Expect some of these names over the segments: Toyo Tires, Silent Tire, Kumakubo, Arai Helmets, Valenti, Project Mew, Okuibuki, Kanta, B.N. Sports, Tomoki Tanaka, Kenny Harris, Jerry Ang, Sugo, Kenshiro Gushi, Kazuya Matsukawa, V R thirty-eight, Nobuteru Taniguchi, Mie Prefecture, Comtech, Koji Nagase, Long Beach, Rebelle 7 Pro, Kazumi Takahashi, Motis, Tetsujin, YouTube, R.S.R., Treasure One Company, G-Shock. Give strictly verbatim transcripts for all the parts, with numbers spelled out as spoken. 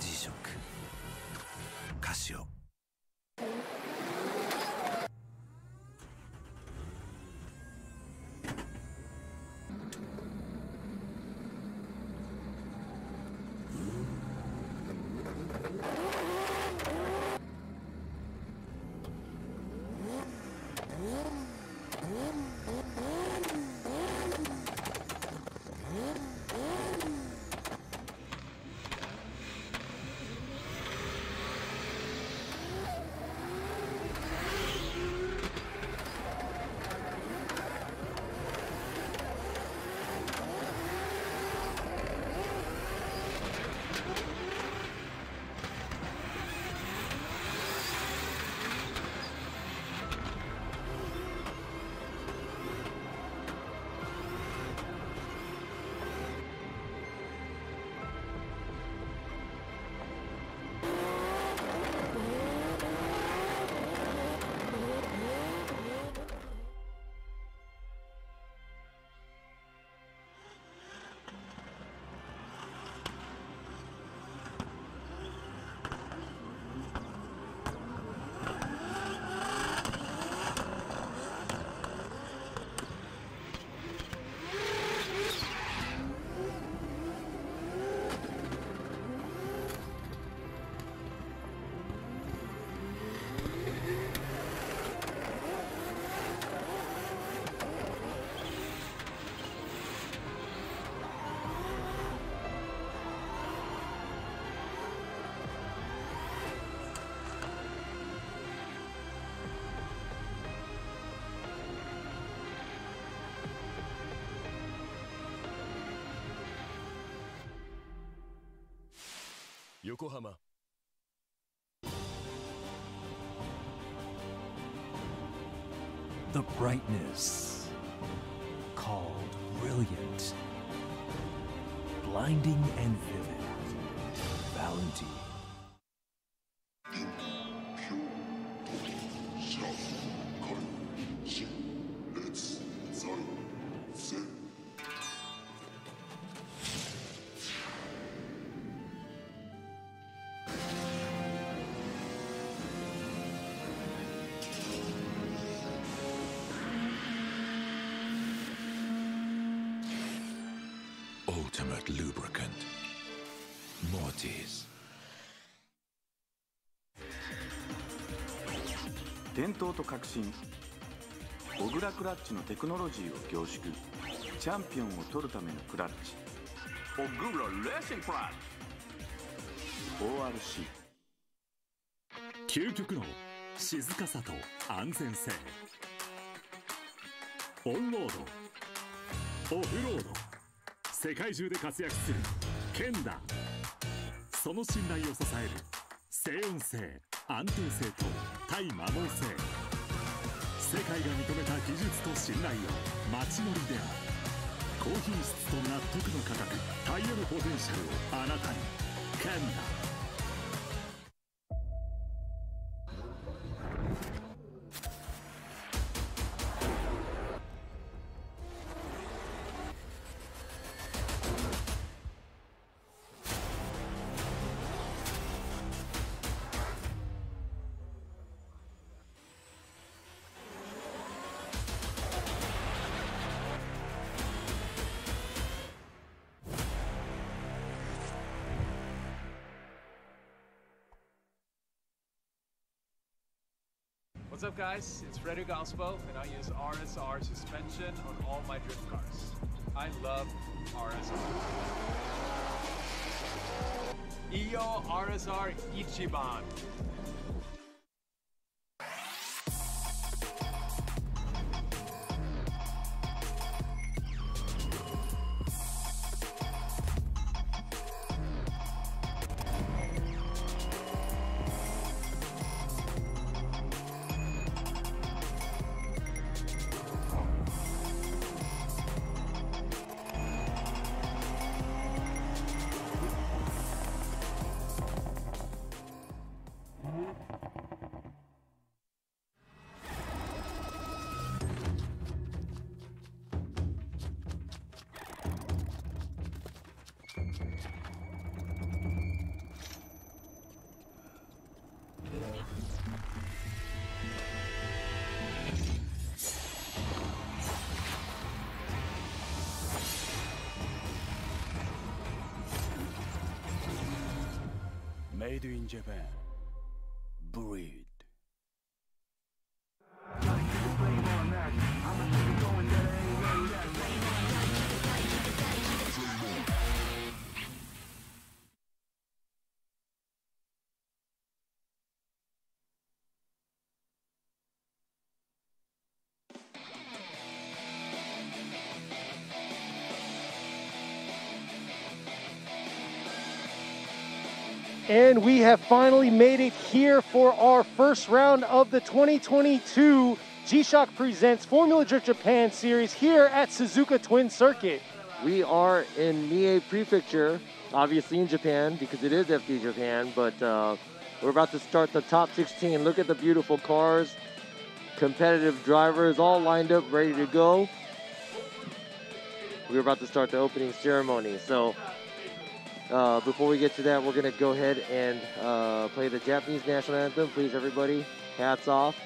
G-Shock Casio. Yokohama. The brightness, called brilliant, blinding and vivid, Valentine. Lubricant. Mortis. 伝統と革新。小倉クラッチのテクノロジーを凝縮。チャンピオンを取るためのクラッチ。小倉レーシングクラッチ。オーアールシー。究極の静かさと安全性。オンロード。オフロード。 世界中で活躍するケンダその信頼を支える静音性安定性と対摩耗性世界が認めた技術と信頼を街乗りである高品質と納得の価格タイヤのポテンシャルをあなたにケンダ What's up guys, it's Freddy Gospo and I use R S R suspension on all my drift cars. I love R S R. Iyo R S R Ichiban. Made in Japan. Breed. And we have finally made it here for our first round of the twenty twenty-two G-Shock Presents Formula Drift Japan Series here at Suzuka Twin Circuit. We are in Mie Prefecture, obviously in Japan because it is F D Japan, but uh, we're about to start the top sixteen. Look at the beautiful cars, competitive drivers all lined up, ready to go. We're about to start the opening ceremony. So. Uh, before we get to that, we're going to go ahead and uh, play the Japanese national anthem. Please, everybody, hats off,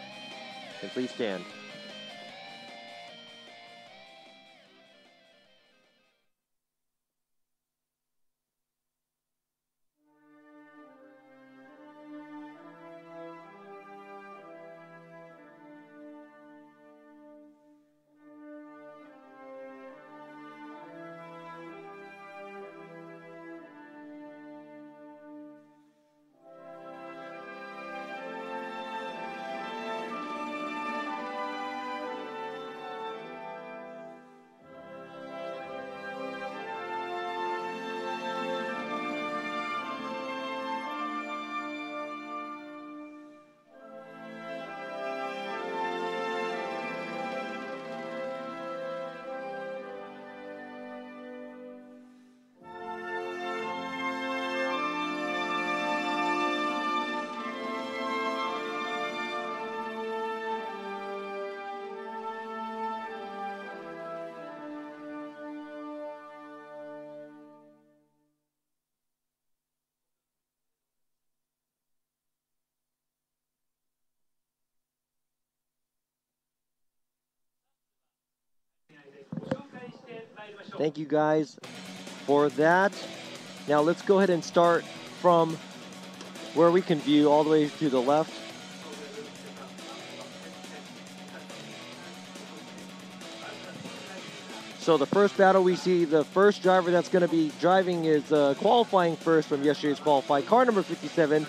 and please stand. Thank you guys for that. Now let's go ahead and start from where we can view all the way to the left. So the first battle we see, the first driver that's going to be driving is uh, qualifying first from yesterday's qualify. Car number fifty-seven,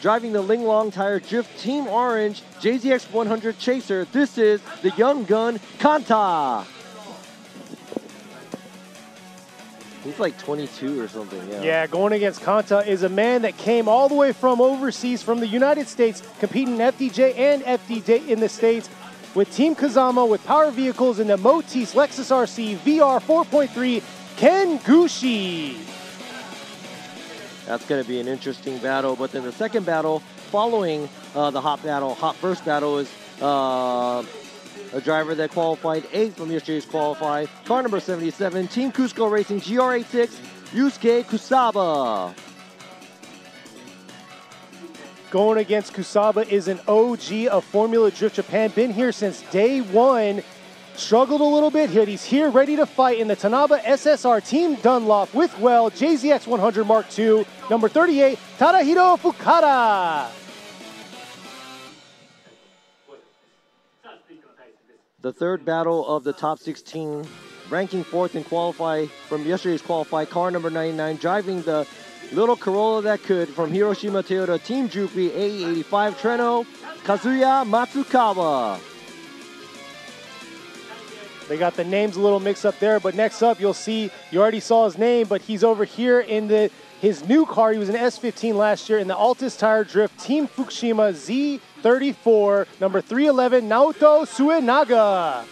driving the Linglong Tire Drift Team Orange J Z X one hundred Chaser. This is the young gun, Kanta. He's like twenty-two or something. Yeah. Yeah, going against Kanta is a man that came all the way from overseas, from the United States, competing in F D J and F D J in the States with Team Kazama, with power vehicles in the Motis Lexus R C V R four point three, Ken Gushi. That's going to be an interesting battle. But then the second battle following uh, the hot battle, hot first battle is uh, a driver that qualified eighth from yesterday's qualify. Car number seventy-seven, Team Cusco Racing G R eighty-six, Yusuke Kusaba. Going against Kusaba is an O G of Formula Drift Japan. Been here since day one. Struggled a little bit here. He's here ready to fight in the Tanaba S S R Team Dunlop with well J Z X one hundred Mark two. Number thirty-eight, Tadahiro Fukada. The third battle of the top sixteen, ranking fourth in qualify from yesterday's qualify, car number ninety-nine, driving the little Corolla that could from Hiroshima Toyota Team Jupi A E eighty-five Treno, Kazuya Matsukawa. They got the names a little mixed up there, but next up you'll see, you already saw his name, but he's over here in the his new car. He was an S fifteen last year in the Altus Tire Drift Team Fukushima Z thirty-four, number three eleven, Naoto Suenaga.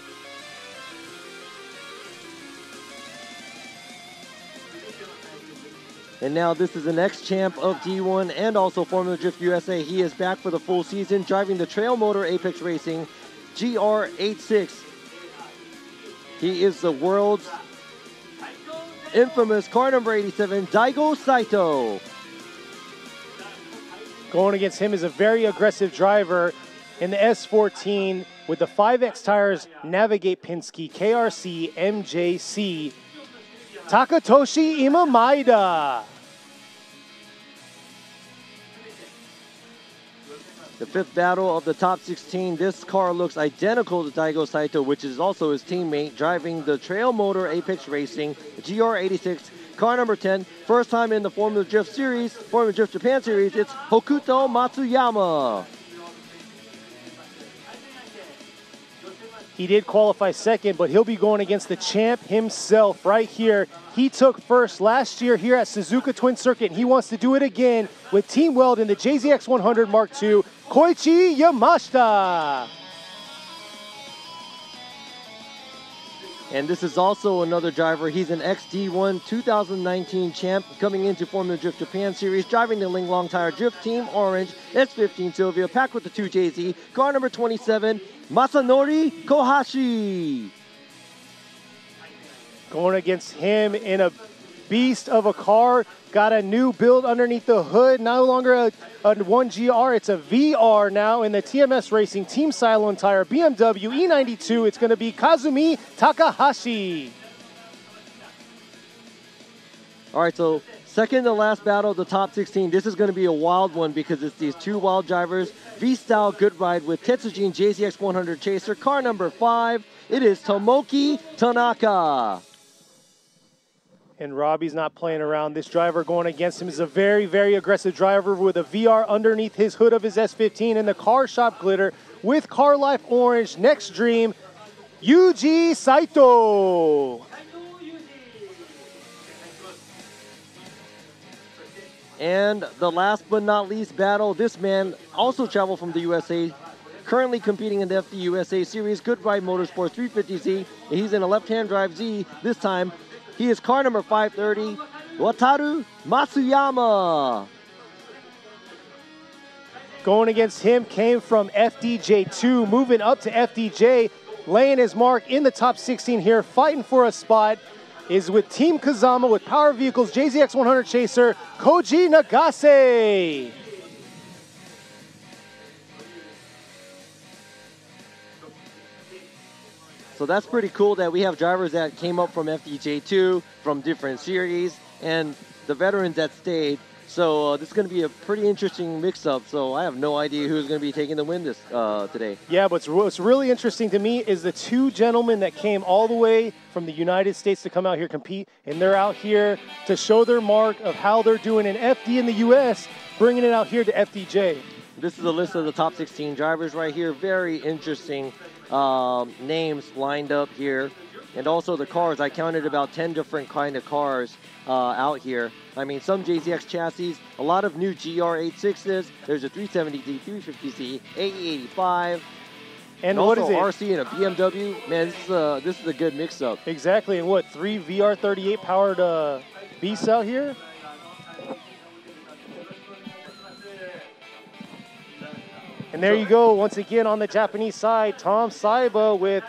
And now this is an ex-champ of D one and also Formula Drift U S A. He is back for the full season, driving the Trail Motor Apex Racing G R eighty-six. He is the world's infamous car number eighty-seven, Daigo Saito. Going against him is a very aggressive driver in the S fourteen with the five X tires, Navigate Penske, K R C, M J C, Takatoshi Imamaida. The fifth battle of the top sixteen. This car looks identical to Daigo Saito, which is also his teammate, driving the Trail Motor Apex Racing G R eighty-six, car number ten. First time in the Formula Drift Series, Formula Drift Japan Series, it's Hokuto Matsuyama. He did qualify second, but he'll be going against the champ himself right here. He took first last year here at Suzuka Twin Circuit, and he wants to do it again with Team Weld in the J Z X one hundred Mark two, Koichi Yamashita. And this is also another driver. He's an X D one two thousand nineteen champ coming into Formula Drift Japan Series, driving the Linglong Tire Drift Team Orange, S fifteen Sylvia, packed with the two J Z, car number twenty-seven, Masanori Kohashi. Going against him in a beast of a car. Got a new build underneath the hood. No longer a, a one G R, it's a V R now in the T M S Racing Team Silent Tire B M W E ninety-two. It's going to be Kazumi Takahashi. All right, so second to last battle of the top sixteen. This is going to be a wild one because it's these two wild drivers. V-Style Good Ride with Tetsujin J Z X one hundred Chaser, car number five. It is Tomoki Tanaka. And Robbie's not playing around. This driver going against him is a very, very aggressive driver with a V R underneath his hood of his S fifteen and the car shop glitter with Car Life Orange. Next dream, Yuji Saito. And the last but not least battle, this man also traveled from the U S A, currently competing in the F D U S A Series Good Ride Motorsport three fifty Z. He's in a left-hand drive Z this time. He is car number five thirty, Wataru Matsuyama. Going against him came from F D J two, moving up to F D J, laying his mark in the top sixteen here, fighting for a spot, is with Team Kazama with Power Vehicles J Z X one hundred Chaser, Koji Nagase. So that's pretty cool that we have drivers that came up from F D J two, from different series, and the veterans that stayed. So uh, this is going to be a pretty interesting mix-up. So I have no idea who's going to be taking the win this uh, today. Yeah, but what's really interesting to me is the two gentlemen that came all the way from the United States to come out here compete, and they're out here to show their mark of how they're doing in F D in the U S, bringing it out here to F D J. This is a list of the top sixteen drivers right here. Very interesting um, names lined up here. And also the cars, I counted about ten different kind of cars uh, out here. I mean, some J Z X chassis, a lot of new G R eighty-sixes. There's a three seventy Z, three fifty Z, A E eighty-five. And, and what also is it? R C and a B M W. Man, this is a, this is a good mix-up. Exactly. And what, three V R thirty-eight powered uh, beasts out here? And there you go, once again on the Japanese side, Tom Saiba with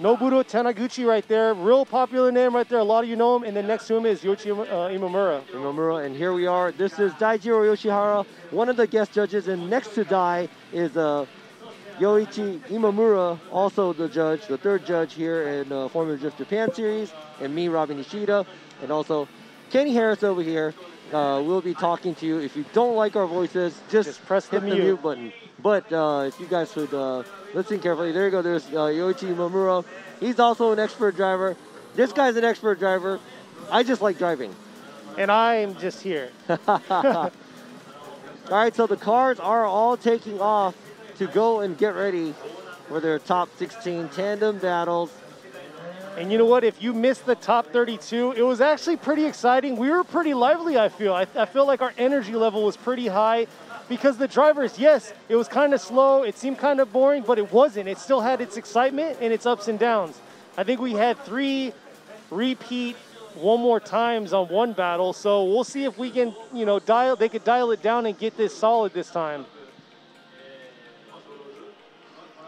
Noburo Taniguchi right there. Real popular name right there. A lot of you know him. And then next to him is Yoichi uh, Imamura. Imamura, and here we are. This is Daijiro Yoshihara, one of the guest judges. And next to Dai is uh, Yoichi Imamura, also the judge, the third judge here in uh, Formula Drift Japan Series. And me, Robin Nishida. And also Kenny Harris over here. Uh, we'll be talking to you. If you don't like our voices, just, just press hit the mute, mute button. But uh, if you guys would uh, listen carefully, there you go. There's uh, Yoichi Imamura. He's also an expert driver. This guy's an expert driver. I just like driving. And I'm just here. All right, so the cars are all taking off to go and get ready for their top sixteen tandem battles. And you know what? If you missed the top thirty-two, it was actually pretty exciting. We were pretty lively, I feel. I, I feel like our energy level was pretty high because the drivers, yes, it was kind of slow. It seemed kind of boring, but it wasn't. It still had its excitement and its ups and downs. I think we had three repeat one more times on one battle. So we'll see if we can, you know, dial. They could dial it down and get this solid this time.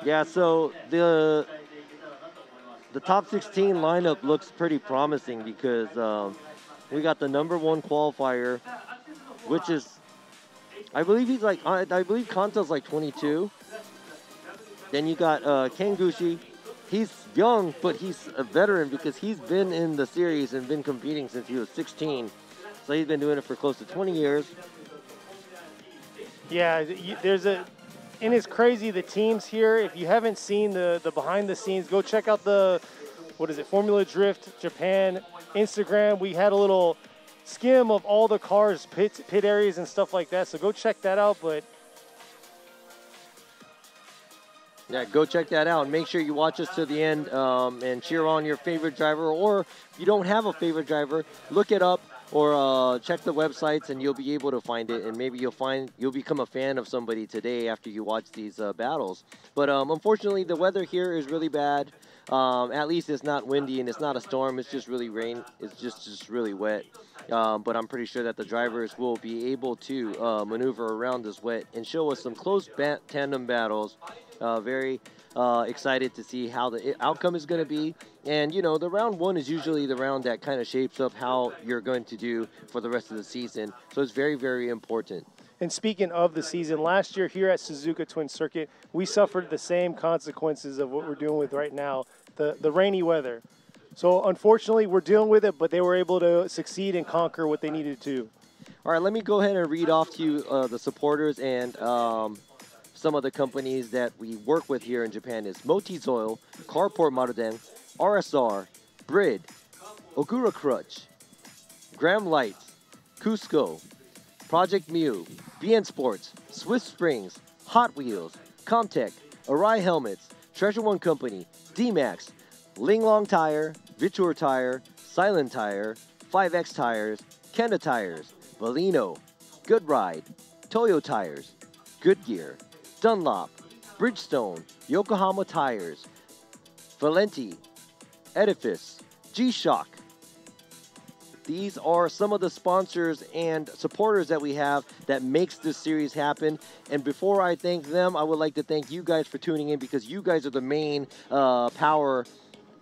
Yeah, so the... The top sixteen lineup looks pretty promising because um, we got the number one qualifier, which is, I believe he's like, I, I believe Kanta's like twenty-two. Then you got uh, Ken Gushi. He's young, but he's a veteran because he's been in the series and been competing since he was sixteen. So he's been doing it for close to twenty years. Yeah, there's a, and it's crazy, the teams here. If you haven't seen the, the behind the scenes, go check out the, what is it, Formula Drift Japan Instagram. We had a little skim of all the cars, pit, pit areas and stuff like that. So go check that out. But yeah, go check that out. Make sure you watch us to the end um, and cheer on your favorite driver. Or if you don't have a favorite driver, look it up or uh, check the websites and you'll be able to find it. And maybe you'll find, you'll become a fan of somebody today after you watch these uh, battles. But um, unfortunately, the weather here is really bad. Um, at least it's not windy and it's not a storm. It's just really rain. It's just, just really wet. Um, but I'm pretty sure that the drivers will be able to uh, maneuver around this wet and show us some close bat tandem battles. Uh, very uh, excited to see how the outcome is going to be. And, you know, the round one is usually the round that kind of shapes up how you're going to do for the rest of the season. So it's very, very important. And speaking of the season, last year here at Suzuka Twin Circuit, we suffered the same consequences of what we're dealing with right now, the, the rainy weather. So, unfortunately, we're dealing with it, but they were able to succeed and conquer what they needed to. All right, let me go ahead and read off to you uh, the supporters and... Um, some of the companies that we work with here in Japan is Motizoil, Carport Marudan, R S R, Brid, Ogura Crutch, Graham Light, Cusco, Project Mew, B N Sports, Swiss Springs, Hot Wheels, Comtech, Arai Helmets, Treasure One Company, D-Max, Linglong Tire, Vitur Tire, Silent Tire, five X Tires, Kenda Tires, Baleno, Good Ride, Toyo Tires, Goodyear, Dunlop, Bridgestone, Yokohama Tires, Valenti, Edifice, G-Shock. These are some of the sponsors and supporters that we have that makes this series happen. And before I thank them, I would like to thank you guys for tuning in, because you guys are the main uh, power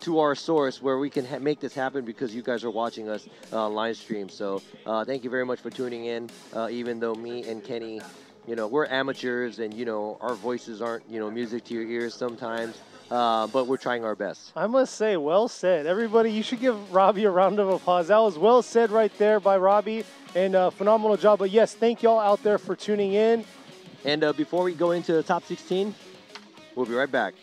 to our source where we can ha make this happen, because you guys are watching us uh, live stream. So uh, thank you very much for tuning in, uh, even though me and Kenny... You know, we're amateurs and, you know, our voices aren't, you know, music to your ears sometimes, uh, but we're trying our best. I must say, well said. Everybody, you should give Robbie a round of applause. That was well said right there by Robbie, and a phenomenal job. But, yes, thank you all out there for tuning in. And uh, before we go into the top sixteen, we'll be right back.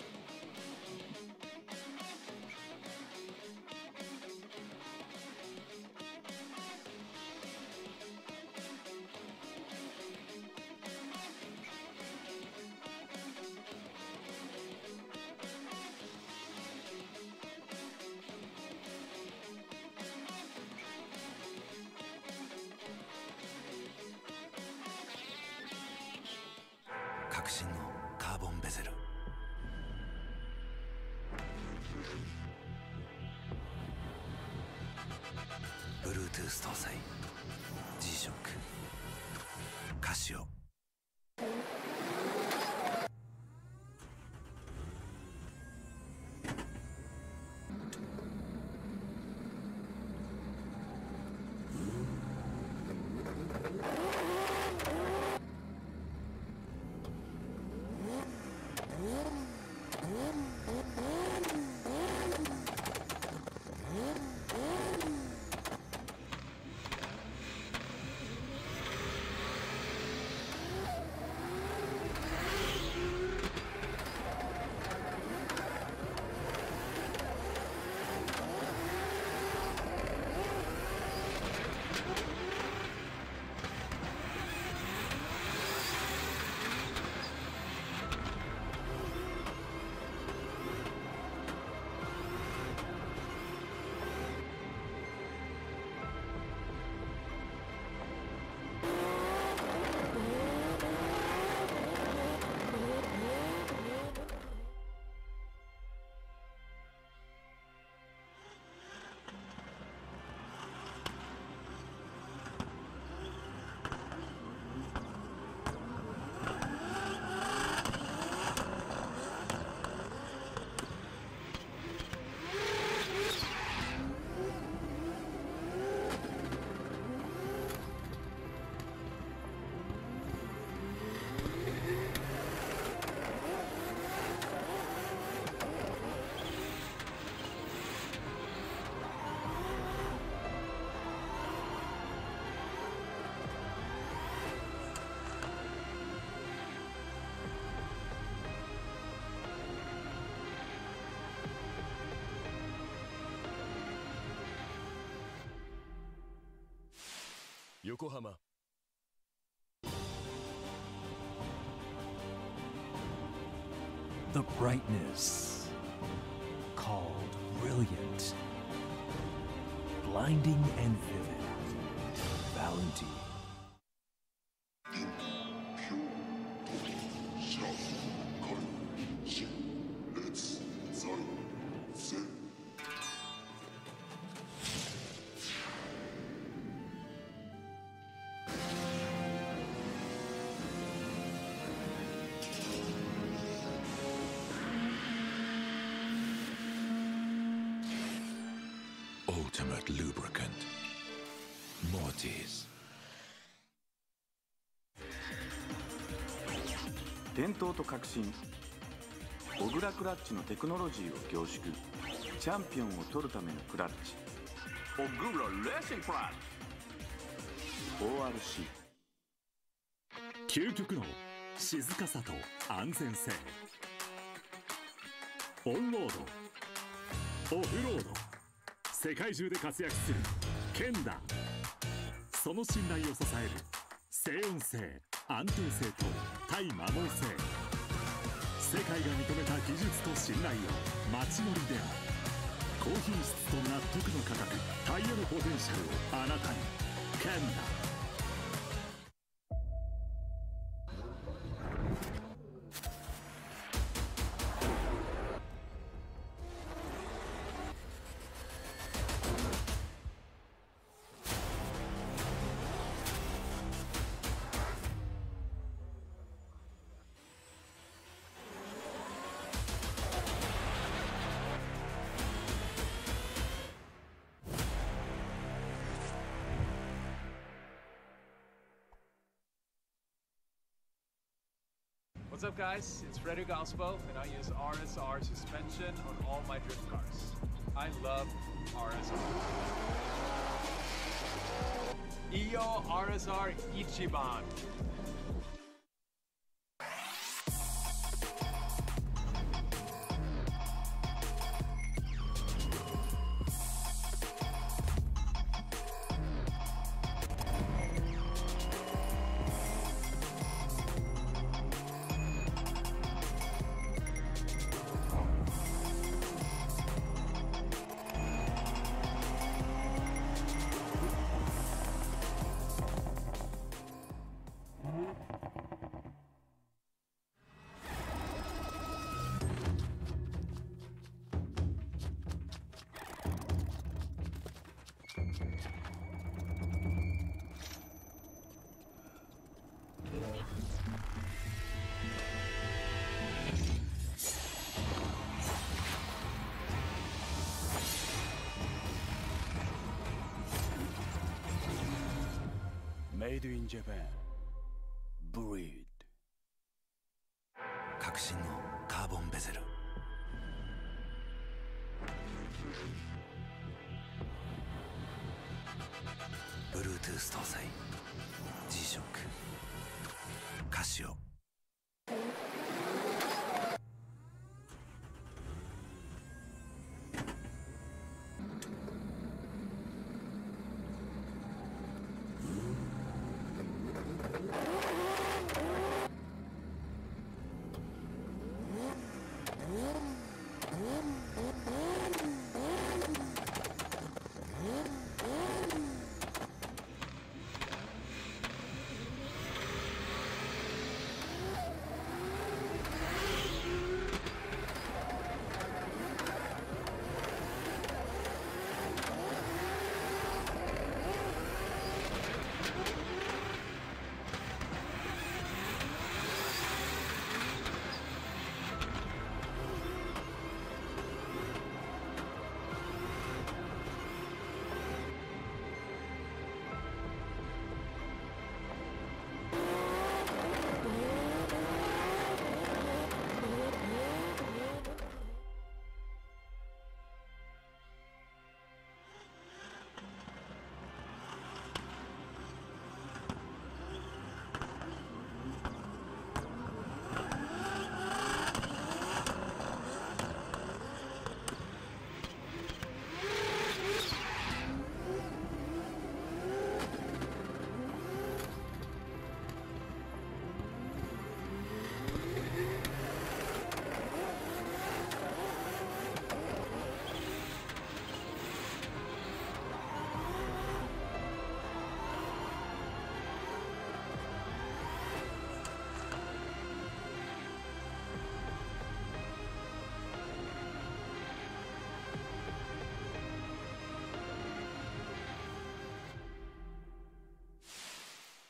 Yokohama. The brightness, called brilliant, blinding and vivid, Valentine. Ultimate lubricant. Mortis. 伝統と革新。小倉クラッチのテクノロジーを凝縮。チャンピオンを取るためのクラッチ。小倉レーシングクラッチ。オーアールシー。究極の静かさと安全性。オンロード。オフロード。 世界中で活躍するケンダその信頼を支える静音性安定性と対摩耗性世界が認めた技術と信頼を街乗りである高品質と納得の価格タイヤのポテンシャルをあなたにケンダ What's up guys, it's Freddy Gospo and I use R S R suspension on all my drift cars. I love R S R. Iyo R S R Ichiban. Made in Japan. Breed. 革新のカーボンベゼル。Bluetooth 搭載。G-Shock。カシオ。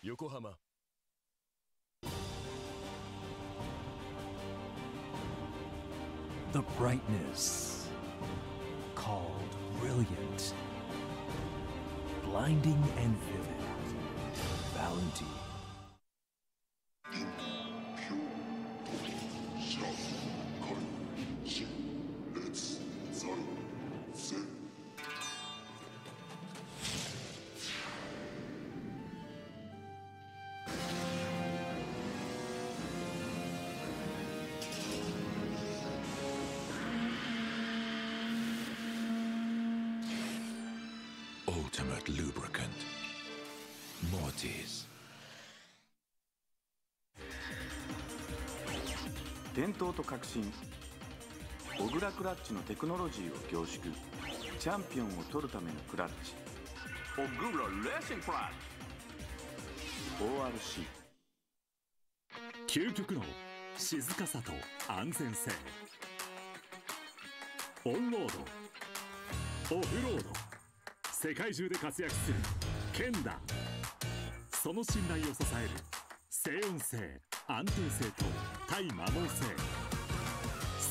Yokohama. The brightness, called brilliant, blinding and vivid, bounty. Ultimate lubricant. Mortis. 伝統と革新。小倉クラッチのテクノロジーを凝縮。チャンピオンを取るためのクラッチ。小倉レーシングクラッチ。オーアールシー。究極の静かさと安全性。オンロード。オフロード。 世界中で活躍するケンダその信頼を支える静音性安定性と対摩耗性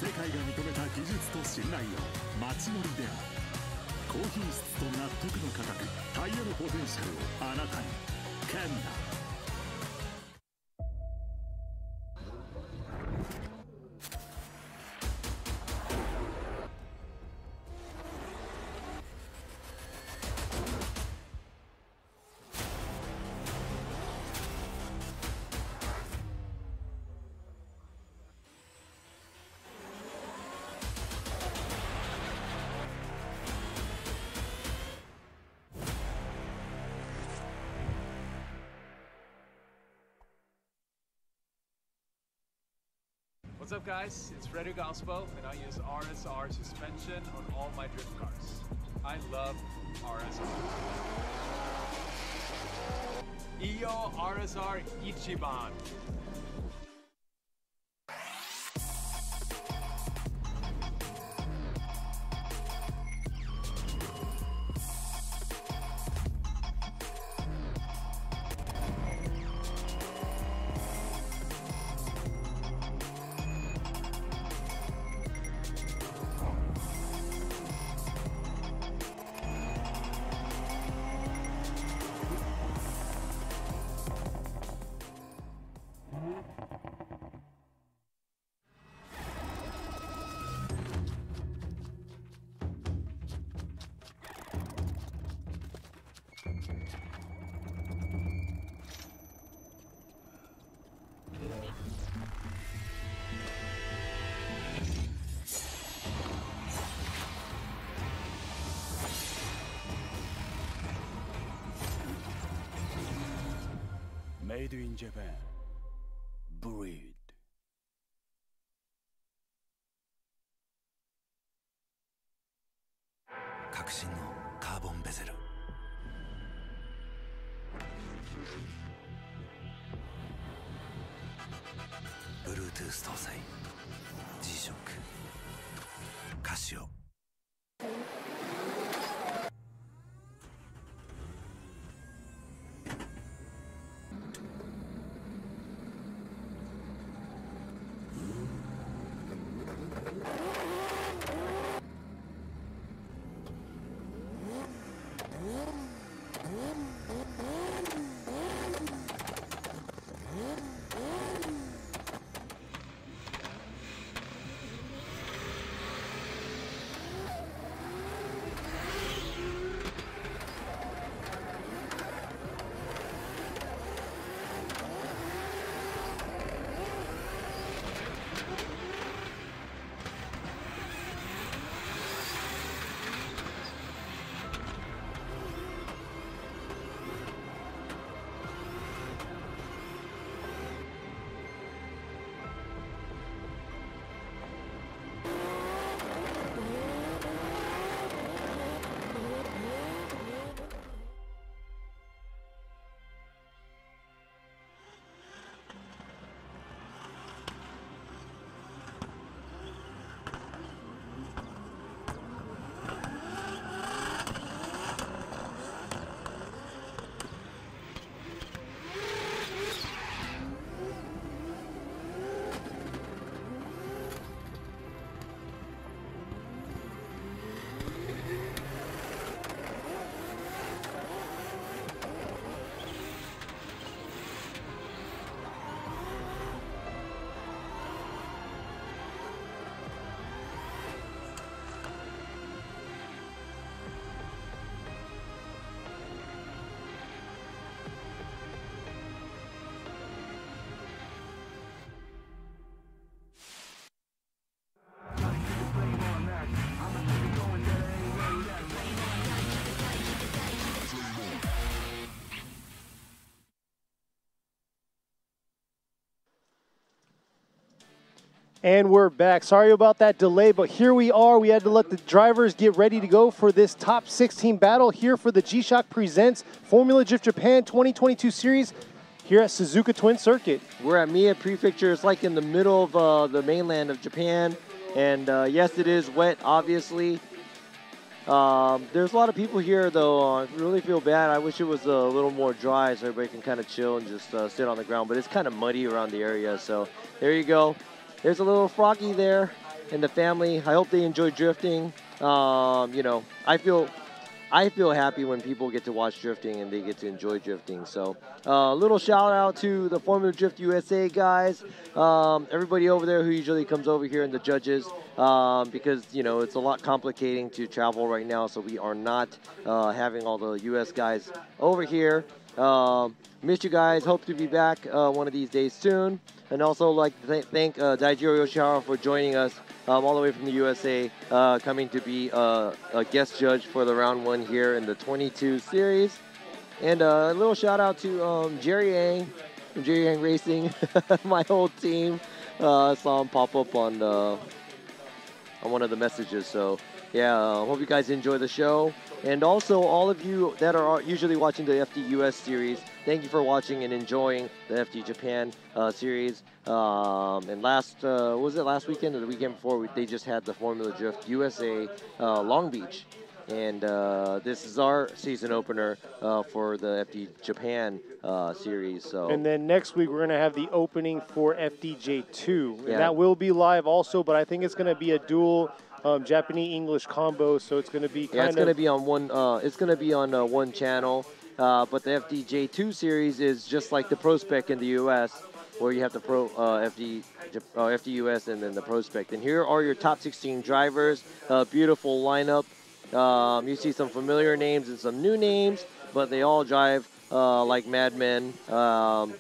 世界が認めた技術と信頼を街乗りである高品質と納得の価格タイヤのポテンシャルをあなたにケンダ What's up guys, it's Freddy Gospo and I use R S R suspension on all my drift cars. I love R S R. Iyo R S R Ichiban. Made in Japan. Breed. Carbon bezel. Bluetooth搭載. G-Shock. Casio. あ And we're back. Sorry about that delay, but here we are. We had to let the drivers get ready to go for this top sixteen battle here for the G-Shock Presents Formula Drift Japan twenty twenty-two Series here at Suzuka Twin Circuit. We're at Mie Prefecture. It's like in the middle of uh, the mainland of Japan. And uh, yes, it is wet, obviously. Um, there's a lot of people here, though. I really feel bad. I wish it was a little more dry so everybody can kind of chill and just uh, sit on the ground. But it's kind of muddy around the area. So there you go. There's a little Froggy there and the family. I hope they enjoy drifting. Um, you know, I feel I feel happy when people get to watch drifting and they get to enjoy drifting. So a uh, little shout out to the Formula Drift U S A guys, um, everybody over there who usually comes over here, and the judges, um, because, you know, it's a lot complicating to travel right now. So we are not uh, having all the U S guys over here. Um, missed you guys. Hope to be back uh, one of these days soon. And also like to th thank uh, Daijiro Yoshihara for joining us um, all the way from the U S A, uh, coming to be uh, a guest judge for the round one here in the twenty-two series. And uh, a little shout out to um, Jerry Ang from Jerry Ang Racing, my whole team. Uh, I saw him pop up on the, on one of the messages. So yeah, uh, hope you guys enjoy the show. And also, all of you that are usually watching the F D U S series, thank you for watching and enjoying the F D Japan uh, series. Um, and last, uh, what was it, last weekend or the weekend before, we, they just had the Formula Drift U S A uh, Long Beach. And uh, this is our season opener uh, for the F D Japan uh, series. So. And then next week, we're going to have the opening for F D J two. And yeah. That will be live also, but I think it's going to be a dual... Um, Japanese-English combo, so it's going to be kind yeah, it's going to be on one. Uh, it's going to be on uh, one channel, uh, but the F D J two series is just like the Pro Spec in the U S, where you have the Pro uh, F D uh, F D U S and then the Pro Spec. And here are your top sixteen drivers. Uh, beautiful lineup. Um, you see some familiar names and some new names, but they all drive uh, like madmen. Um,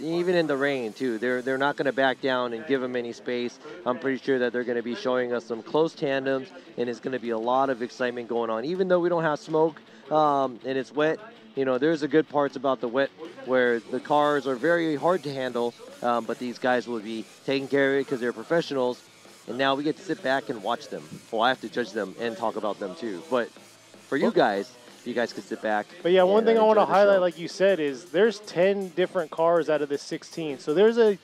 Even in the rain, too. They're, they're not going to back down and give them any space. I'm pretty sure that they're going to be showing us some close tandems, and it's going to be a lot of excitement going on. Even though we don't have smoke um, and it's wet, you know, there's a good parts about the wet where the cars are very hard to handle, um, but these guys will be taking care of it because they're professionals, and now we get to sit back and watch them. Well, I have to judge them and talk about them, too. But for you guys... You guys could sit back. But yeah, one thing I want to highlight, like you said, is there's ten different cars out of the sixteen. So there's a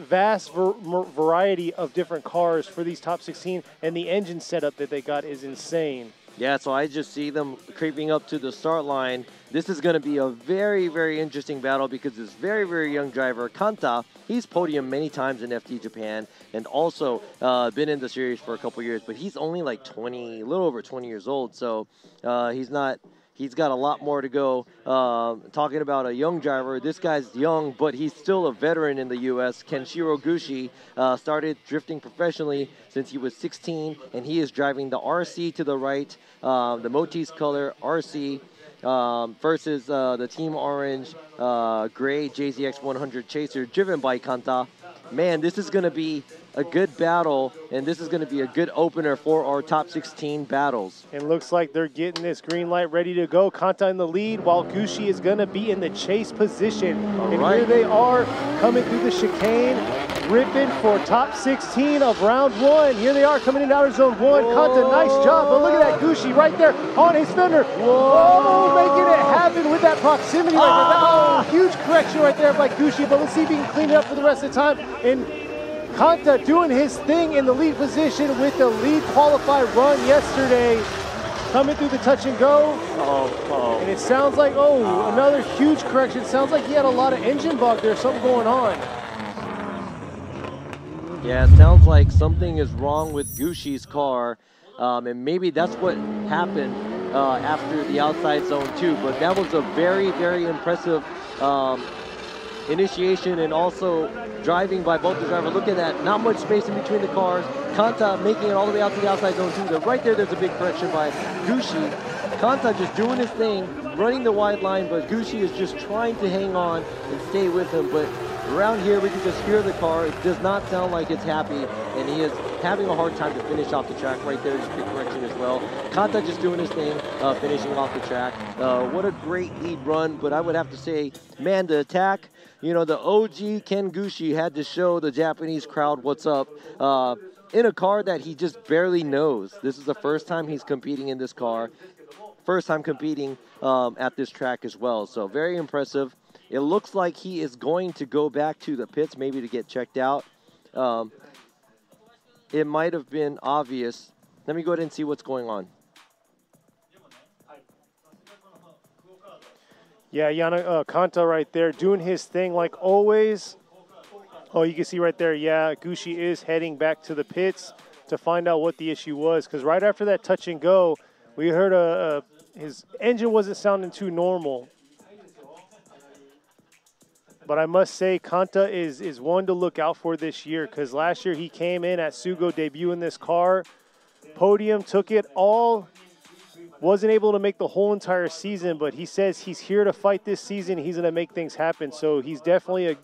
vast ver variety of different cars for these top sixteen, and the engine setup that they got is insane. Yeah, so I just see them creeping up to the start line. This is going to be a very, very interesting battle because this very, very young driver, Kanta, he's podiumed many times in F D Japan and also uh, been in the series for a couple years, but he's only like twenty, a little over twenty years old, so uh, he's not... He's got a lot more to go. Uh, talking about a young driver, this guy's young, but he's still a veteran in the U S. Kenshiro Gushi uh, started drifting professionally since he was sixteen, and he is driving the R C to the right, um, the Motis color R C um, versus uh, the Team Orange uh, Gray J Z X one hundred Chaser driven by Kanta. Man, this is going to be a good battle, and this is going to be a good opener for our top sixteen battles. And looks like they're getting this green light ready to go. Kanta in the lead, while Gushi is going to be in the chase position. All and right. Here they are coming through the chicane, ripping for top sixteen of round one. Here they are coming into outer zone one. Whoa. Kanta, nice job. But look at that Gushi right there on his fender. Whoa. Oh, making it happen with that proximity. Like ah. that. Oh, huge correction right there by Gushi, but let's see if he can clean it up for the rest of the time. And Kanta doing his thing in the lead position with the lead qualified run yesterday. Coming through the touch and go. Oh, oh. And it sounds like, oh, ah. another huge correction. Sounds like he had a lot of engine bug there, something going on. Yeah, it sounds like something is wrong with Gushi's car. Um, and maybe that's what happened uh, after the outside zone too. But that was a very, very impressive um, initiation and also driving by both the driver. Look at that, not much space in between the cars. Kanta making it all the way out to the outside zone two. Right there, there's a big correction by Gushi. Kanta just doing his thing, running the wide line, but Gushi is just trying to hang on and stay with him. But around here, we can just hear the car. It does not sound like it's happy, and he is having a hard time to finish off the track. Right there, just big correction as well. Kanta just doing his thing, uh, finishing off the track. Uh, what a great lead run, but I would have to say, man, the attack you know, the O G Ken Gushi had to show the Japanese crowd what's up uh, in a car that he just barely knows. This is the first time he's competing in this car, first time competing um, at this track as well. So very impressive. It looks like he is going to go back to the pits, maybe to get checked out. Um, it might have been obvious. Let me go ahead and see what's going on. Yeah, Yana uh, Kanta right there doing his thing like always. Oh, you can see right there, yeah, Gushi is heading back to the pits to find out what the issue was. Because right after that touch and go, we heard a, a, his engine wasn't sounding too normal. But I must say, Kanta is, is one to look out for this year, because last year he came in at Sugo, debuting this car. Podium, took it all. Wasn't able to make the whole entire season, but he says he's here to fight this season. He's going to make things happen. So he's definitely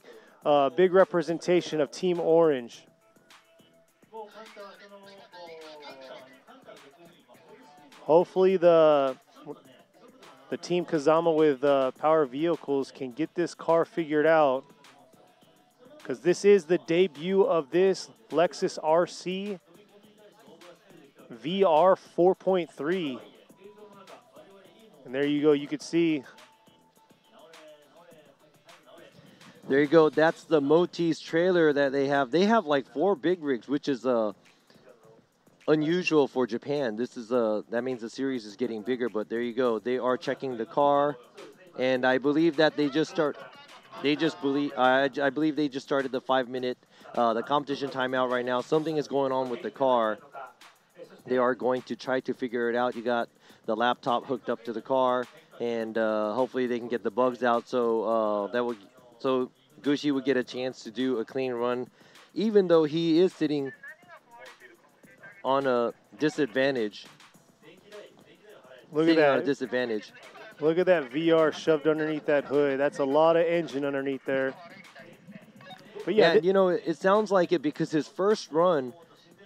a, a big representation of Team Orange. Hopefully the, the Team Kazama with uh, Power Vehicles can get this car figured out, because this is the debut of this Lexus R C V R four point three. And there you go, you could see. There you go, that's the Motis trailer that they have. They have like four big rigs, which is uh, unusual for Japan. This is uh, that means the series is getting bigger, but there you go. They are checking the car, and I believe that they just start, they just believe, I, I believe they just started the five minute, uh, the competition timeout right now. Something is going on with the car. They are going to try to figure it out. You got the laptop hooked up to the car, and uh, hopefully they can get the bugs out. So uh, that would, so Gushi would get a chance to do a clean run, even though he is sitting on a disadvantage. Look at that. Sitting on a disadvantage. Look at that V R shoved underneath that hood. That's a lot of engine underneath there. But yeah, yeah, you know, it sounds like it, because his first run,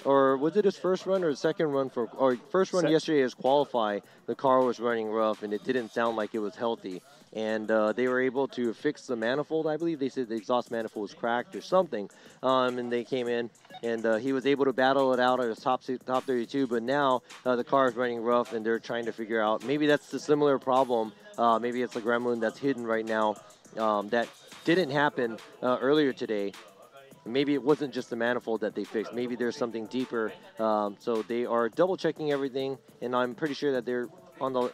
or was it his first run or his second run for, or first run Se yesterday is qualify, the car was running rough and it didn't sound like it was healthy. And uh, they were able to fix the manifold, I believe. They said the exhaust manifold was cracked or something. Um, and they came in, and uh, he was able to battle it out at his top, top thirty-two. But now uh, the car is running rough, and they're trying to figure out. Maybe that's the similar problem. Uh, maybe it's a gremlin that's hidden right now um, that didn't happen uh, earlier today. Maybe it wasn't just the manifold that they fixed. Maybe there's something deeper. Um, so they are double checking everything, and I'm pretty sure that they're on the,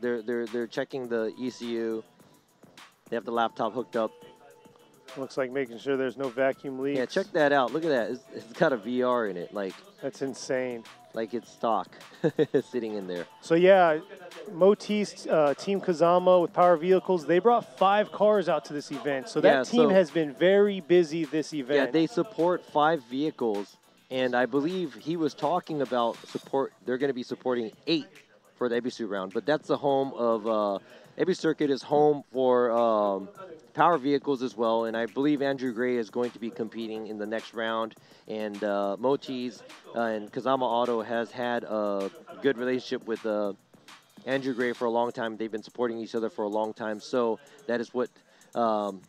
they're they're they're checking the E C U. They have the laptop hooked up. Looks like making sure there's no vacuum leaks. Yeah, check that out. Look at that. It's, it's got a V R in it. Like, that's insane. Like it's stock sitting in there. So yeah, Motis, uh, Team Kazama with Power Vehicles, they brought five cars out to this event. So that yeah, team so, has been very busy this event. Yeah, they support five vehicles, and I believe he was talking about support. They're going to be supporting eight for the Ebisu round, but that's the home of uh, Ebisu Circuit is home for um, Power Vehicles as well, and I believe Andrew Gray is going to be competing in the next round. And uh, Motis uh, and Kazama Auto has had a good relationship with uh, Andrew Gray for a long time. They've been supporting each other for a long time, so that is what um,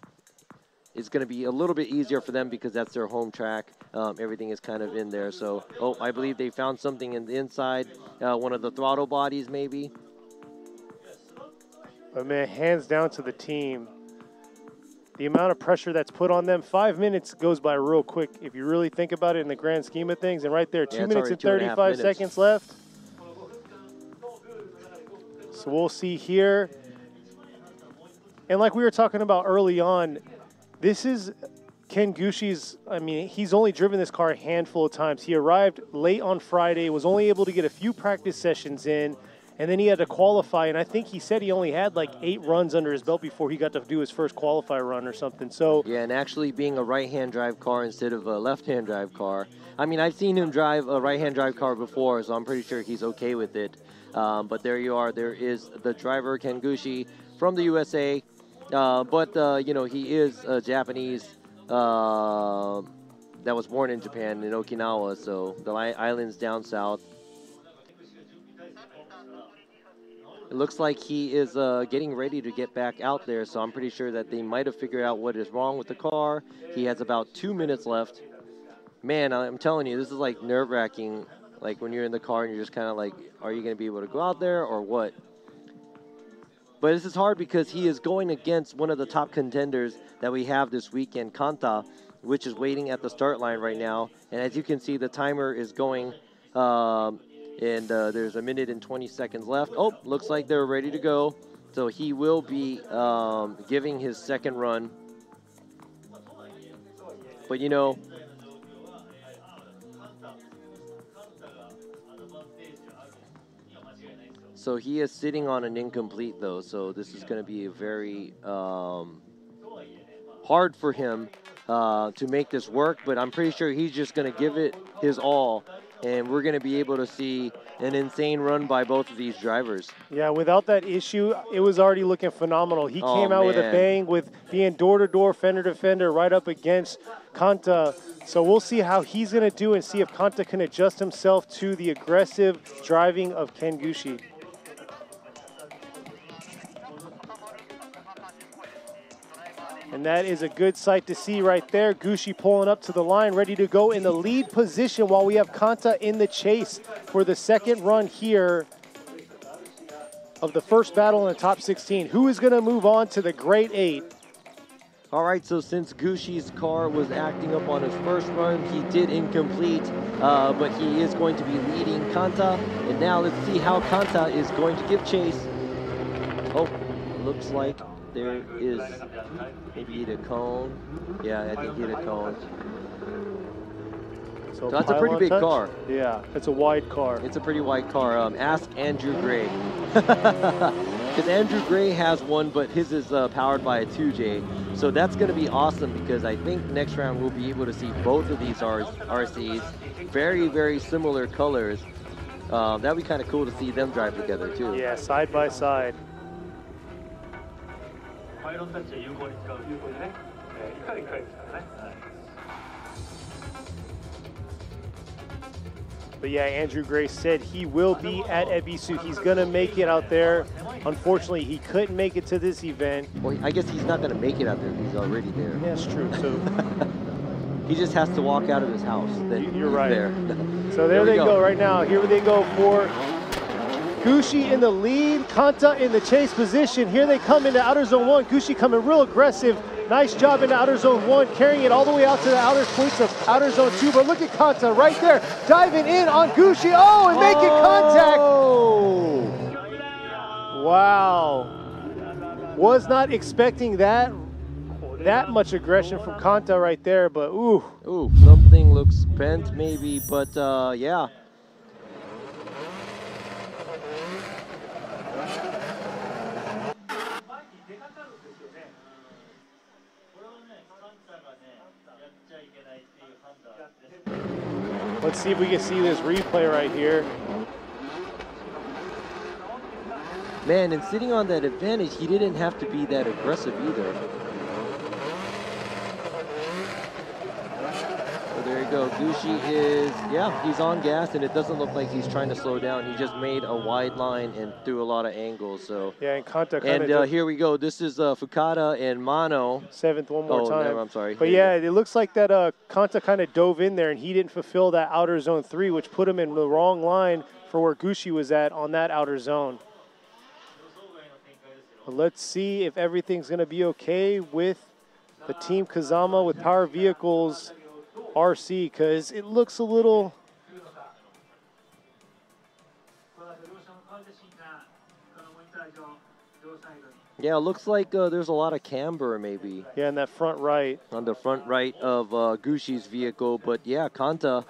is going to be a little bit easier for them, because that's their home track. Um, everything is kind of in there. So, oh, I believe they found something in the inside, uh, one of the throttle bodies maybe. But man, hands down to the team. The amount of pressure that's put on them, five minutes goes by real quick if you really think about it in the grand scheme of things. And right there, two yeah, minutes and thirty-five and seconds left. So we'll see here. And like we were talking about early on, this is Ken Gushi's, I mean, he's only driven this car a handful of times. He arrived late on Friday, was only able to get a few practice sessions in, and then he had to qualify, and I think he said he only had like eight runs under his belt before he got to do his first qualifier run or something. So yeah, and actually being a right-hand drive car instead of a left-hand drive car. I mean, I've seen him drive a right-hand drive car before, so I'm pretty sure he's okay with it. Um, but there you are. There is the driver, Ken Gushi, from the U S A. Uh, but, uh, you know, he is a Japanese uh, that was born in Japan, in Okinawa, so the islands down south. It looks like he is uh, getting ready to get back out there, so I'm pretty sure that they might have figured out what is wrong with the car. He has about two minutes left. Man, I'm telling you, this is like nerve-wracking, like when you're in the car and you're just kind of like, are you going to be able to go out there or what? But this is hard because he is going against one of the top contenders that we have this weekend, Kanta, which is waiting at the start line right now. And as you can see, the timer is going, um, and uh, there's a minute and twenty seconds left. Oh, looks like they're ready to go. So he will be um, giving his second run. But, you know, so he is sitting on an incomplete, though, so this is going to be very um, hard for him uh, to make this work, but I'm pretty sure he's just going to give it his all, and we're going to be able to see an insane run by both of these drivers. Yeah, without that issue, it was already looking phenomenal. He oh, came out man. with a bang, with being door-to-door, fender-to-fender, right up against Kanta. So we'll see how he's going to do and see if Kanta can adjust himself to the aggressive driving of Ken Gushi. And that is a good sight to see right there. Gushi pulling up to the line, ready to go in the lead position while we have Kanta in the chase for the second run here of the first battle in the top sixteen. Who is going to move on to the Great Eight? All right, so since Gushi's car was acting up on his first run, he did incomplete, uh, but he is going to be leading Kanta. And now let's see how Kanta is going to give chase. Oh, looks like there is maybe he hit a cone. Yeah, I think he hit a cone. So, so that's a pretty big touch? car. Yeah, it's a wide car. It's a pretty wide car. Um, ask Andrew Gray. Because Andrew Gray has one, but his is uh, powered by a two J. So that's going to be awesome because I think next round we'll be able to see both of these R Cs. Very, very similar colors. Uh, that would be kind of cool to see them drive together too. Yeah, side by side. But yeah, Andrew Gray said he will be at Ebisu. He's going to make it out there. Unfortunately, he couldn't make it to this event. Well, I guess he's not going to make it out there. He's already there. Yeah, that's true. So he just has to walk out of his house. Then You're right. There. So there, there they go. go right now. Here they go for Gushi in the lead, Kanta in the chase position. Here they come into outer zone one. Gushi coming real aggressive. Nice job into outer zone one, carrying it all the way out to the outer points of outer zone two. But look at Kanta right there, diving in on Gushi. Oh, and making oh. contact. Wow. Was not expecting that. That much aggression from Kanta right there, but ooh. Ooh, something looks bent maybe, but uh, yeah. Let's see if we can see this replay right here. Man, and sitting on that advantage, he didn't have to be that aggressive either. So there you go. Gushi is, yeah, he's on gas, and it doesn't look like he's trying to slow down. He just made a wide line and threw a lot of angles. So yeah, and contact. And uh, here we go. This is uh, Fukada and Mano. Seventh one more oh, time. No, I'm sorry. But yeah, it looks like that uh, Kanta kind of dove in there, and he didn't fulfill that outer zone three, which put him in the wrong line for where Gushi was at on that outer zone. But let's see if everything's going to be okay with the Team Kazama with Power Vehicles R C, because it looks a little... Yeah, it looks like uh, there's a lot of camber, maybe. Yeah, in that front right. On the front right of uh, Gushi's vehicle. But yeah, Kanta,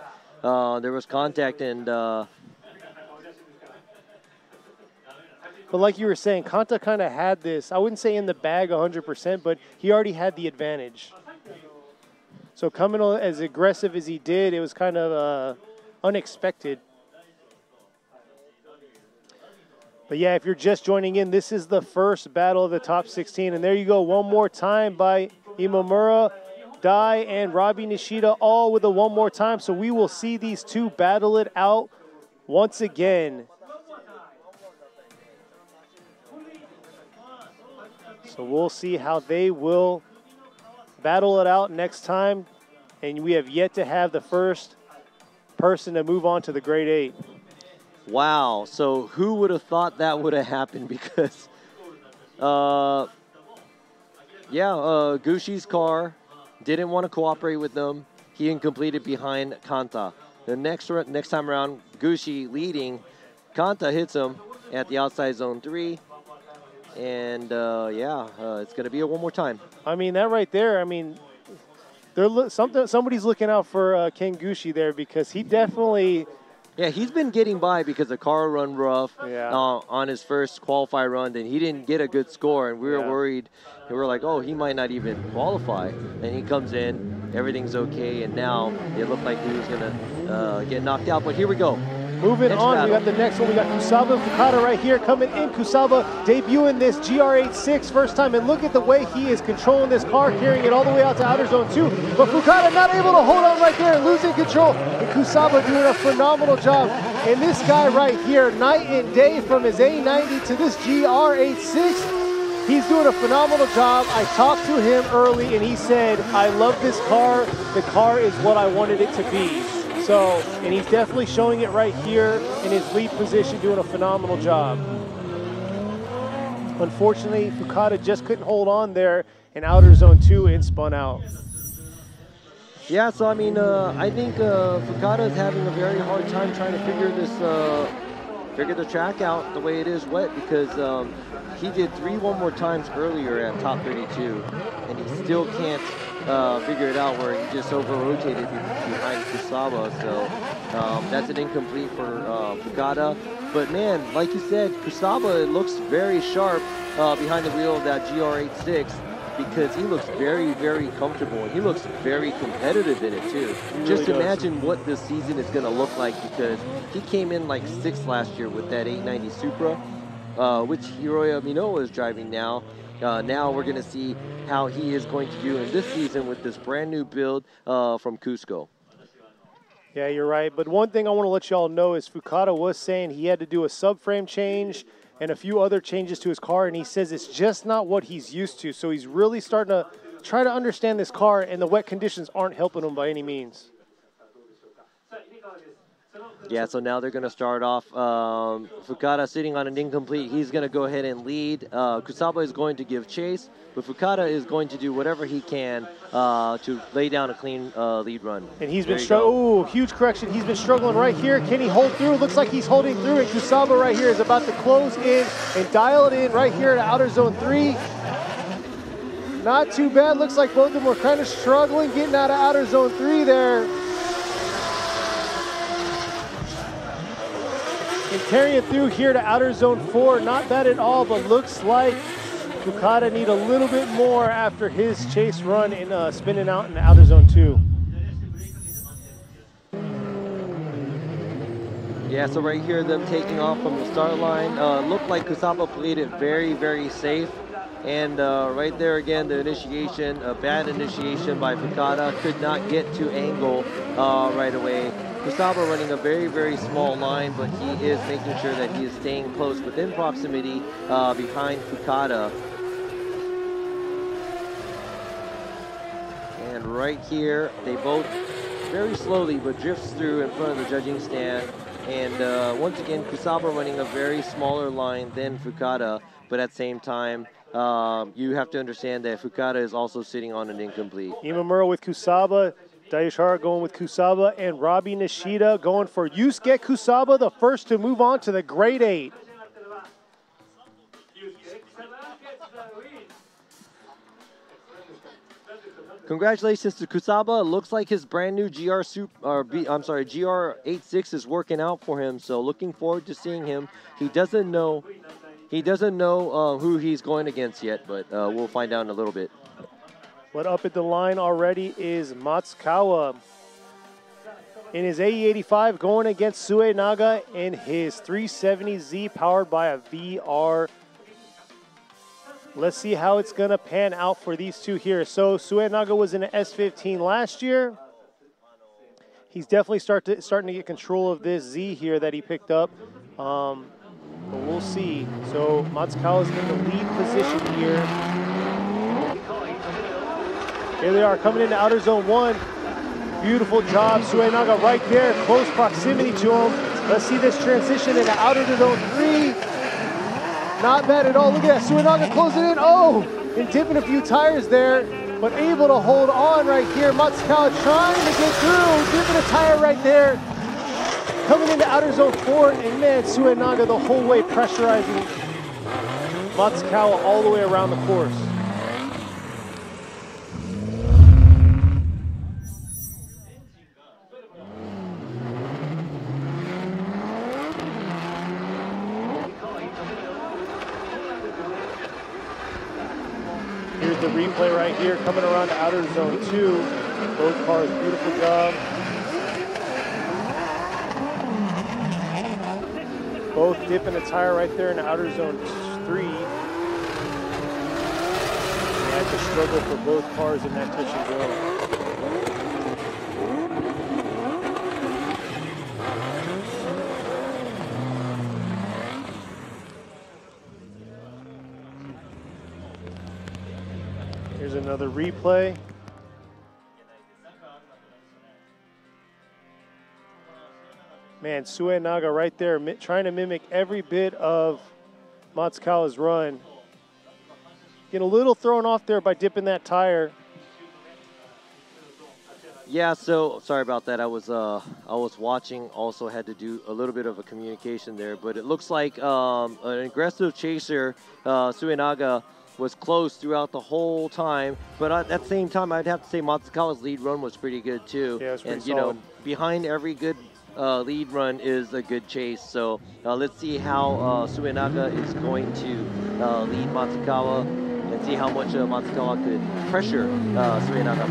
uh, there was contact and... Uh... But like you were saying, Kanta kind of had this, I wouldn't say in the bag one hundred percent, but he already had the advantage. So coming on as aggressive as he did, it was kind of uh, unexpected. But yeah, if you're just joining in, this is the first battle of the top sixteen. And there you go, one more time by Imamura, Dai, and Robin Nishida, all with a one more time. So we will see these two battle it out once again. So we'll see how they will battle it out next time. And we have yet to have the first person to move on to the grade eight. Wow. So who would have thought that would have happened? Because, uh, yeah, uh, Gushi's car didn't want to cooperate with them. He incompleted behind Kanta. The next next time around, Gushi leading. Kanta hits him at the outside zone three. And, uh, yeah, uh, it's going to be a one more time. I mean, that right there, I mean, they're something, somebody's looking out for uh, Ken Gushi there, because he definitely... Yeah, he's been getting by because the car run rough yeah. uh, on his first qualifier run, and he didn't get a good score, and we were yeah. worried. We were like, oh, he might not even qualify. And he comes in, everything's okay, and now it looked like he was going to uh, get knocked out. But here we go. Moving next on, battle. We got the next one. We got Kusaba Fukada right here coming in. Kusaba debuting this G R eighty-six first time, and look at the way he is controlling this car, carrying it all the way out to outer zone two. But Fukada not able to hold on right there, and losing control. And Kusaba doing a phenomenal job. And this guy right here, night and day from his A ninety to this G R eighty-six, he's doing a phenomenal job. I talked to him early, and he said, I love this car. The car is what I wanted it to be. So, and he's definitely showing it right here in his lead position, doing a phenomenal job. Unfortunately, Fukada just couldn't hold on there in outer zone two and spun out. Yeah, so I mean, uh, I think uh, Fukada is having a very hard time trying to figure this, uh, figure the track out the way it is wet, because um, he did three one more times earlier at top thirty-two, and he still can't Uh, figure it out, where he just over-rotated behind Kusaba. So um, that's an incomplete for uh, Fukada. But man, like you said, Kusaba, it looks very sharp uh, behind the wheel of that G R eighty-six, because he looks very, very comfortable. He looks very competitive in it, too. Really just does. Imagine what this season is going to look like, because he came in like sixth last year with that eight ninety Supra, uh, which Hiroya Minowa is driving now. Uh, now we're going to see how he is going to do in this season with this brand new build uh, from Cusco. Yeah, you're right. But one thing I want to let you all know is Fukada was saying he had to do a subframe change and a few other changes to his car, and he says it's just not what he's used to. So he's really starting to try to understand this car, and the wet conditions aren't helping him by any means. Yeah, so now they're going to start off. Um, Fukada sitting on an incomplete. He's going to go ahead and lead. Uh, Kusaba is going to give chase, but Fukada is going to do whatever he can uh, to lay down a clean uh, lead run. And he's there been struggling. Oh, huge correction. He's been struggling right here. Can he hold through? Looks like he's holding through, and Kusaba right here is about to close in and dial it in right here at outer zone three. Not too bad. Looks like both of them were kind of struggling getting out of outer zone three there. And carry it through here to outer zone four. Not bad at all, but looks like Fukada need a little bit more after his chase run and uh, spinning out in outer zone two. Yeah, so right here, them taking off from the start line. Uh, looked like Kusaba played it very, very safe. And uh, right there again, the initiation, a bad initiation by Fukada. Could not get to angle uh, right away. Kusaba running a very, very small line, but he is making sure that he is staying close within proximity uh, behind Fukada. And right here, they both very slowly but drifts through in front of the judging stand. And uh, once again, Kusaba running a very smaller line than Fukada, but at the same time, um, you have to understand that Fukada is also sitting on an incomplete. Imamura with Kusaba. Daijiro going with Kusaba, and Robin Nishida going for Yusuke Kusaba, the first to move on to the grade eight. Congratulations to Kusaba. Looks like his brand new G R Super, or B, I'm sorry, G R eighty-six is working out for him. So looking forward to seeing him. He doesn't know, he doesn't know uh, who he's going against yet, but uh, we'll find out in a little bit. But up at the line already is Matsukawa in his A E eighty-five going against Suenaga in his three seventy Z powered by a V R. Let's see how it's going to pan out for these two here. So Suenaga was in an S fifteen last year. He's definitely start to, starting to get control of this Z here that he picked up. Um, but we'll see. So Matsukawa's in the lead position here. Here they are coming into outer zone one. Beautiful job, Suenaga right there, close proximity to him. Let's see this transition into outer zone three. Not bad at all. Look at that, Suenaga closing in. Oh, and dipping a few tires there, but able to hold on right here. Matsukawa trying to get through, dipping a tire right there. Coming into outer zone four, and man, Suenaga the whole way pressurizing Matsukawa all the way around the course. The replay right here coming around outer zone two. Both cars, beautiful job. Both dipping a tire right there in outer zone three. And that's a struggle for both cars in that touch and go. Another replay. Man, Suenaga right there trying to mimic every bit of Matsukawa's run. Getting a little thrown off there by dipping that tire. Yeah, so sorry about that. I was uh, I was watching, also had to do a little bit of a communication there, but it looks like um, an aggressive chaser, uh, Suenaga, was close throughout the whole time, but at that same time, I'd have to say Matsukawa's lead run was pretty good too. Yeah, it's pretty and you solid. know, behind every good uh, lead run is a good chase. So uh, let's see how uh, Suenaga is going to uh, lead Matsukawa, and see how much uh, Matsukawa could pressure uh, Suenaga.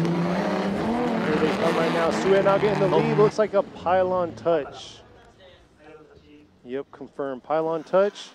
Here they come right now. Suenaga in the oh. lead. Looks like a pylon touch. Yep, confirmed pylon touch.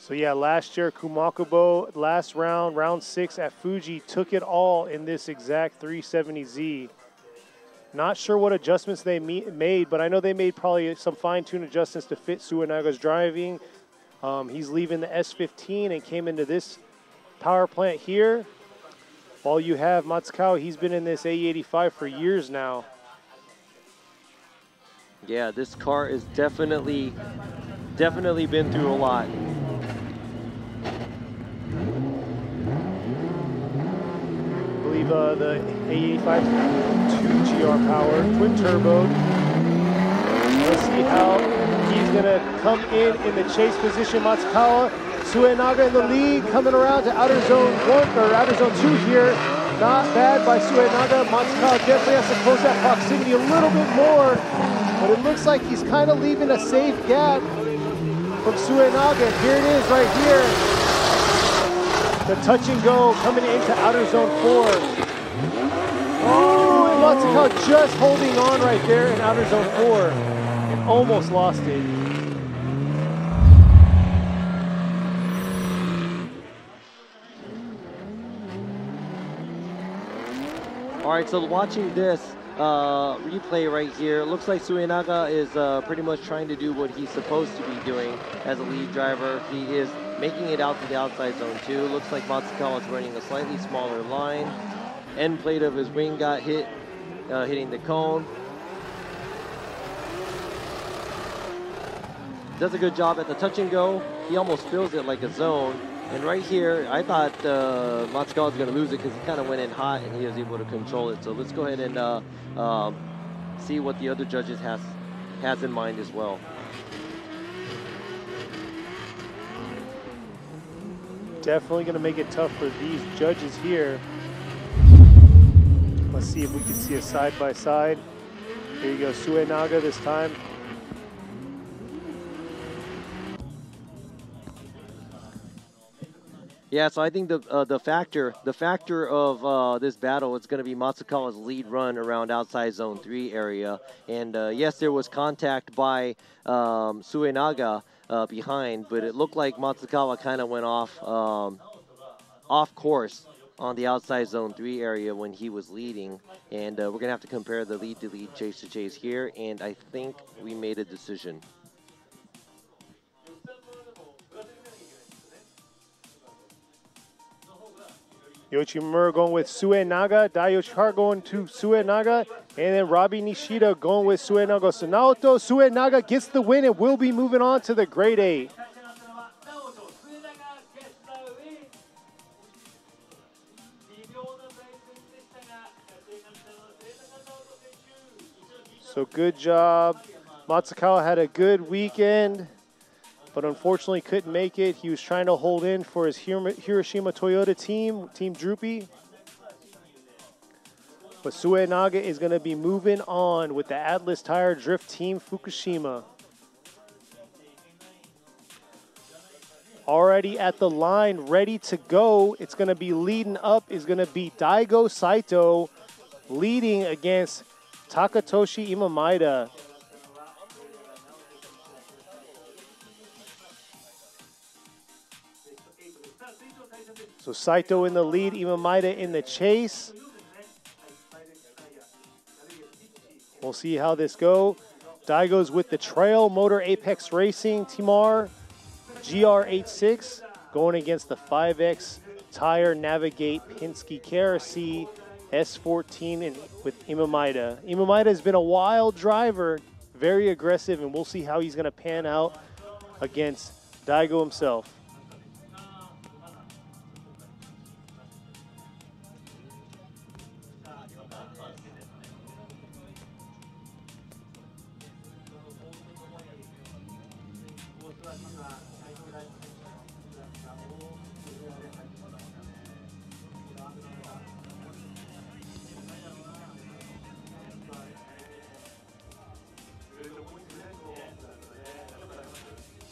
So yeah, last year, Kumakubo, last round, round six at Fuji, took it all in this exact three seventy Z. Not sure what adjustments they made, but I know they made probably some fine-tuned adjustments to fit Suenaga's driving. Um, he's leaving the S fifteen and came into this power plant here. All you have, Matsukawa, he's been in this A E eighty-five for years now. Yeah, this car has definitely, definitely been through a lot. I believe uh, the A E eighty-five two G R power, twin turbo. Let's see how he's gonna come in in the chase position. Matsukawa, Suenaga in the lead, coming around to outer zone one, or outer zone two here. Not bad by Suenaga. Matsukawa definitely has to close that proximity a little bit more, but it looks like he's kind of leaving a safe gap from Suenaga. Here it is right here. The touch and go coming into outer zone four. Oh, and Matsukawa just holding on right there in outer zone four. And almost lost it. All right, so watching this uh, replay right here, looks like Suenaga is uh, pretty much trying to do what he's supposed to be doing as a lead driver. He is making it out to the outside zone two. Looks like Matsukawa's running a slightly smaller line. End plate of his wing got hit, uh, hitting the cone. Does a good job at the touch and go. He almost feels it like a zone. And right here, I thought uh, Matsukawa was gonna lose it because he kind of went in hot and he was able to control it. So let's go ahead and uh, uh, see what the other judges has, has in mind as well. Definitely going to make it tough for these judges here. Let's see if we can see a side-by-side. -side. Here you go, Suenaga this time. Yeah, so I think the uh, the factor the factor of uh, this battle is going to be Matsukawa's lead run around outside zone three area. And uh, yes, there was contact by um, Suenaga uh, behind, but it looked like Matsukawa kind of went off um, off course on the outside zone three area when he was leading, and uh, we're gonna have to compare the lead to lead, chase to chase here, and I think we made a decision. Yoichi Imamura going with Suenaga, Dai Yoshihara going to Suenaga, and then Robin Nishida going with Suenaga. So Naoto Suenaga gets the win and will be moving on to the grade eight. So good job. Matsukawa had a good weekend, but unfortunately couldn't make it. He was trying to hold in for his Hiroshima Toyota team, Team Droopy. But Suenaga is going to be moving on with the Atlas Tire Drift Team Fukushima. Already at the line, ready to go. It's going to be leading up, is going to be Daigo Saito leading against Takatoshi Imamaida. So Saito in the lead, Imamaida in the chase. We'll see how this goes. Daigo's with the Trail Motor Apex Racing Team R G R eighty-six going against the five X Tire Navigate Penske K R C S fourteen and with Imamaida. Imamaida has been a wild driver, very aggressive, and we'll see how he's going to pan out against Daigo himself.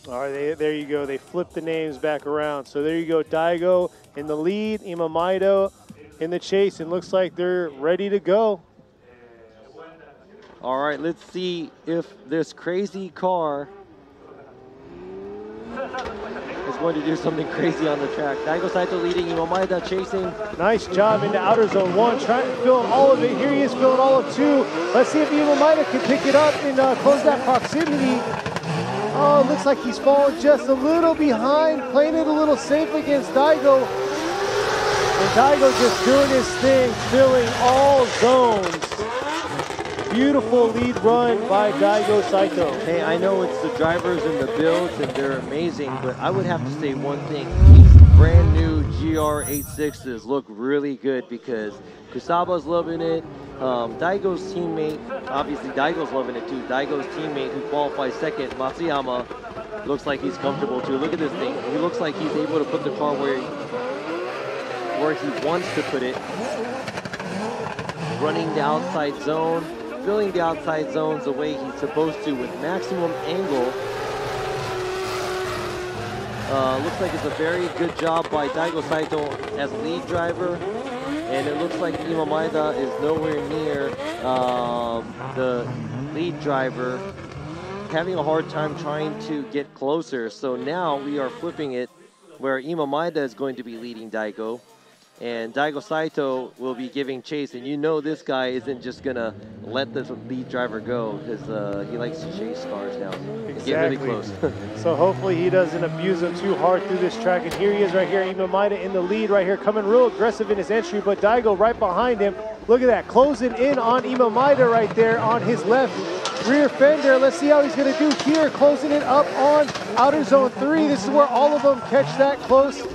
All right, they, there you go. They flip the names back around. So there you go. Daigo in the lead, Imamaida in the chase, and looks like they're ready to go. All right, let's see if this crazy car is going to do something crazy on the track. Daigo Saito leading, Imamaida chasing. Nice job into outer zone one, trying to fill all of it. Here he is filling all of two. Let's see if Imamaida can pick it up and uh, close that proximity. Oh, looks like he's falling just a little behind, playing it a little safe against Daigo. And Daigo just doing his thing, filling all zones. Beautiful lead run by Daigo Saito. Hey, I know it's the drivers and the builds and they're amazing, but I would have to say one thing. These brand new G R eighty-sixes look really good because Kusaba's loving it. Um, Daigo's teammate, obviously Daigo's loving it too. Daigo's teammate who qualifies second, Matsuyama, looks like he's comfortable too. Look at this thing. He looks like he's able to put the car where he, where he wants to put it. Running the outside zone, filling the outside zones the way he's supposed to with maximum angle. Uh, looks like it's a very good job by Daigo Saito as lead driver. And it looks like Imamaida is nowhere near um, the lead driver, having a hard time trying to get closer. So now we are flipping it where Imamaida is going to be leading Daigo. And Daigo Saito will be giving chase. And you know this guy isn't just going to let the lead driver go because uh, he likes to chase cars now. Exactly. Get really close. So hopefully he doesn't abuse them too hard through this track. And here he is right here, Imamaida in the lead right here, coming real aggressive in his entry, but Daigo right behind him. Look at that, closing in on Imamaida right there on his left rear fender. Let's see how he's going to do here, closing it up on outer zone three. This is where all of them catch that close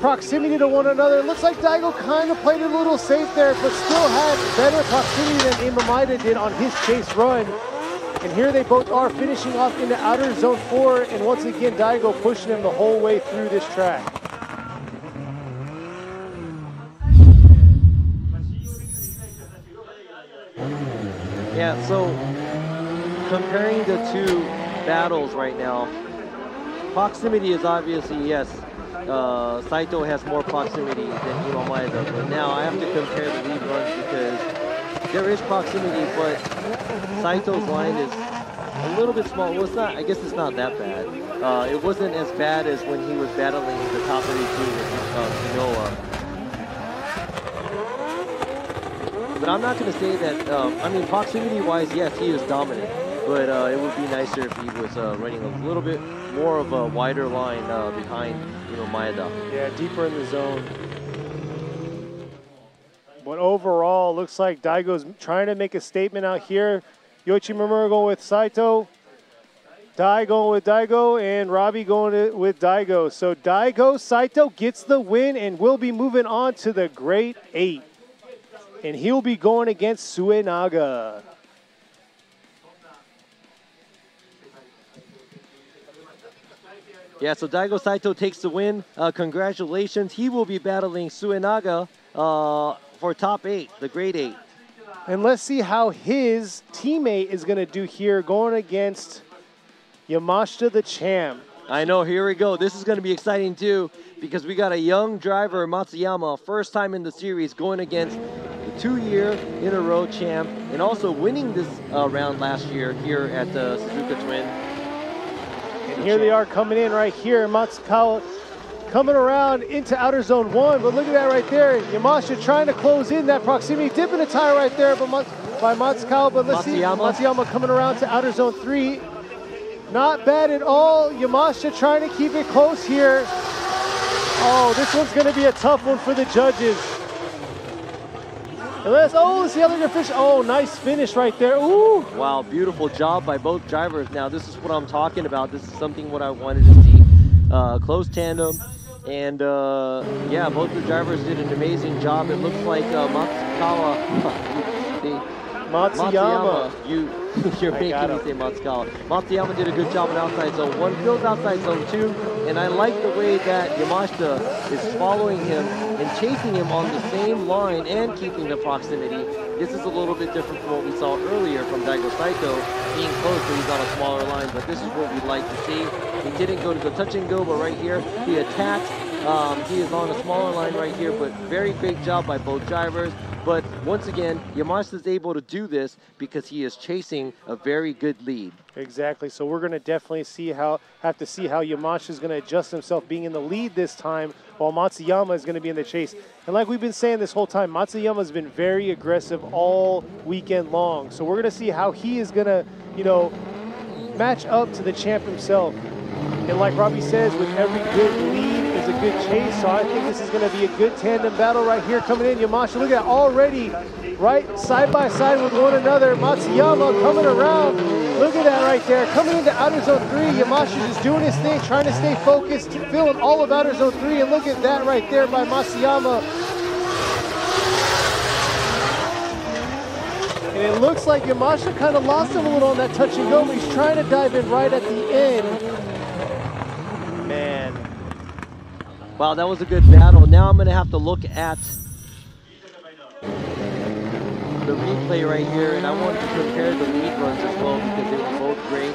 proximity to one another. It looks like Daigo kind of played it a little safe there, but still had better proximity than Imamaida did on his chase run. And here they both are finishing off into outer zone four, and once again Daigo pushing him the whole way through this track. Yeah, so comparing the two battles right now, proximity is obviously, yes, Uh, Saito has more proximity than Imamaida, but now I have to compare the lead runs because there is proximity, but Saito's line is a little bit small. Well, it's not, I guess it's not that bad. Uh, it wasn't as bad as when he was battling the top of the team with uh, Kinoa. but I'm not going to say that, um, I mean, proximity-wise, yes, he is dominant, but uh, it would be nicer if he was uh, running a little bit more of a wider line uh, behind, you know, Maeda. Yeah, deeper in the zone. But overall, looks like Daigo's trying to make a statement out here. Yoichi Imamura going with Saito, Dai going with Daigo, and Robbie going to, with Daigo. So Daigo Saito gets the win and will be moving on to the Great Eight. And he'll be going against Suenaga. Yeah, so Daigo Saito takes the win. Uh, congratulations. He will be battling Suenaga uh, for top eight, the Great Eight. And let's see how his teammate is going to do here, going against Yamashita the champ. I know, here we go. This is going to be exciting too, because we got a young driver, Matsuyama, first time in the series, going against the two-year in a row champ, and also winning this uh, round last year here at the Suzuka Twin. And here they are coming in right here. Matsukawa coming around into outer zone one, but look at that right there. Yamashita trying to close in that proximity, dipping a tire right there but by Matsukawa, but let's Matsuyama. see Matsuyama coming around to outer zone three. Not bad at all. Yamashita trying to keep it close here. Oh, this one's going to be a tough one for the judges. And let's, oh, let's see how they're going to finish. Oh, nice finish right there. Ooh. Wow, beautiful job by both drivers. Now, this is what I'm talking about. This is something what I wanted to see. Uh, close tandem. And, uh, yeah, both the drivers did an amazing job. It looks like uh, Matsukawa... they, Matsuyama. Matsuyama, you, you're I making me say Matsukawa. Matsuyama did a good job in outside zone one, fills outside zone two, and I like the way that Yamashita is following him and chasing him on the same line and keeping the proximity. This is a little bit different from what we saw earlier from Daigo Saito, being close, but he's on a smaller line, but this is what we'd like to see. He didn't go to the touch and go, but right here, he attacked. Um, he is on a smaller line right here, but very great job by both drivers. But once again, Yamashita is able to do this because he is chasing a very good lead. Exactly. So we're going to definitely see how have to see how Yamashita is going to adjust himself being in the lead this time, while Matsuyama is going to be in the chase. And like we've been saying this whole time, Matsuyama has been very aggressive all weekend long. So we're going to see how he is going to, you know, match up to the champ himself. And like Robbie says, with every good lead is a good chase, so I think this is going to be a good tandem battle right here coming in. Yamashita, look at that, already right side by side with one another. Matsuyama coming around, look at that right there, coming into outer zone three. Yamashita just doing his thing, trying to stay focused, filling all of outer zone three, and look at that right there by Matsuyama. And it looks like Yamashita kind of lost him a little on that touch and go, but he's trying to dive in right at the end. Man. Wow, that was a good battle. Now I'm going to have to look at the replay right here, and I wanted to compare the lead runs as well because they were both great.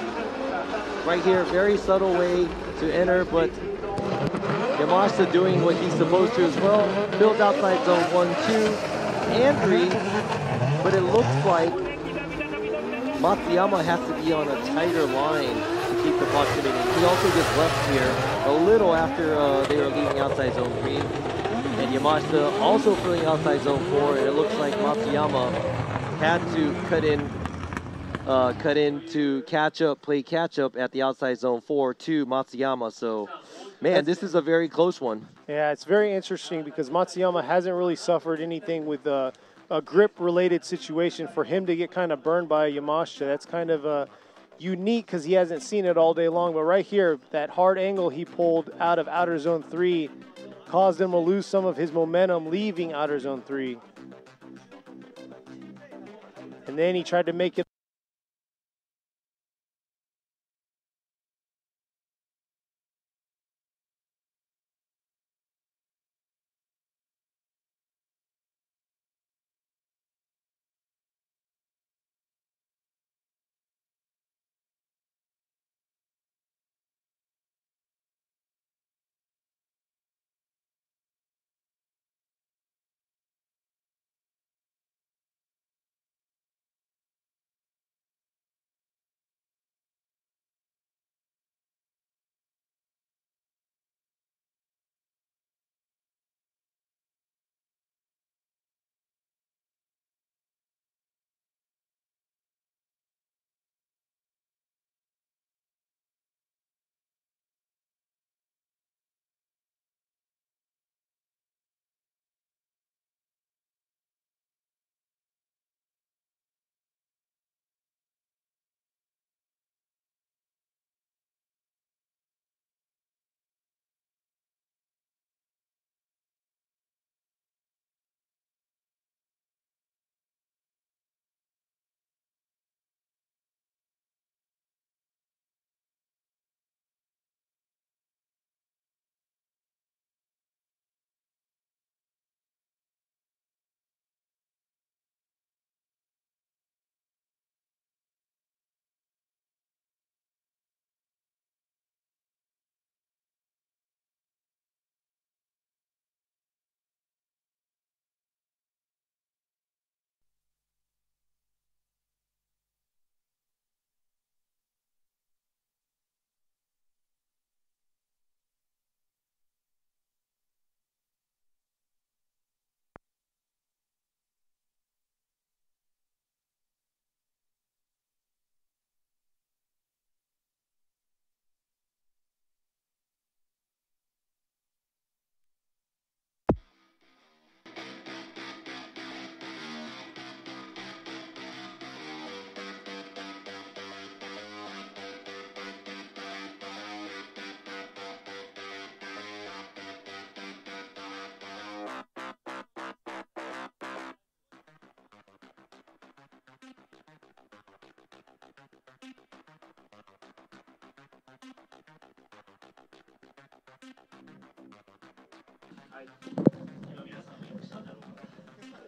Right here, very subtle way to enter, but Yamashita doing what he's supposed to as well. Built outside zone one, two, and three, but it looks like Matsuyama has to be on a tighter line. Keep the proximity. He also gets left here a little after uh, they were leaving outside zone three. And Yamashita also filling outside zone four. And it looks like Matsuyama had to cut in, uh, cut in to catch up, play catch up at the outside zone four to Matsuyama. So, man, this is a very close one. Yeah, it's very interesting because Matsuyama hasn't really suffered anything with uh, a grip-related situation. For him to get kind of burned by Yamashita, that's kind of a... Uh, unique because he hasn't seen it all day long, but right here, that hard angle he pulled out of outer zone three caused him to lose some of his momentum leaving outer zone three. And then he tried to make it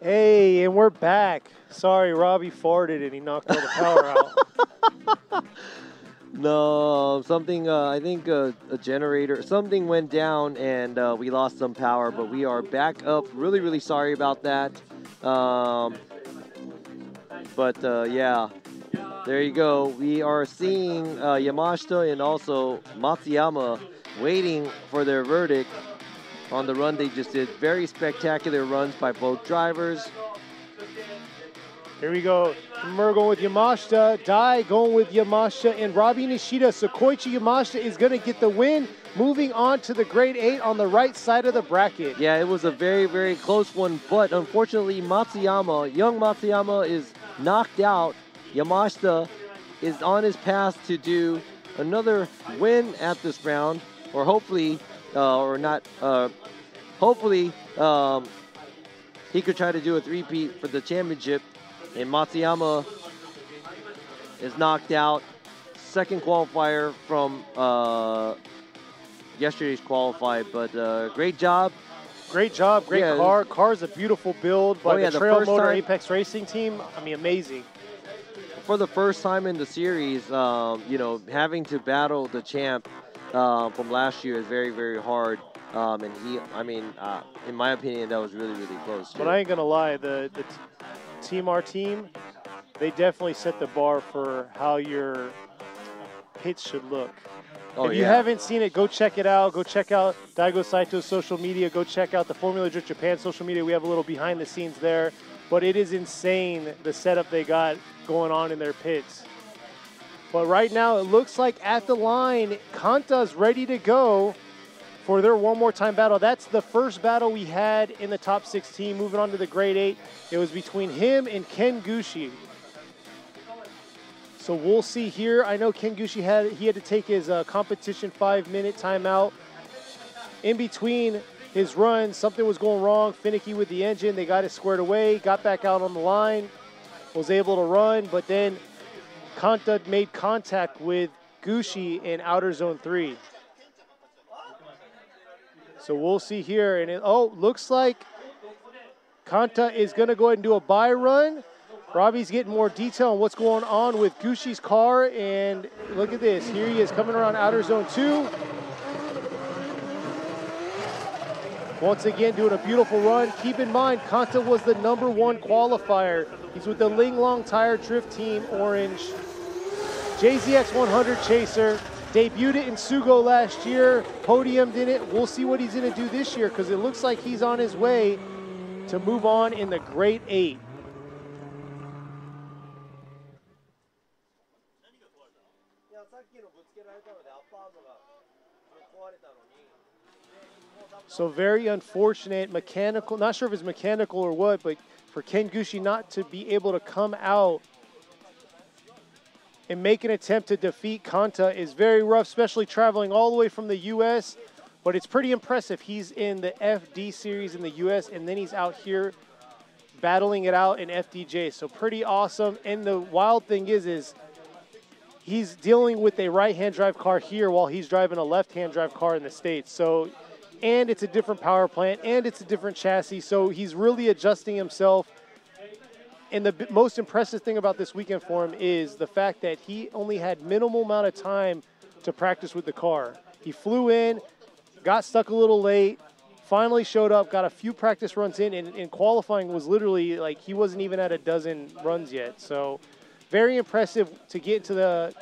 Hey, and we're back. Sorry, Robbie farted and he knocked all the power out. No, something, uh, I think uh, a generator, something went down and uh, we lost some power, but we are back up. Really, really sorry about that. Um, but uh, yeah, there you go. We are seeing uh, Yamashita and also Matsuyama waiting for their verdict on the run they just did. Very spectacular runs by both drivers. Here we go. Mer going with Yamashita, Dai going with Yamashita, and Robbie Nishida. So Koichi Yamashita is going to get the win, moving on to the grade eight on the right side of the bracket. Yeah, it was a very, very close one, but unfortunately Matsuyama, young Matsuyama is knocked out. Yamashita is on his path to do another win at this round, or hopefully, uh, or not, uh, hopefully um, he could try to do a three-peat for the championship. And Matsuyama is knocked out. Second qualifier from uh, yesterday's qualify, but uh, great job. Great job, great yeah. car. Car's a beautiful build by oh, yeah, the Trail the Motor time, Apex Racing team. I mean, amazing. For the first time in the series, um, you know, having to battle the champ uh, from last year is very, very hard. Um, and he, I mean, uh, in my opinion, that was really, really close. Too. But I ain't gonna lie, the, the Team Our Team, they definitely set the bar for how your pits should look. Oh, if you yeah. haven't seen it, go check it out. Go check out Daigo Saito's social media. Go check out the Formula Drift Japan social media. We have a little behind the scenes there. But it is insane the setup they got going on in their pits. But right now, it looks like at the line, Kanta's ready to go for their one more time battle. That's the first battle we had in the top sixteen. Moving on to the grade eight, it was between him and Ken Gushi. So we'll see here. I know Ken Gushi had he had to take his uh, competition five minute timeout. In between his runs, something was going wrong, finicky with the engine. They got it squared away, got back out on the line, was able to run, but then Kanta made contact with Gushi in outer zone three. So we'll see here, and it, oh, looks like Kanta is gonna go ahead and do a buy run. Robbie's getting more detail on what's going on with Gushi's car, and look at this, here he is coming around outer zone two. Once again, doing a beautiful run. Keep in mind, Kanta was the number one qualifier. He's with the Linglong Tire Drift Team Orange. J Z X one hundred Chaser. Debuted it in Sugo last year, podiumed in it. We'll see what he's gonna do this year because it looks like he's on his way to move on in the grade eight. So very unfortunate mechanical, not sure if it's mechanical or what, but for Ken Gushi not to be able to come out and make an attempt to defeat Kanta is very rough, especially traveling all the way from the U S, but it's pretty impressive. He's in the F D series in the U S, and then he's out here battling it out in F D J, so pretty awesome. And the wild thing is, is he's dealing with a right-hand drive car here while he's driving a left-hand drive car in the States, so, and it's a different power plant, and it's a different chassis, so he's really adjusting himself. And the most impressive thing about this weekend for him is the fact that he only had minimal amount of time to practice with the car. He flew in, got stuck a little late, finally showed up, got a few practice runs in, and, and qualifying was literally like he wasn't even at a dozen runs yet. So very impressive to get to the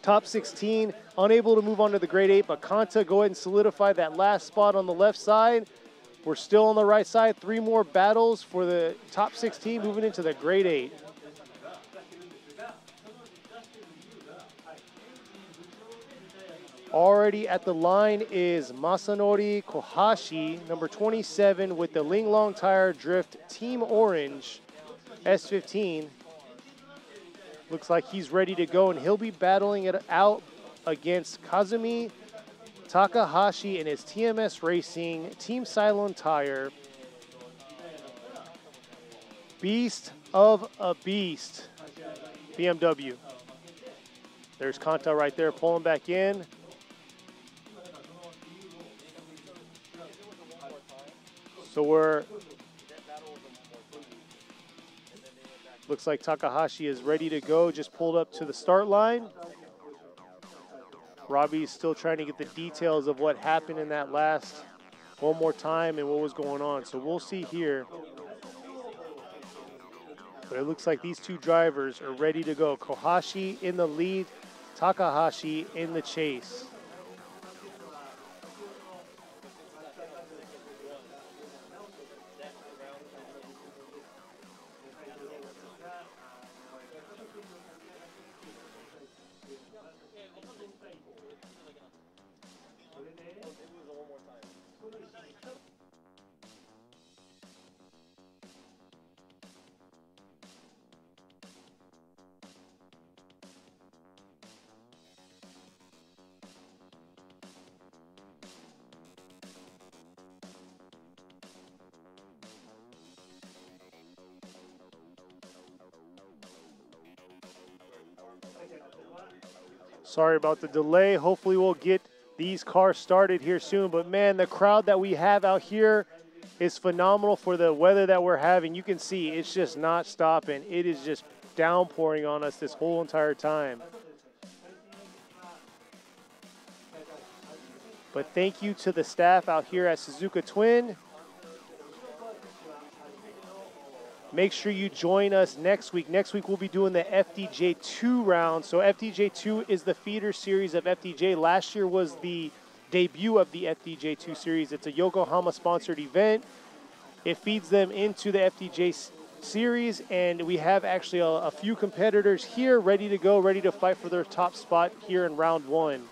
top sixteen, unable to move on to the grade eight, but Kanta go ahead and solidify that last spot on the left side. We're still on the right side. Three more battles for the top sixteen, moving into the grade eight. Already at the line is Masanori Kohashi, number twenty-seven, with the Linglong Tire Drift Team Orange S fifteen. Looks like he's ready to go, and he'll be battling it out against Kazumi Takahashi and his T M S Racing Team Cylon Tire. Beast of a beast, B M W. There's Kanta right there, pulling back in. So we're, looks like Takahashi is ready to go, just pulled up to the start line. Robbie's still trying to get the details of what happened in that last one more time and what was going on. So we'll see here. But it looks like these two drivers are ready to go. Kohashi in the lead, Takahashi in the chase. Sorry about the delay. Hopefully we'll get these cars started here soon. But man, the crowd that we have out here is phenomenal for the weather that we're having. You can see it's just not stopping. It is just downpouring on us this whole entire time. But thank you to the staff out here at Suzuka Twin. Make sure you join us next week. Next week, we'll be doing the F D J two round. So F D J two is the feeder series of F D J. Last year was the debut of the F D J two series. It's a Yokohama-sponsored event. It feeds them into the F D J series, and we have actually a, a few competitors here ready to go, ready to fight for their top spot here in round one.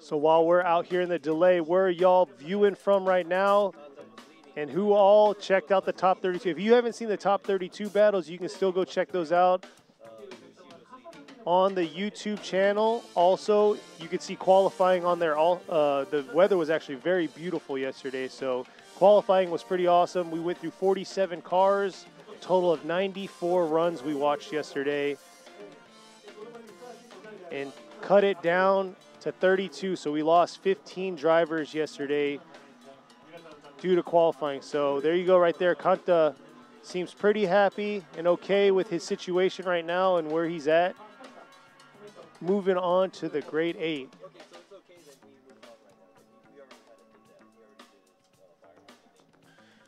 So while we're out here in the delay, where are y'all viewing from right now? And who all checked out the top thirty-two? If you haven't seen the top thirty-two battles, you can still go check those out on the YouTube channel. Also, you can see qualifying on there. All uh, the weather was actually very beautiful yesterday, so qualifying was pretty awesome. We went through forty-seven cars, total of ninety-four runs we watched yesterday, and cut it down to thirty-two, so we lost fifteen drivers yesterday due to qualifying. So there you go right there. Kanta seems pretty happy and okay with his situation right now and where he's at. Moving on to the grade eight.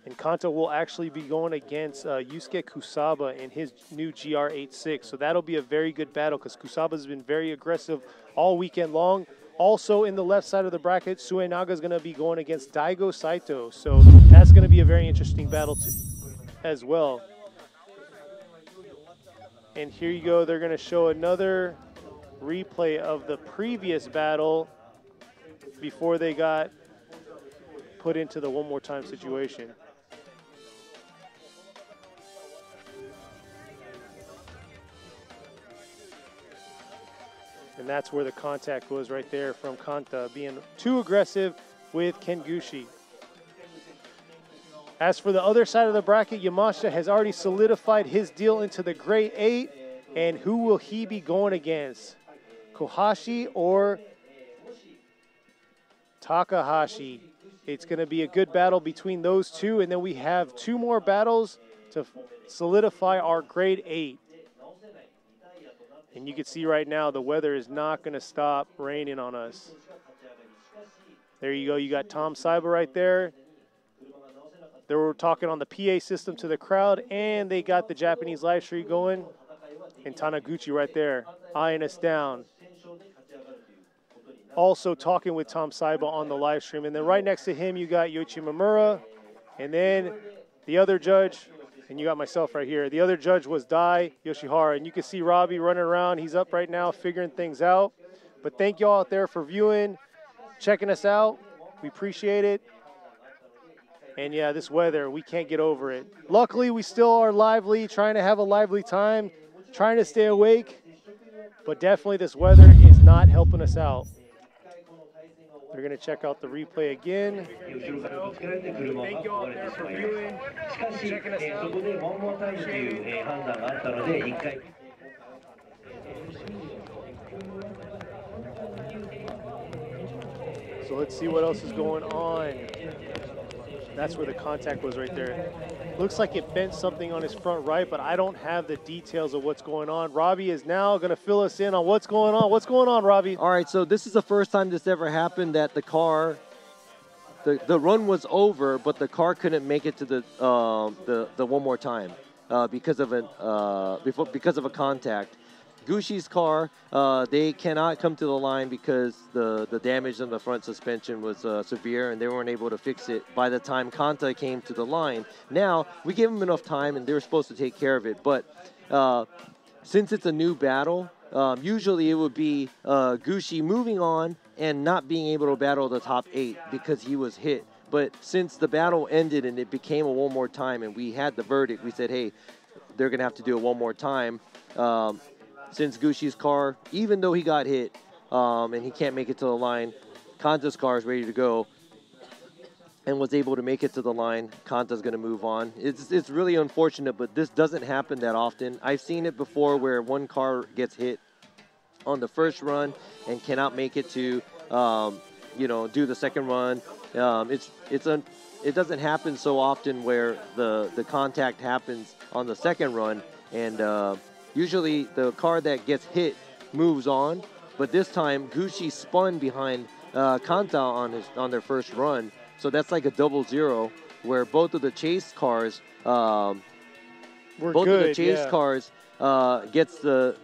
And Kanta will actually be going against uh, Yusuke Kusaba in his new G R eighty-six. So that'll be a very good battle because Kusaba's been very aggressive all weekend long. Also in the left side of the bracket, Suenaga is going to be going against Daigo Saito. So that's going to be a very interesting battle to, as well. And here you go. They're going to show another replay of the previous battle before they got put into the one more time situation. And that's where the contact was right there from Kanta, being too aggressive with Kengushi. As for the other side of the bracket, Yamashita has already solidified his deal into the grade eight. And who will he be going against? Kohashi or Takahashi? It's going to be a good battle between those two. And then we have two more battles to solidify our grade eight. And you can see right now the weather is not going to stop raining on us. There you go. You got Tom Saiba right there. They were talking on the P A system to the crowd, and they got the Japanese live stream going. And Taniguchi right there eyeing us down. Also talking with Tom Saiba on the live stream. And then right next to him, you got Yoichi Imamura. And then the other judge, and you got myself right here. The other judge was Dai Yoshihara. And you can see Robbie running around. He's up right now figuring things out. But thank y'all out there for viewing, checking us out. We appreciate it. And yeah, this weather, we can't get over it. Luckily, we still are lively, trying to have a lively time, trying to stay awake. But definitely this weather is not helping us out. They're going to check out the replay again. Thank you all there for viewing, checking us out. So let's see what else is going on. That's where the contact was right there. Looks like it bent something on his front right, but I don't have the details of what's going on. Robbie is now going to fill us in on what's going on. What's going on, Robbie? All right, so this is the first time this ever happened that the car, the, the run was over, but the car couldn't make it to the uh, the, the one more time uh, because of an uh, before, because of a contact. Gushi's car, uh, they cannot come to the line because the, the damage on the front suspension was uh, severe and they weren't able to fix it by the time Kanta came to the line. Now, we gave them enough time and they were supposed to take care of it, but uh, since it's a new battle, um, usually it would be uh, Gushi moving on and not being able to battle the top eight because he was hit. But since the battle ended and it became a one more time and we had the verdict, we said, hey, they're going to have to do it one more time. Um, Since Gushi's car, even though he got hit um, and he can't make it to the line, Kanta's car is ready to go and was able to make it to the line. Kanta's going to move on. It's, it's really unfortunate, but this doesn't happen that often. I've seen it before where one car gets hit on the first run and cannot make it to, um, you know, do the second run. Um, it's it's un it doesn't happen so often where the, the contact happens on the second run and... Uh, Usually the car that gets hit moves on, but this time Gushi spun behind uh, Kanta on his on their first run, so that's like a double zero where both of the chase cars, um, We're both good, of the chase yeah. cars uh, gets the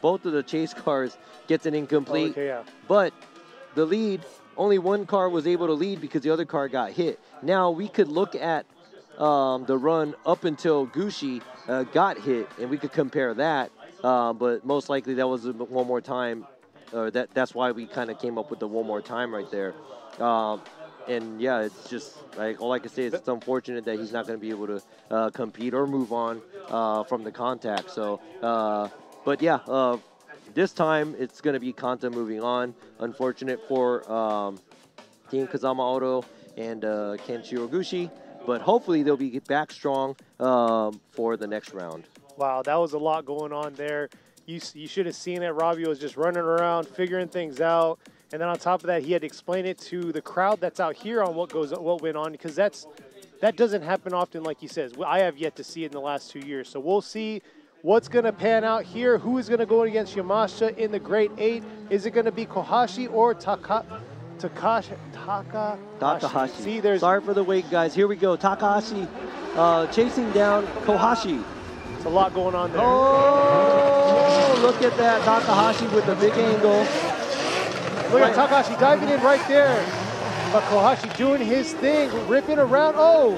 both of the chase cars gets an incomplete, oh, okay, yeah. but the lead only one car was able to lead because the other car got hit. Now we could look at um, the run up until Gushi. Uh, got hit, and we could compare that, uh, but most likely that was one more time, or uh, that that's why we kind of came up with the one more time right there. Uh, and yeah, it's just like all I can say is it's unfortunate that he's not going to be able to uh, compete or move on uh, from the contact. So, uh, but yeah, uh, this time it's going to be Kanta moving on. Unfortunate for um, Team Kazama Auto and uh, Kenshiro Gushi. But hopefully they'll be back strong um, for the next round. Wow, that was a lot going on there. You, you should have seen it. Robbie was just running around, figuring things out. And then on top of that, he had to explain it to the crowd that's out here on what goes, what went on, because that's that doesn't happen often, like he says. I have yet to see it in the last two years. So we'll see what's going to pan out here. Who is going to go against Yamashita in the Great Eight? Is it going to be Kohashi or Taka? Takashi, Taka, Takahashi. See, there's Sorry for the wait, guys. Here we go. Takahashi uh, chasing down Kohashi. It's a lot going on there. Oh, look at that. Takahashi with the big angle. Look at Takahashi diving in right there. But Kohashi doing his thing, ripping around. Oh,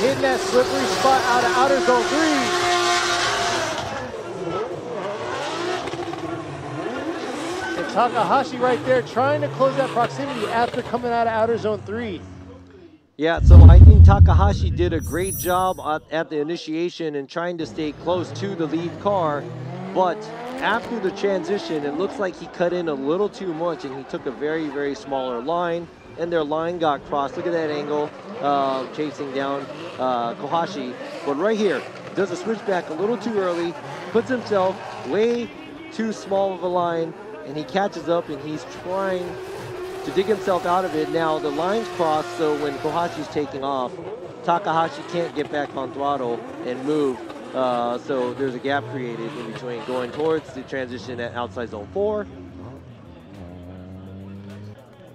hitting that slippery spot out of outer zone three. Takahashi right there trying to close that proximity after coming out of outer zone three. Yeah, so I think Takahashi did a great job at, at the initiation and trying to stay close to the lead car, but after the transition, it looks like he cut in a little too much and he took a very, very smaller line, and their line got crossed. Look at that angle, uh, chasing down uh, Kohashi. But right here, does a switchback a little too early, puts himself way too small of a line, and he catches up and he's trying to dig himself out of it. Now the lines cross, so when Kohashi's taking off, Takahashi can't get back on throttle and move. Uh, so there's a gap created in between going towards the transition at outside zone four.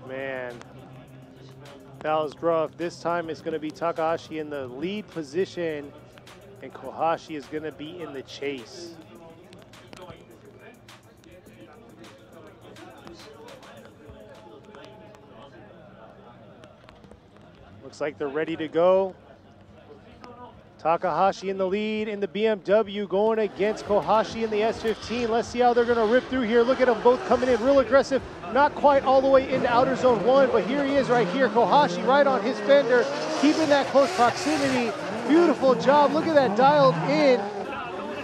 Man, that was rough. This time it's gonna be Takahashi in the lead position and Kohashi is gonna be in the chase. Looks like they're ready to go. Takahashi in the lead in the B M W going against Kohashi in the S fifteen. Let's see how they're going to rip through here. Look at them both coming in real aggressive. Not quite all the way into outer zone one, but here he is right here. Kohashi right on his fender, keeping that close proximity. Beautiful job. Look at that dialed in.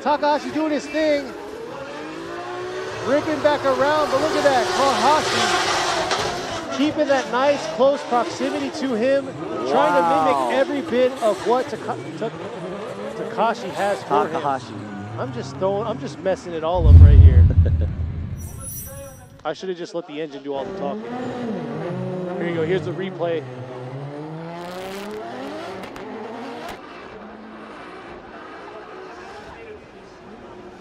Takahashi doing his thing. Ripping back around, but look at that. Kohashi keeping that nice close proximity to him. Trying wow. to mimic every bit of what Taka Takahashi has for Takahashi. him. I'm just throwing, I'm just messing it all up right here. I should have just let the engine do all the talking. Here you go, here's the replay.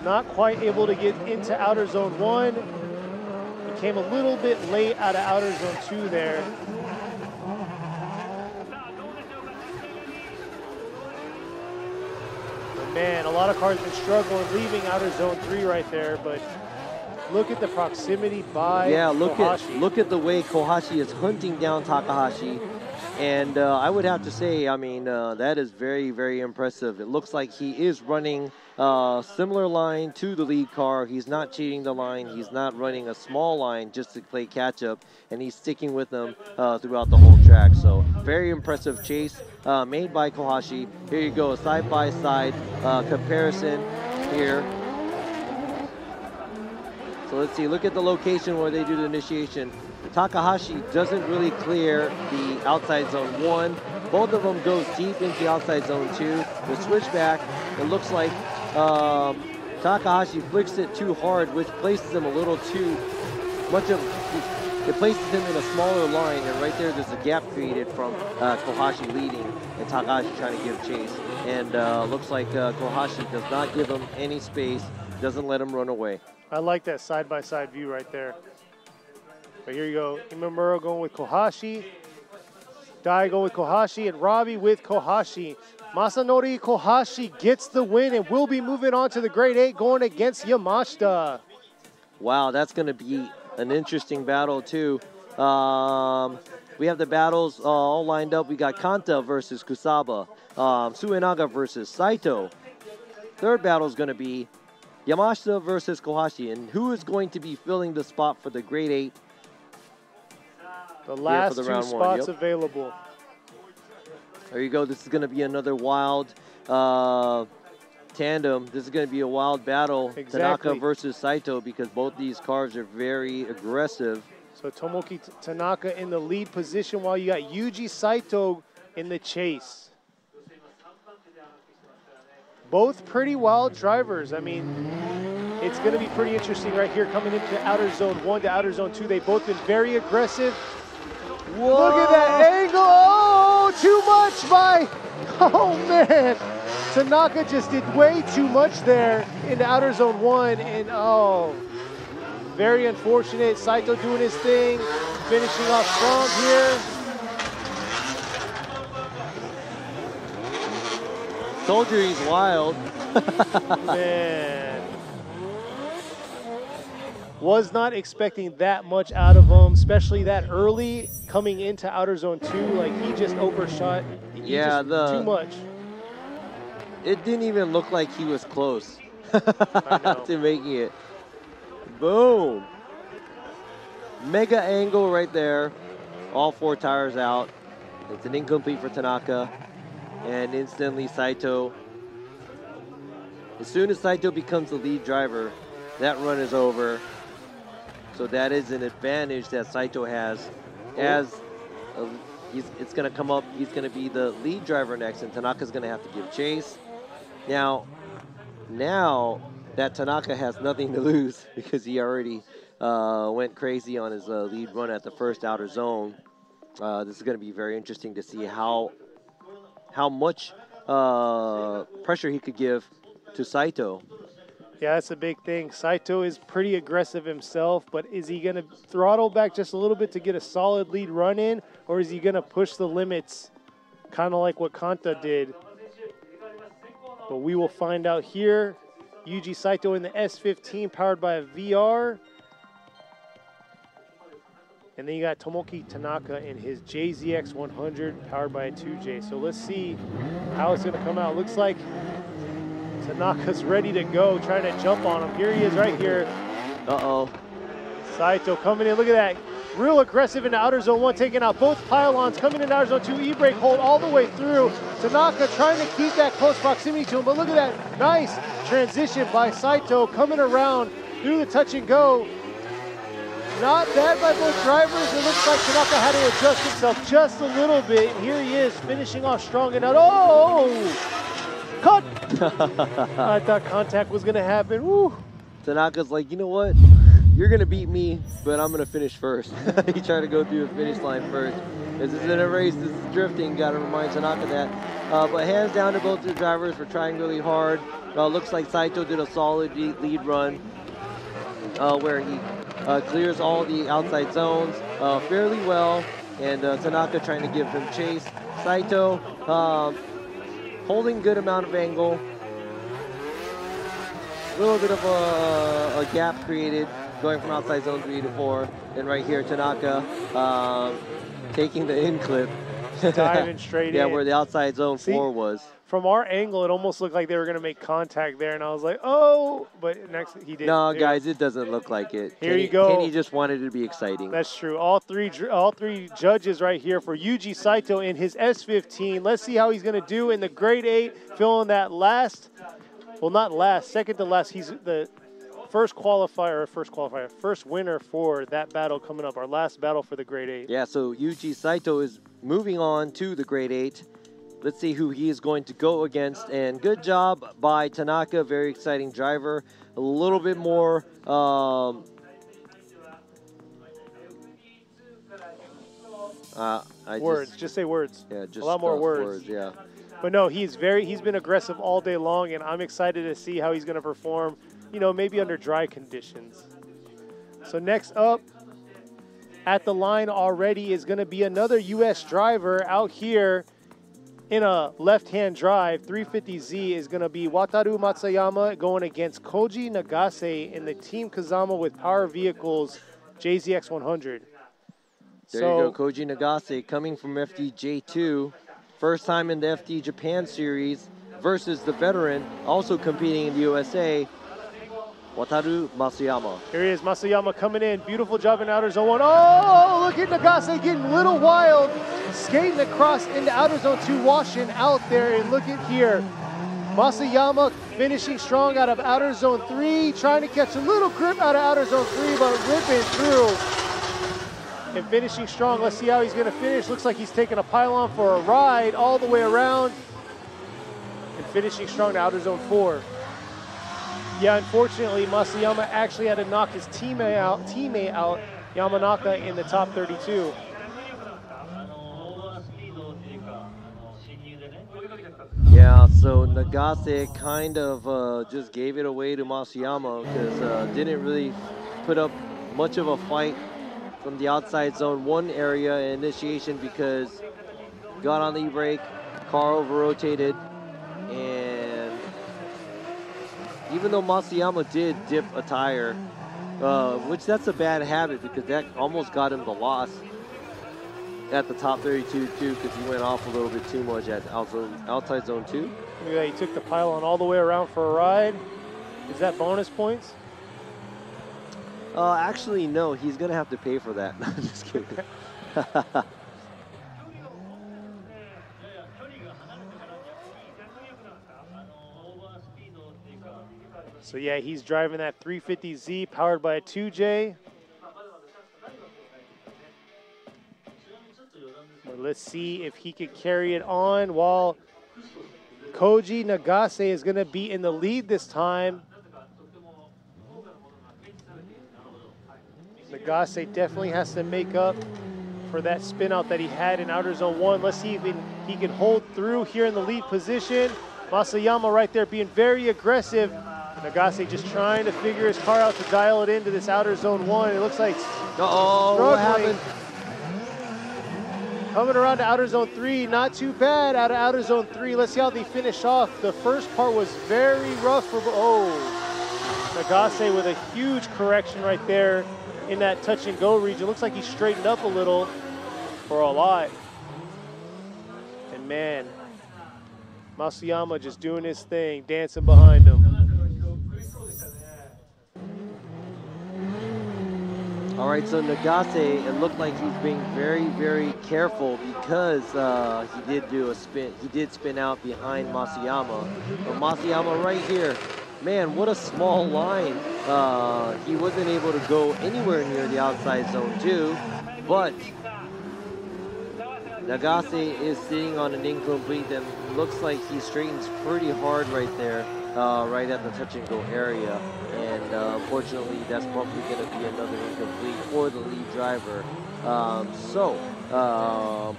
Not quite able to get into outer zone one. He came a little bit late out of outer zone two there. Man, a lot of cars been struggling leaving outer zone three right there, but look at the proximity by yeah, look Kohashi. at look at the way Kohashi is hunting down Takahashi, and uh, I would have to say, I mean, uh, that is very, very impressive. It looks like he is running a similar line to the lead car. He's not cheating the line. He's not running a small line just to play catch-up, and he's sticking with them uh, throughout the whole track. So very impressive chase uh, made by Kohashi. Here you go, side-by-side uh, comparison here. So let's see, look at the location where they do the initiation. Takahashi doesn't really clear the outside zone one. Both of them go deep into outside zone two. The switchback, it looks like um, Takahashi flicks it too hard, which places him a little too much of, it places him in a smaller line, and right there there's a gap created from uh, Kohashi leading and Takahashi trying to give chase. And uh, looks like uh, Kohashi does not give him any space, doesn't let him run away. I like that side-by-side view right there. But here you go, Imamura going with Kohashi, Daigo with Kohashi, and Robbie with Kohashi. Masanori Kohashi gets the win and will be moving on to the grade eight going against Yamashita. Wow, that's gonna be an interesting battle too. Um, we have the battles uh, all lined up. We got Kanta versus Kusaba, um, Suenaga versus Saito. Third battle is gonna be Yamashita versus Kohashi, and who is going to be filling the spot for the grade eight? The last the two spots one, yep. available. There you go. This is going to be another wild uh, tandem. This is going to be a wild battle. Exactly. Tanaka versus Saito, because both these cars are very aggressive. So Tomoki Tanaka in the lead position, while you got Yuji Saito in the chase. Both pretty wild drivers. I mean, it's going to be pretty interesting right here coming into outer zone one to outer zone two. They've both been very aggressive. Whoa. Look at that angle. Oh, too much by, oh man. Tanaka just did way too much there in outer zone one. And oh, very unfortunate. Saito doing his thing, finishing off strong here. Told you he's wild. Man. Was not expecting that much out of him, especially that early coming into outer zone two. Like, he just overshot. He yeah, just, the, too much. It didn't even look like he was close to making it. Boom. Mega angle right there. All four tires out. It's an incomplete for Tanaka. And instantly Saito, as soon as Saito becomes the lead driver, that run is over. So that is an advantage that Saito has, as a, he's, it's gonna come up, he's gonna be the lead driver next, and Tanaka's gonna have to give chase. Now, now that Tanaka has nothing to lose, because he already uh, went crazy on his uh, lead run at the first outer zone, uh, this is gonna be very interesting to see how how much uh, pressure he could give to Saito. Yeah, that's a big thing. Saito is pretty aggressive himself, but is he gonna throttle back just a little bit to get a solid lead run in, or is he gonna push the limits, kind of like what Kanta did? But we will find out here. Yuji Saito in the S fifteen, powered by a V R. And then you got Tomoki Tanaka in his J Z X one hundred powered by a two J. So let's see how it's going to come out. Looks like Tanaka's ready to go, trying to jump on him. Here he is right here. Uh-oh. Saito coming in. Look at that. Real aggressive into outer zone one, taking out both pylons, coming in outer zone two, e-brake hold all the way through. Tanaka trying to keep that close proximity to him, but look at that nice transition by Saito, coming around through the touch and go. Not bad by both drivers. It looks like Tanaka had to adjust himself just a little bit. Here he is, finishing off strong and out. Oh! Cut! I thought contact was gonna happen. Woo! Tanaka's like, you know what? You're gonna beat me, but I'm gonna finish first. He tried to go through the finish line first. This isn't a race, this is drifting, gotta remind Tanaka that. Uh, but hands down to both the drivers for trying really hard. Uh, looks like Saito did a solid lead run uh, where he uh, clears all the outside zones uh, fairly well, and uh, Tanaka trying to give him chase. Saito uh, holding good amount of angle. Little bit of a, a gap created, going from outside zone three to four, and right here Tanaka um, taking the in clip. Diving straight yeah, in. Yeah, where the outside zone See, four was. From our angle, it almost looked like they were going to make contact there, and I was like, oh, but next he didn't. No, there. Guys, it doesn't look like it. Here Kenny, you go. Kenny just wanted it to be exciting. That's true. All three, all three judges right here for Yuji Saito in his S fifteen. Let's see how he's going to do in the grade eight, filling that last, well, not last, second to last. He's the First qualifier, first qualifier, first winner for that battle coming up, our last battle for the grade eight. Yeah, so Yuji Saito is moving on to the grade eight. Let's see who he is going to go against. And good job by Tanaka, very exciting driver. A little bit more um, uh, I words, just, just say words. Yeah, just a lot more words. words. Yeah, but no, he's very he's been aggressive all day long, and I'm excited to see how he's going to perform. You know, maybe under dry conditions. So next up at the line already is going to be another U S driver out here in a left-hand drive. three fifty Z is going to be Wataru Matsuyama going against Koji Nagase in the Team Kazama with Power Vehicles J Z X one hundred. There so, you go, Koji Nagase coming from F D J two. First time in the F D Japan series versus the veteran, also competing in the U S A. Wataru Matsuyama. Here he is, Matsuyama coming in. Beautiful job in outer zone one. Oh, look at Nagase getting a little wild. Skating across into outer zone two, washing out there. And look at here. Matsuyama finishing strong out of outer zone three, trying to catch a little grip out of outer zone three, but ripping through. And finishing strong. Let's see how he's going to finish. Looks like he's taking a pylon for a ride all the way around. And finishing strong to outer zone four. Yeah, unfortunately, Matsuyama actually had to knock his teammate out, teammate out, Yamanaka, in the top thirty-two. Yeah, so Nagase kind of uh, just gave it away to Matsuyama because uh, didn't really put up much of a fight from the outside zone one area initiation because got on the e-brake, car over-rotated, and even though Matsuyama did dip a tire, uh, which that's a bad habit because that almost got him the loss at the top thirty-two too because he went off a little bit too much at outside zone two. Yeah, he took the pylon all the way around for a ride. Is that bonus points? Uh, actually, no. He's going to have to pay for that. No, just kidding. So yeah, he's driving that three fifty Z powered by a two J. But let's see if he could carry it on while Koji Nagase is going to be in the lead this time. Nagase definitely has to make up for that spin out that he had in outer zone one. Let's see if he can hold through here in the lead position. Matsuyama right there being very aggressive. Nagase just trying to figure his car out to dial it into this outer zone one. It looks like uh-oh, struggling. What happened? Coming around to outer zone three, not too bad out of outer zone three. Let's see how they finish off. The first part was very rough for, oh, Nagase with a huge correction right there in that touch and go region. Looks like he straightened up a little or a lot. And man, Matsuyama just doing his thing, dancing behind him. All right, so Nagase, it looked like he's being very, very careful because uh, he did do a spin. He did spin out behind Matsuyama. But Matsuyama right here, man, what a small line. Uh, he wasn't able to go anywhere near the outside zone too, but Nagase is sitting on an incomplete that looks like he straightens pretty hard right there, uh, right at the touch and go area. And uh, unfortunately, that's probably going to be another incomplete for the lead driver. Um, so uh,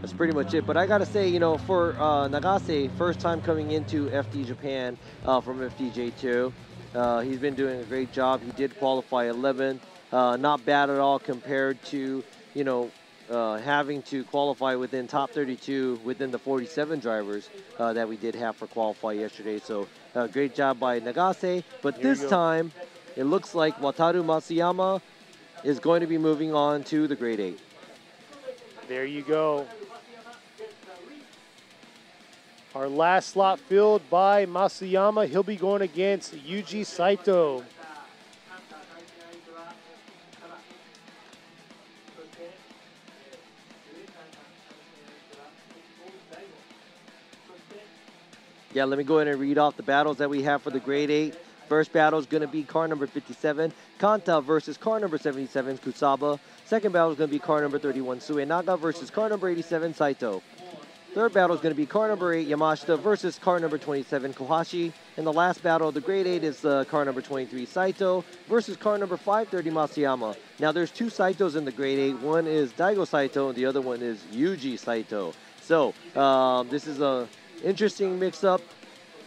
that's pretty much it. But I got to say, you know, for uh, Nagase, first time coming into F D Japan uh, from F D J two, uh, he's been doing a great job. He did qualify eleventh, uh, not bad at all compared to, you know, Uh, having to qualify within top thirty-two within the forty-seven drivers uh, that we did have for qualify yesterday. So uh, great job by Nagase. But Here this time, it looks like Wataru Matsuyama is going to be moving on to the grade eight. There you go. Our last slot filled by Matsuyama. He'll be going against Yuji Saito. Yeah, let me go ahead and read off the battles that we have for the grade eight. First battle is going to be car number fifty-seven, Kanta versus car number seventy-seven, Kusaba. Second battle is going to be car number thirty-one, Suenaga versus car number eighty-seven, Saito. Third battle is going to be car number eight, Yamashita versus car number twenty-seven, Kohashi. And the last battle of the grade eight is uh, car number twenty-three, Saito versus car number five thirty, Matsuyama. Now there's two Saitos in the grade eight. One is Daigo Saito and the other one is Yuji Saito. So um, this is a interesting mix-up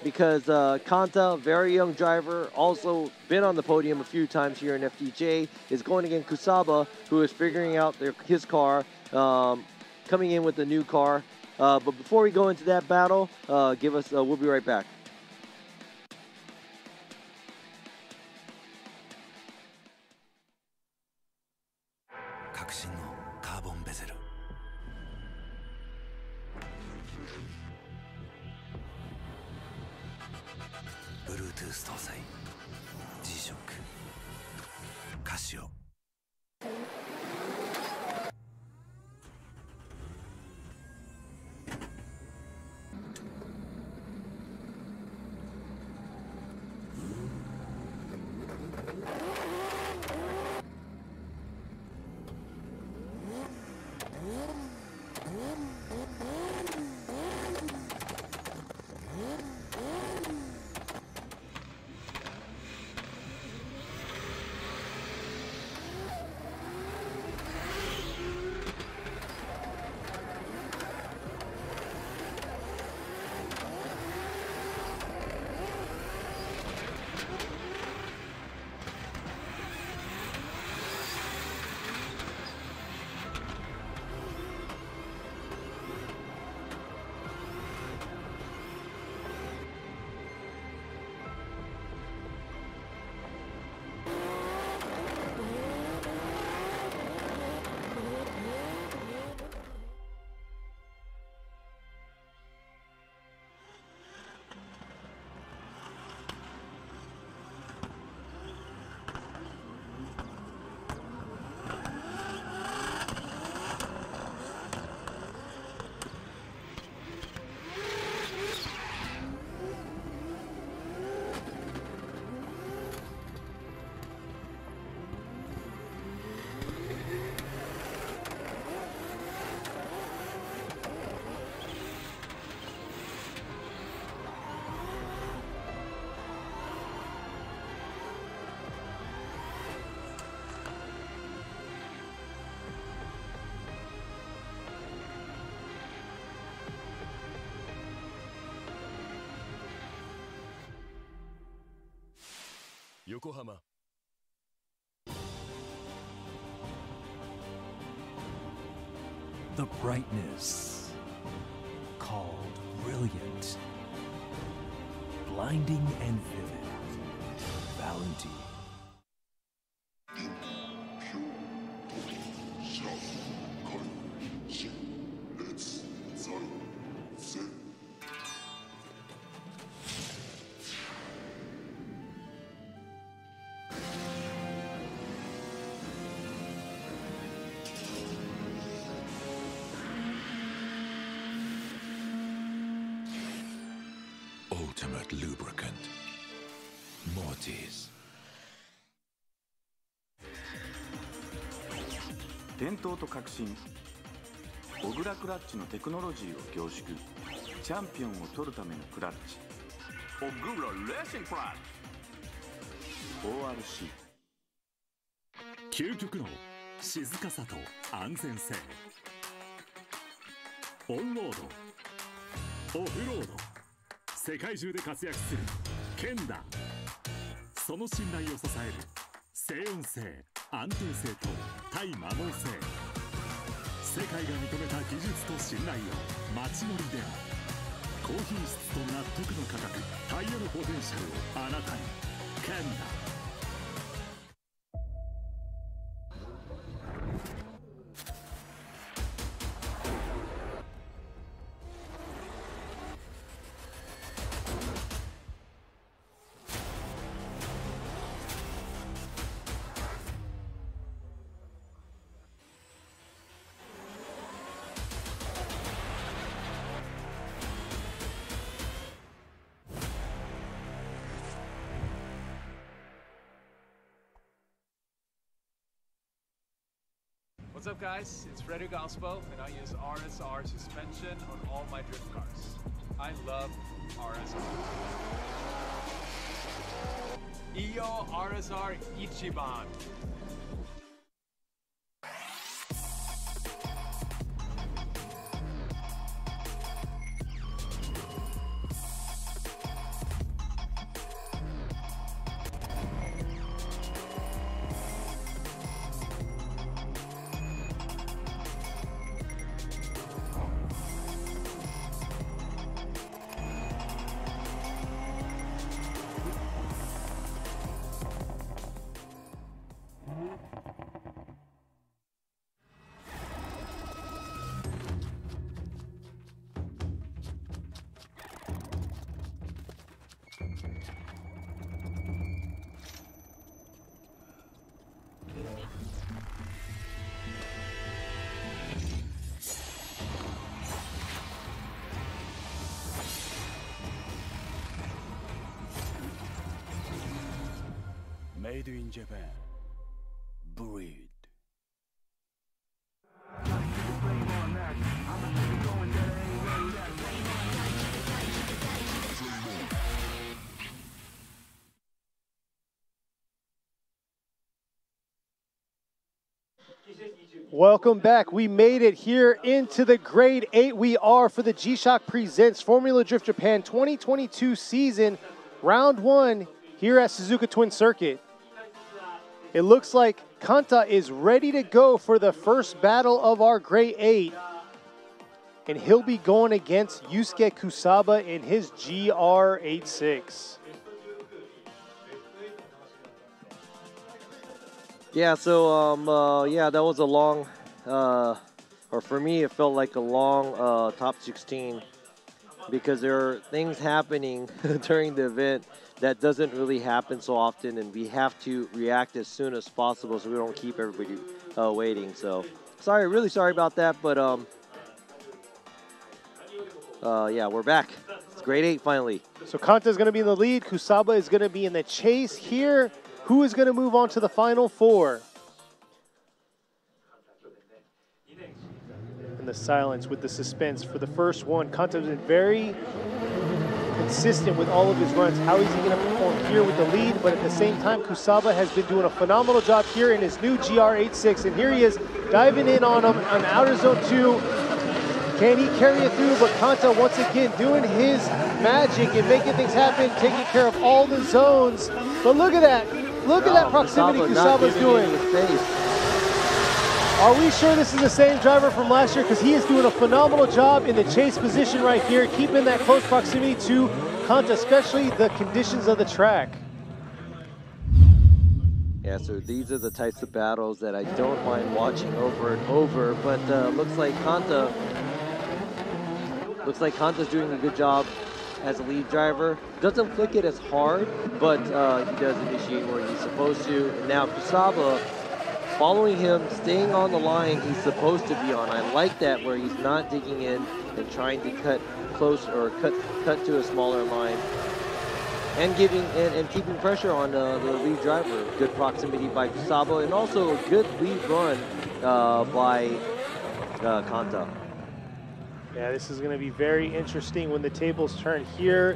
because uh, Kanta, very young driver, also been on the podium a few times here in F D J, is going against Kusaba, who is figuring out their, his car, um, coming in with a new car. Uh, but before we go into that battle, uh, give us. Uh, we'll be right back. G-Shock Casio. Yokohama. The brightness, called brilliant, blinding and vivid, Valentine. ultimate lubricant, Mortis. 伝統と革新、小倉クラッチのテクノロジーを凝縮、チャンピオンを取るためのクラッチ。小倉レーシングクラッチ。オーアールシー。究極の静かさと安全性。オンロード、オフロード、世界中で活躍するケンダ。その信頼を支える静音性。 安定性と対摩耗性世界が認めた技術と信頼を街乗りで高品質と納得の価格タイヤのポテンシャルをあなたにケンダ What's up guys, it's Freddy Gospo and I use R S R suspension on all my drift cars. I love R S R. Iyo R S R Ichiban. Made in Japan. Breed. Welcome back. We made it here into the grade eight. We are for the G-Shock Presents Formula Drift Japan twenty twenty-two season, round one here at Suzuka Twin Circuit. It looks like Kanta is ready to go for the first battle of our grade eight. And he'll be going against Yusuke Kusaba in his G R eighty-six. Yeah, so, um, uh, yeah, that was a long, uh, or for me, it felt like a long uh, top sixteen because there are things happening during the event that doesn't really happen so often, and we have to react as soon as possible so we don't keep everybody uh, waiting. So, sorry, really sorry about that, but, um, uh, yeah, we're back. It's grade eight finally. So Kanta's going to be in the lead. Kusaba is going to be in the chase here. Who is going to move on to the final four? And the silence with the suspense for the first one. Kanta's been very consistent with all of his runs. How is he going to perform here with the lead? But at the same time, Kusaba has been doing a phenomenal job here in his new G R eighty-six. And here he is diving in on him on outer zone two. Can he carry it through? But Kanta once again doing his magic and making things happen, taking care of all the zones. But look at that. Look at that proximity Kusaba's doing. Are we sure this is the same driver from last year? Because he is doing a phenomenal job in the chase position right here, keeping that close proximity to Kanta, especially the conditions of the track. Yeah, so these are the types of battles that I don't mind watching over and over, but uh, looks like Kanta, looks like Kanta's doing a good job as a lead driver. Doesn't flick it as hard, but uh, he does initiate where he's supposed to. And now Kusaba, following him, staying on the line he's supposed to be on. I like that, where he's not digging in and trying to cut close or cut, cut to a smaller line. and giving and, and keeping pressure on uh, the lead driver. Good proximity by Kusaba, and also a good lead run uh, by uh, Kanta. Yeah, this is going to be very interesting when the tables turn here,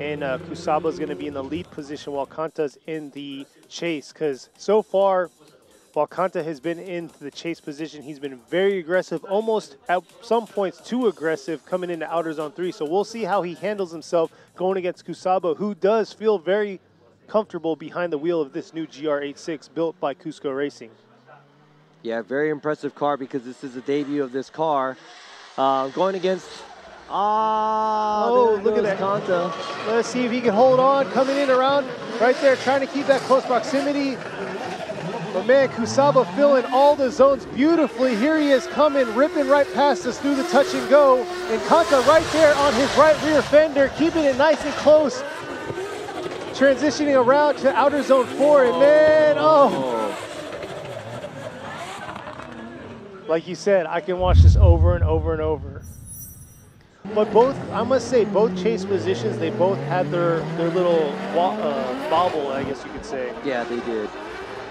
and uh, Kusaba is going to be in the lead position while Kanta's in the chase, because so far, while Kanta has been in the chase position, he's been very aggressive, almost at some points too aggressive coming into outer zone three. So we'll see how he handles himself going against Kusaba, who does feel very comfortable behind the wheel of this new G R eighty-six built by Cusco Racing. Yeah, very impressive car, because this is the debut of this car. Uh, going against, oh, oh look at that, Kanta. Let's see if he can hold on, coming in around right there, trying to keep that close proximity. But man, Kusaba filling all the zones beautifully. Here he is coming, ripping right past us through the touch and go. And Kanta right there on his right rear fender, keeping it nice and close. Transitioning around to outer zone four, and man, oh. Like you said, I can watch this over and over and over. But both, I must say, both chase positions, they both had their, their little uh, bobble, I guess you could say. Yeah, they did.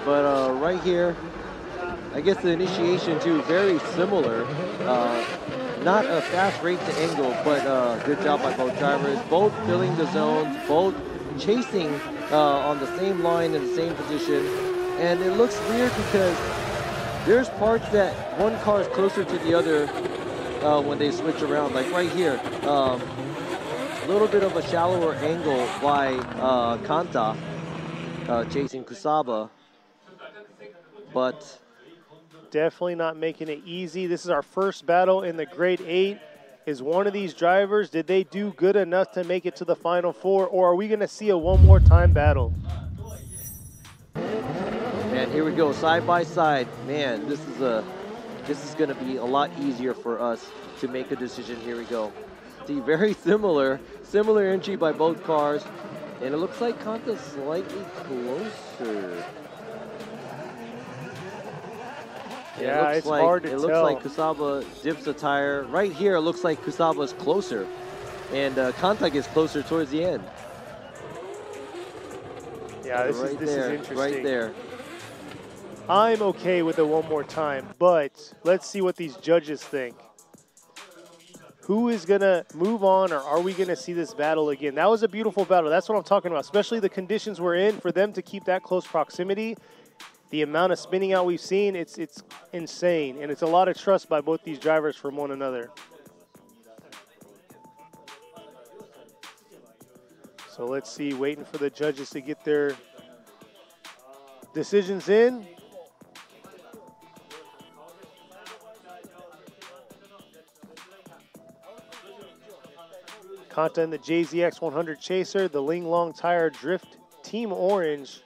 But uh, right here, I guess the initiation too, very similar. Uh, not a fast rate to angle, but uh, good job by both drivers. Both filling the zones, both chasing uh, on the same line in the same position. And it looks weird because there's parts that one car is closer to the other uh, when they switch around. Like right here, um, a little bit of a shallower angle by uh, Kanta uh, chasing Kusaba. But definitely not making it easy. This is our first battle in the grade eight. Is one of these drivers, did they do good enough to make it to the final four, or are we gonna see a one more time battle? And here we go, side by side. Man, this is a, this is gonna be a lot easier for us to make a decision. Here we go. See, very similar, similar entry by both cars. And it looks like Kanta's slightly closer. Yeah, it's hard to tell. It looks like Kusaba dips a tire. Right here, it looks like Kusaba's closer. And uh, Kanta gets closer towards the end. Yeah, this is this is interesting. Right there. I'm okay with it one more time, but let's see what these judges think. Who is going to move on, or are we going to see this battle again? That was a beautiful battle. That's what I'm talking about, especially the conditions we're in. For them to keep that close proximity, the amount of spinning out we've seen, it's, it's insane. And it's a lot of trust by both these drivers from one another. So let's see, waiting for the judges to get their decisions in. Kanta in the J Z X one hundred Chaser, the Linglong Tire Drift Team Orange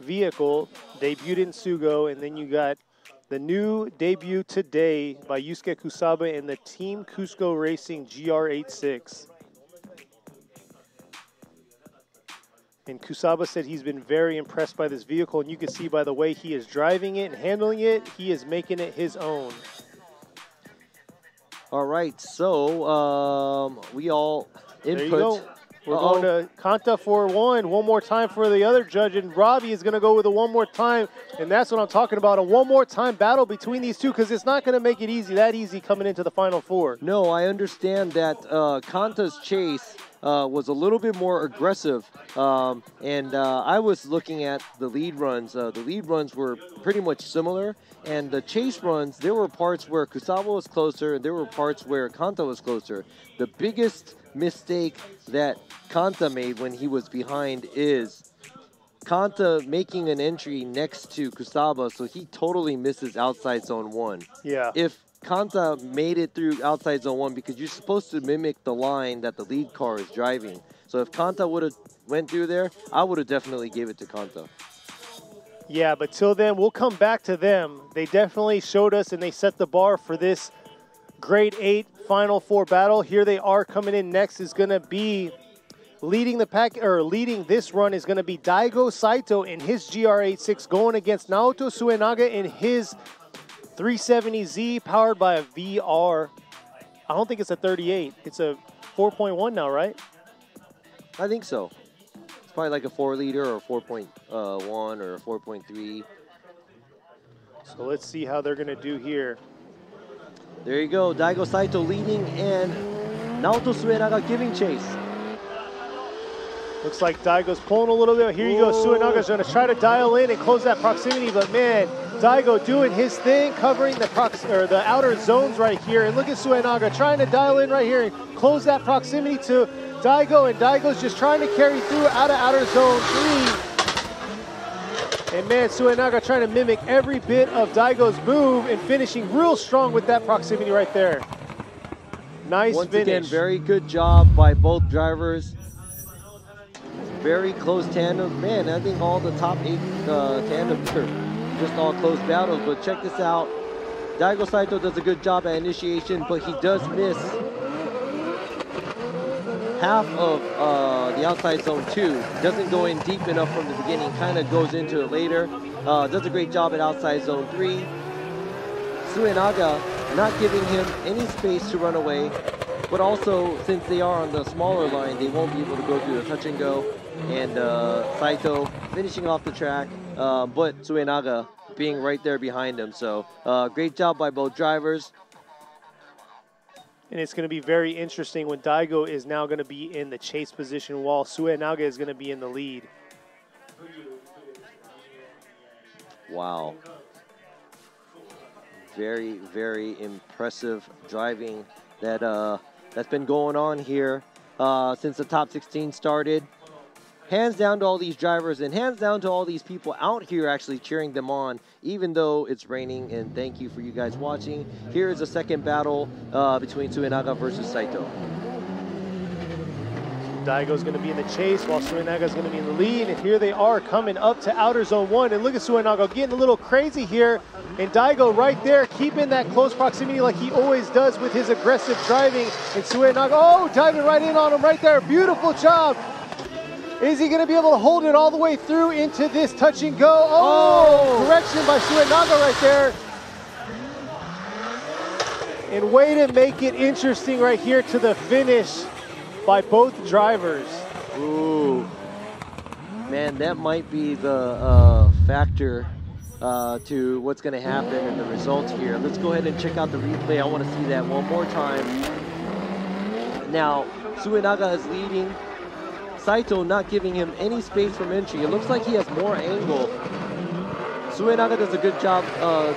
vehicle, debuted in Sugo, and then you got the new debut today by Yusuke Kusaba and the Team Cusco Racing G R eighty-six. And Kusaba said he's been very impressed by this vehicle, and you can see by the way he is driving it and handling it, he is making it his own. All right, so um, we all input. We're Uh-oh. going to Kanta for one, one more time for the other judge, and Robbie is going to go with a one more time, and that's what I'm talking about, a one more time battle between these two, because it's not going to make it easy, that easy coming into the final four. No, I understand that uh, Kanta's chase uh, was a little bit more aggressive, um, and uh, I was looking at the lead runs. Uh, the lead runs were pretty much similar, and the chase runs, there were parts where Kusaba was closer, and there were parts where Kanta was closer. The biggest mistake that Kanta made when he was behind is Kanta making an entry next to Kusaba, so he totally misses outside zone one. Yeah. If Kanta made it through outside zone one, because you're supposed to mimic the line that the lead car is driving. So if Kanta would have went through there, I would have definitely gave it to Kanta. Yeah, but till then, we'll come back to them. They definitely showed us and they set the bar for this grade eight final four battle. Here they are coming in. Next is going to be leading the pack, or leading this run is going to be Daigo Saito in his G R eighty-six going against Naoto Suenaga in his three seventy Z powered by a V R. I don't think it's a thirty-eight. It's a four point one now, right? I think so. probably like a four liter or four point one uh, or a four point three. So let's see how they're going to do here. There you go, Daigo Saito leading and Naoto Suenaga giving chase. Looks like Daigo's pulling a little bit. Here you go, Suenaga's going to try to dial in and close that proximity, but man, Daigo doing his thing, covering the prox or the outer zones right here. And look at Suenaga trying to dial in right here and close that proximity to Daigo, and Daigo's just trying to carry through out of outer zone three. And man, Suenaga trying to mimic every bit of Daigo's move and finishing real strong with that proximity right there. Nice Once finish. Again, very good job by both drivers. Very close tandem. Man, I think all the top eight uh, tandems are just all close battles, but check this out. Daigo Saito does a good job at initiation, but he does miss half of uh, the outside zone two. Doesn't go in deep enough from the beginning, kind of goes into it later. Uh, does a great job at outside zone three. Suenaga not giving him any space to run away, but also since they are on the smaller line, they won't be able to go through the touch and go. And uh, Saito finishing off the track, uh, but Suenaga being right there behind him. So uh, great job by both drivers. And it's going to be very interesting when Daigo is now going to be in the chase position while Suenaga is going to be in the lead. Wow. Very, very impressive driving that, uh, that's been going on here uh, since the top sixteen started. Hands down to all these drivers and hands down to all these people out here actually cheering them on, even though it's raining. And thank you for you guys watching. Here is a second battle uh, between Suenaga versus Saito. Daigo's going to be in the chase while Suenaga's going to be in the lead. And here they are coming up to outer zone one. And look at Suenaga getting a little crazy here. And Daigo right there keeping that close proximity like he always does with his aggressive driving. And Suenaga, oh, diving right in on him right there. Beautiful job. Is he going to be able to hold it all the way through into this touch and go? Oh, oh. Correction by Suenaga right there. And way to make it interesting right here to the finish by both drivers. Ooh, man, that might be the uh, factor uh, to what's going to happen and the results here. Let's go ahead and check out the replay. I want to see that one more time. Now, Suenaga is leading. Saito not giving him any space from entry. It looks like he has more angle. Suenaga does a good job uh,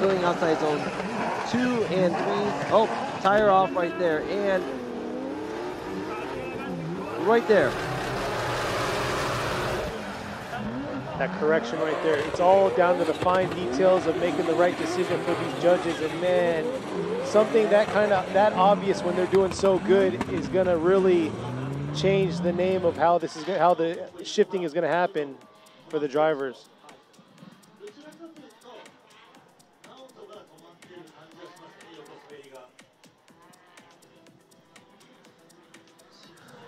filling outside zone two and three. Oh, tire off right there. And right there. That correction right there. It's all down to the fine details of making the right decision for these judges. And man, something that kind of, that obvious when they're doing so good is gonna really change the name of how this is gonna, how the shifting is going to happen for the drivers.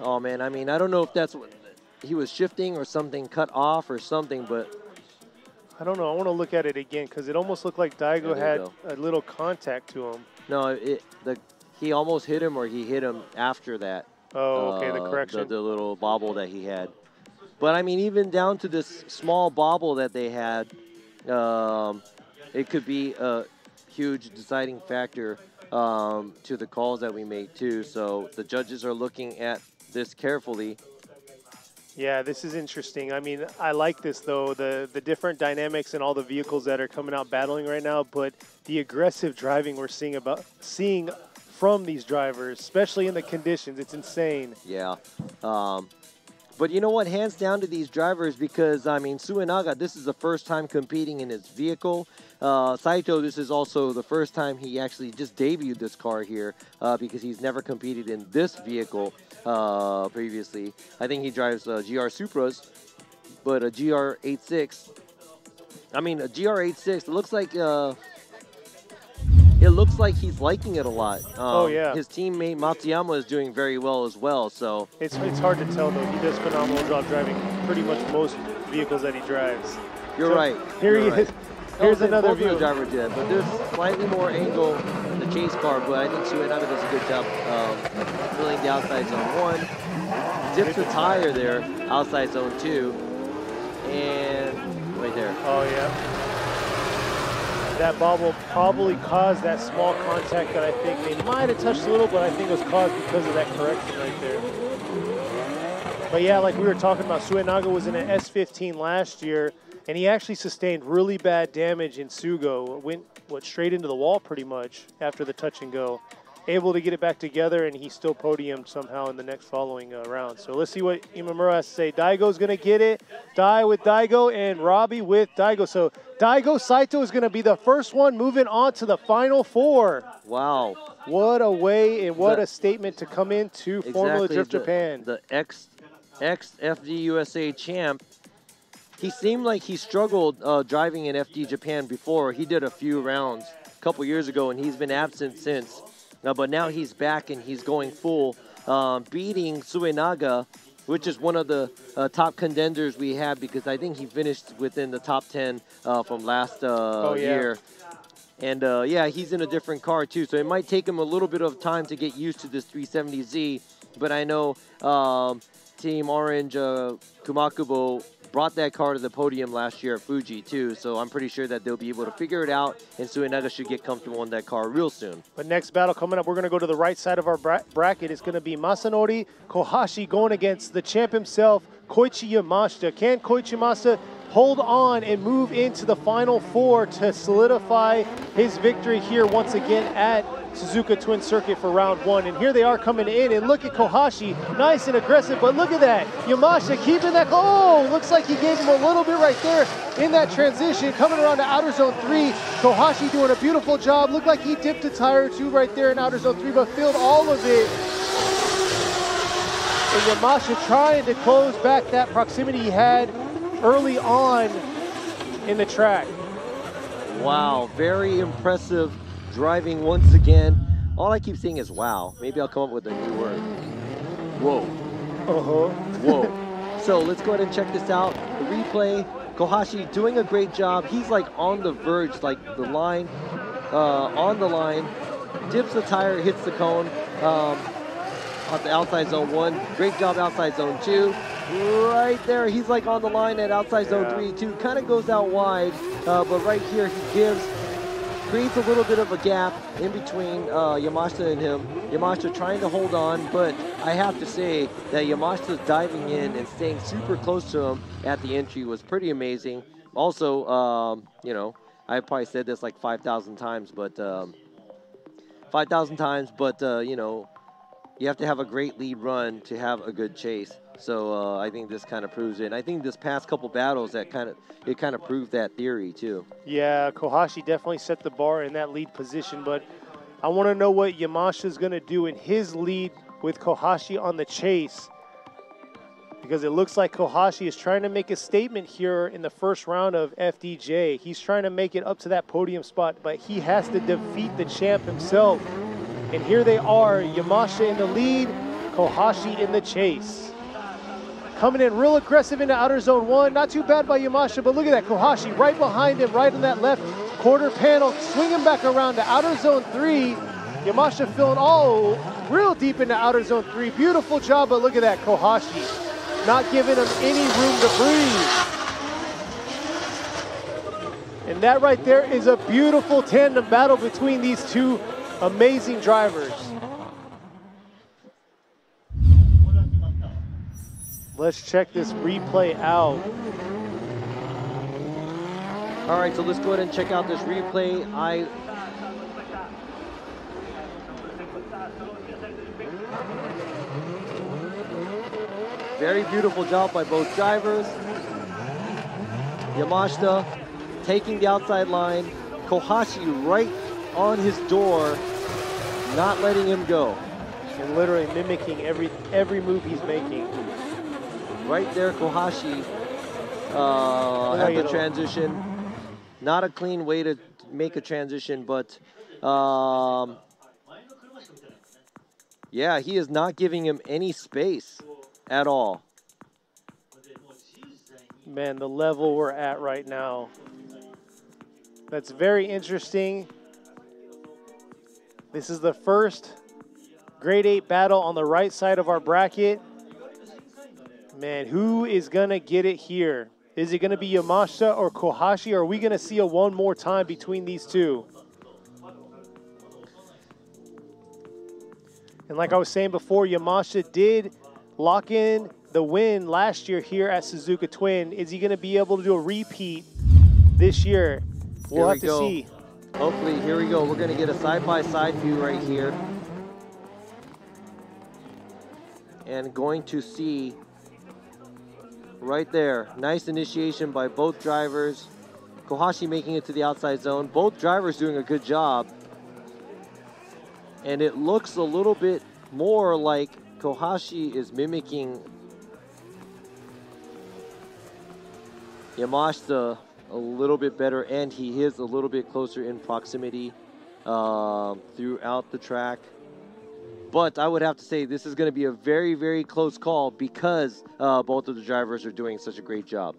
Oh man, I mean, I don't know if that's what he was shifting or something cut off or something, but I don't know. I want to look at it again because it almost looked like Daigo had go. a little contact to him. No, it the he almost hit him or he hit him after that. Oh, okay, the correction. Uh, the, the little bobble that he had. But, I mean, even down to this small bobble that they had, um, it could be a huge deciding factor um, to the calls that we made, too. So the judges are looking at this carefully. Yeah, this is interesting. I mean, I like this, though, the, the different dynamics and all the vehicles that are coming out battling right now, but the aggressive driving we're seeing about seeing from these drivers, especially in the conditions. It's insane. Yeah. Um, but you know what? Hands down to these drivers because, I mean, Suenaga, this is the first time competing in his vehicle. Uh, Saito, this is also the first time he actually just debuted this car here uh, because he's never competed in this vehicle uh, previously. I think he drives uh, G R Supras, but a G R eighty-six. I mean, a G R eighty-six, it looks like... Uh, It looks like he's liking it a lot. Um, oh, yeah. His teammate Matsuyama is doing very well as well, so. It's, it's hard to tell, though. He does a phenomenal job driving pretty much most vehicles that he drives. You're so right. Here You're he right. is. Here's another view. Driver did, but there's slightly more angle in the chase car, but I think Suenaga does a good job um, filling the outside zone one. dipped the tire there outside zone two. And right there. Oh, yeah. That bobble probably caused that small contact that I think they might have touched a little, but I think it was caused because of that correction right there. But yeah, like we were talking about, Suenaga was in an S fifteen last year, and he actually sustained really bad damage in Sugo. Went what, straight into the wall pretty much after the touch and go. Able to get it back together, and he still podiumed somehow in the next following uh, round. So let's see what Imamura has to say. Daigo's going to get it. Dai with Daigo and Robbie with Daigo. So Daigo Saito is going to be the first one moving on to the final four. Wow. What a way and what the, a statement to come into exactly Formula Drift the, Japan. The ex, ex-F D U S A champ. He seemed like he struggled uh, driving in F D Japan before. He did a few rounds a couple years ago, and he's been absent since. Now, but now he's back and he's going full, um, beating Suenaga, which is one of the uh, top contenders we have, because I think he finished within the top ten uh, from last uh, oh, yeah. year. And uh, yeah, he's in a different car too, so it might take him a little bit of time to get used to this three seventy Z, but I know um, Team Orange uh, Kumakubo brought that car to the podium last year at Fuji too, so I'm pretty sure that they'll be able to figure it out, and Suenaga should get comfortable in that car real soon. But next battle coming up, we're going to go to the right side of our bra bracket. It's going to be Masanori Kohashi going against the champ himself, Koichi Yamashita. Can Koichi Yamashita hold on and move into the final four to solidify his victory here once again at Suzuka Twin Circuit for round one? And here they are coming in, and look at Kohashi, nice and aggressive, but look at that, Yamashita keeping that, oh, looks like he gave him a little bit right there in that transition, coming around to outer zone three. Kohashi doing a beautiful job, looked like he dipped a tire or two right there in outer zone three, but filled all of it. And Yamashita trying to close back that proximity he had early on in the track. Wow, very impressive driving once again. All I keep seeing is wow. Maybe I'll come up with a new word. Whoa. Uh-huh. Whoa. So let's go ahead and check this out. The replay, Kohashi doing a great job. He's like on the verge, like the line, uh, on the line, dips the tire, hits the cone, um, on the outside zone one. Great job outside zone two. Right there, he's like on the line at outside zone yeah. three, two. Kind of goes out wide, uh, but right here he gives creates a little bit of a gap in between uh, Yamashita and him. Yamashita trying to hold on, but I have to say that Yamashita's diving in and staying super close to him at the entry was pretty amazing. Also, um, you know, I probably said this like five thousand times, but um, five thousand times, but uh, you know, you have to have a great lead run to have a good chase. So uh, I think this kind of proves it. And I think this past couple battles, that kind of it kind of proved that theory too. Yeah, Kohashi definitely set the bar in that lead position, but I want to know what Yamashita's going to do in his lead with Kohashi on the chase, because it looks like Kohashi is trying to make a statement here in the first round of F D J. He's trying to make it up to that podium spot, but he has to defeat the champ himself. And here they are, Yamashita in the lead, Kohashi in the chase. Coming in real aggressive into outer zone one. Not too bad by Yamashita, but look at that. Kohashi right behind him, right on that left quarter panel, swinging back around to outer zone three. Yamashita filling all real deep into outer zone three. Beautiful job, but look at that. Kohashi not giving him any room to breathe. And that right there is a beautiful tandem battle between these two amazing drivers. Let's check this replay out. All right, so let's go ahead and check out this replay. I Very beautiful job by both drivers. Yamashita taking the outside line. Kohashi right on his door, not letting him go. And literally mimicking every, every move he's making. Right there, Kohashi uh, at the transition. Not a clean way to make a transition, but um, yeah, he is not giving him any space at all. Man, the level we're at right now. That's very interesting. This is the first grade eight battle on the right side of our bracket. Man, who is going to get it here? Is it going to be Yamashita or Kohashi? Or are we going to see a one more time between these two? And like I was saying before, Yamashita did lock in the win last year here at Suzuka Twin. Is he going to be able to do a repeat this year? We'll have to see. Hopefully, here we go. We're going to get a side-by-side view right here. And going to see right there, nice initiation by both drivers. Kohashi making it to the outside zone. Both drivers doing a good job. And it looks a little bit more like Kohashi is mimicking Yamashita a little bit better, and he is a little bit closer in proximity uh, throughout the track. But I would have to say this is going to be a very, very close call because uh, both of the drivers are doing such a great job.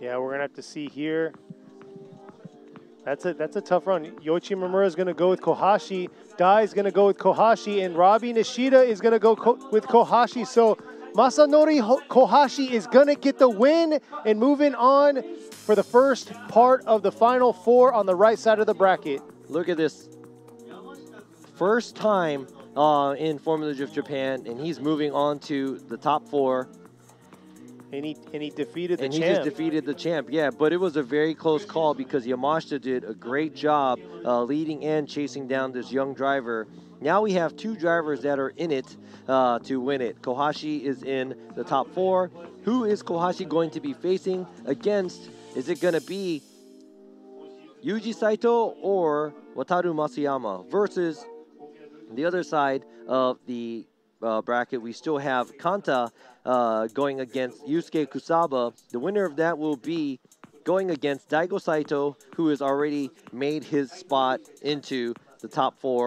Yeah, we're going to have to see here. That's a, that's a tough run. Yoichi Imamura is going to go with Kohashi. Dai is going to go with Kohashi. And Robin Nishida is going to go co with Kohashi. So Masanori Ho Kohashi is going to get the win and moving on for the first part of the final four on the right side of the bracket. Look at this. First time uh, in Formula Drift Japan, and he's moving on to the top four. And he, and he defeated the and champ. And he just defeated the champ, yeah. But it was a very close call because Yamashita did a great job uh, leading and chasing down this young driver. Now we have two drivers that are in it uh, to win it. Kohashi is in the top four. Who is Kohashi going to be facing against? Is it going to be Yuji Saito or Wataru Matsuyama versus the other side of the Uh, bracket? We still have Kanta uh, going against Yusuke Kusaba. The winner of that will be going against Daigo Saito, who has already made his spot into the top four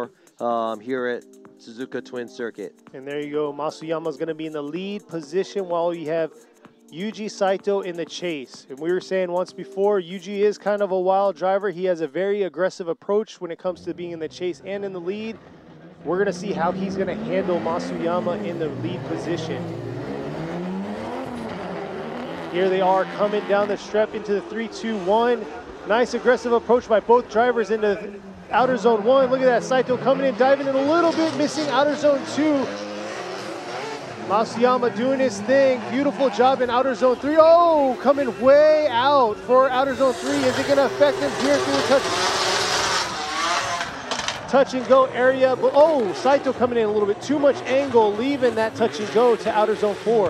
um, here at Suzuka Twin Circuit. And there you go. Matsuyama is going to be in the lead position while we have Yuji Saito in the chase. And we were saying once before, Yuji is kind of a wild driver. He has a very aggressive approach when it comes to being in the chase and in the lead. We're going to see how he's going to handle Matsuyama in the lead position. Here they are coming down the strip into the three two one. Nice aggressive approach by both drivers into outer zone one. Look at that, Saito coming in, diving in a little bit, missing outer zone two. Matsuyama doing his thing. Beautiful job in outer zone three. Oh, coming way out for outer zone three. Is it going to affect him here through the touch? Touch and go area, but oh, Saito coming in a little bit too much angle, leaving that touch and go to outer zone four.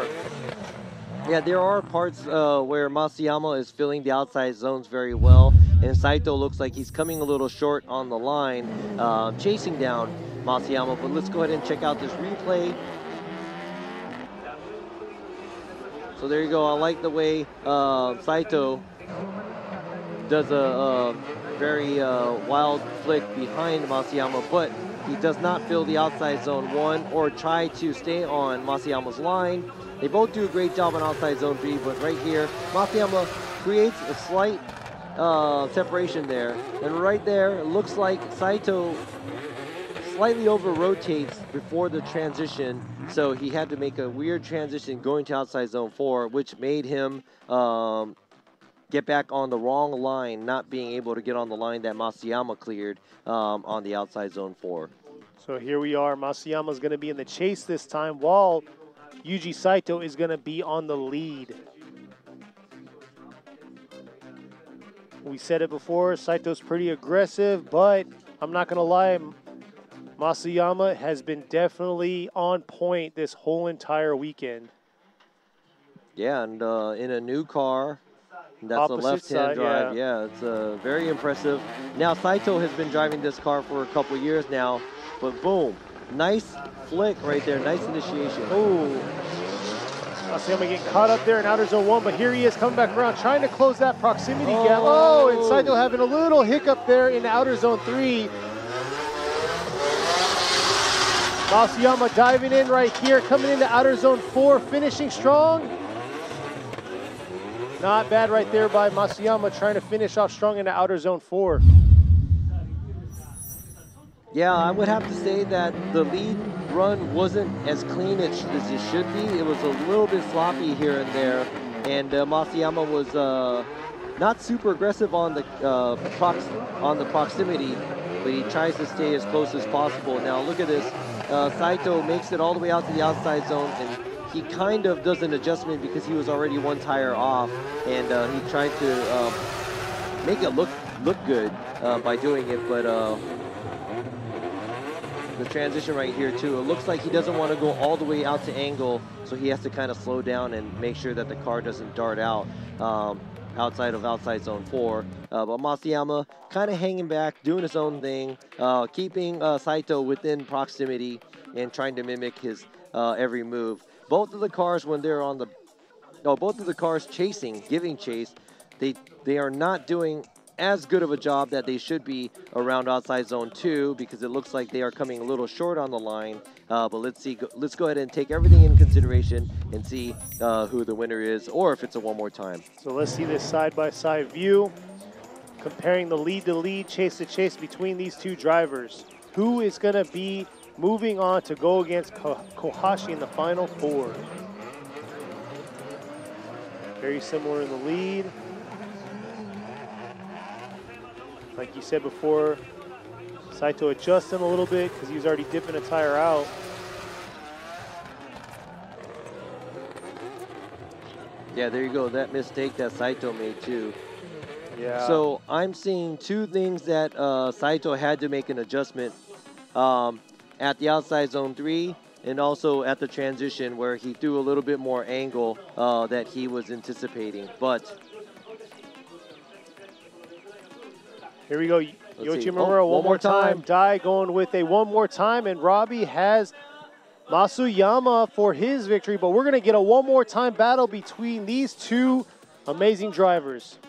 Yeah, there are parts uh, where Matsuyama is filling the outside zones very well, and Saito looks like he's coming a little short on the line, uh, chasing down Matsuyama. But let's go ahead and check out this replay. So there you go. I like the way uh, Saito does a. a very uh, wild flick behind Matsuyama, but he does not fill the outside zone one or try to stay on Matsuyama's line. They both do a great job on outside zone three, but right here, Matsuyama creates a slight uh, separation there. And right there, it looks like Saito slightly over-rotates before the transition, so he had to make a weird transition going to outside zone four, which made him um, get back on the wrong line, not being able to get on the line that Matsuyama cleared um, on the outside zone four. So here we are. Matsuyama's going to be in the chase this time while Yuji Saito is going to be on the lead. We said it before, Saito's pretty aggressive, but I'm not going to lie, Matsuyama has been definitely on point this whole entire weekend. Yeah, and uh, in a new car. That's a left-hand drive, yeah. yeah it's uh, very impressive. Now, Saito has been driving this car for a couple years now, but boom, nice flick right there, nice initiation. Ooh. Matsuyama getting caught up there in outer zone one, but here he is coming back around, trying to close that proximity oh. gap. Oh, and Saito having a little hiccup there in outer zone three. Matsuyama diving in right here, coming into outer zone four, finishing strong. Not bad right there by Matsuyama, trying to finish off strong in the outer zone four. Yeah, I would have to say that the lead run wasn't as clean as it should be. It was a little bit sloppy here and there, and uh, Matsuyama was uh, not super aggressive on the uh, prox on the proximity, but he tries to stay as close as possible. Now look at this, uh, Saito makes it all the way out to the outside zone, and he kind of does an adjustment because he was already one tire off, and uh, he tried to um, make it look look good uh, by doing it, but. Uh, The transition right here too. It looks like he doesn't want to go all the way out to angle, so he has to kind of slow down and make sure that the car doesn't dart out um, outside of outside zone four. Uh, but Matsuyama kind of hanging back, doing his own thing, uh, keeping uh, Saito within proximity and trying to mimic his uh, every move. Both of the cars when they're on the, no, both of the cars chasing, giving chase, they they are not doing as good of a job that they should be around outside zone two, because it looks like they are coming a little short on the line. Uh, but let's see, let's go ahead and take everything in consideration and see uh, who the winner is, or if it's a one more time. So let's see this side-by-side view, comparing the lead-to-lead, chase-to-chase between these two drivers. Who is gonna be moving on to go against Ko- Kohashi in the final four? Very similar in the lead. Like you said before, Saito adjusting a little bit because he was already dipping a tire out. Yeah, there you go. That mistake that Saito made too. Yeah. So I'm seeing two things that uh, Saito had to make an adjustment um, at the outside zone three, and also at the transition where he threw a little bit more angle uh, that he was anticipating, but. Here we go, Yoichi Imamura, oh, one, one more time. time. Dai going with a one more time, and Robbie has Matsuyama for his victory, but we're gonna get a one more time battle between these two amazing drivers.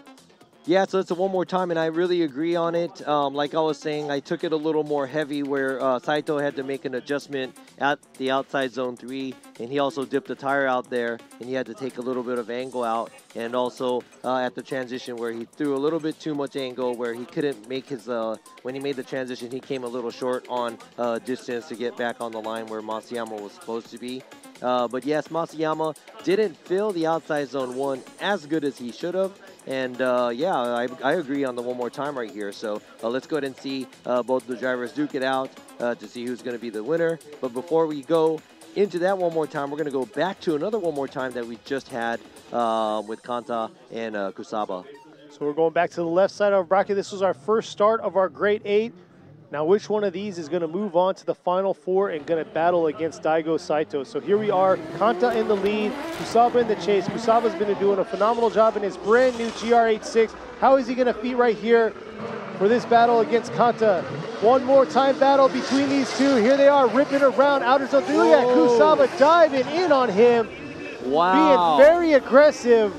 Yeah, so it's a one more time, and I really agree on it. Um, like I was saying, I took it a little more heavy where uh, Saito had to make an adjustment at the outside zone three, and he also dipped the tire out there, and he had to take a little bit of angle out, and also uh, at the transition where he threw a little bit too much angle where he couldn't make his, uh, when he made the transition, he came a little short on uh, distance to get back on the line where Matsuyama was supposed to be. Uh, but yes, Matsuyama didn't fill the outside zone one as good as he should have. And uh, yeah, I, I agree on the one more time right here. So uh, let's go ahead and see uh, both the drivers duke it out uh, to see who's going to be the winner. But before we go into that one more time, we're going to go back to another one more time that we just had uh, with Kanta and uh, Kusaba. So we're going back to the left side of our bracket. This was our first start of our grade eight. Now, which one of these is going to move on to the final four and going to battle against Daigo Saito? So here we are, Kanta in the lead, Kusaba in the chase. Kusaba's been doing a phenomenal job in his brand new G R eighty-six. How is he going to feed right here for this battle against Kanta? One more time battle between these two. Here they are, ripping around outer zone. Look at Kusaba diving in on him. Wow. Being very aggressive.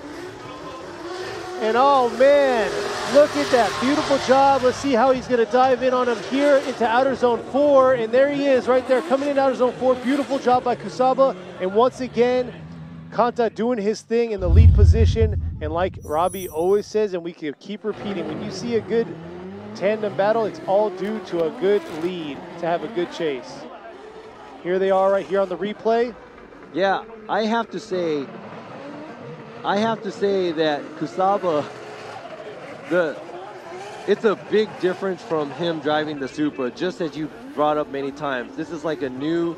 And oh man. Look at that, beautiful job. Let's see how he's gonna dive in on him here into outer zone four, and there he is right there, coming in outer zone four. Beautiful job by Kusaba, and once again, Kanta doing his thing in the lead position, and like Robbie always says, and we can keep repeating, when you see a good tandem battle, it's all due to a good lead, to have a good chase. Here they are right here on the replay. Yeah, I have to say, I have to say that Kusaba, The, it's a big difference from him driving the Supra, just as you brought up many times. This is like a new,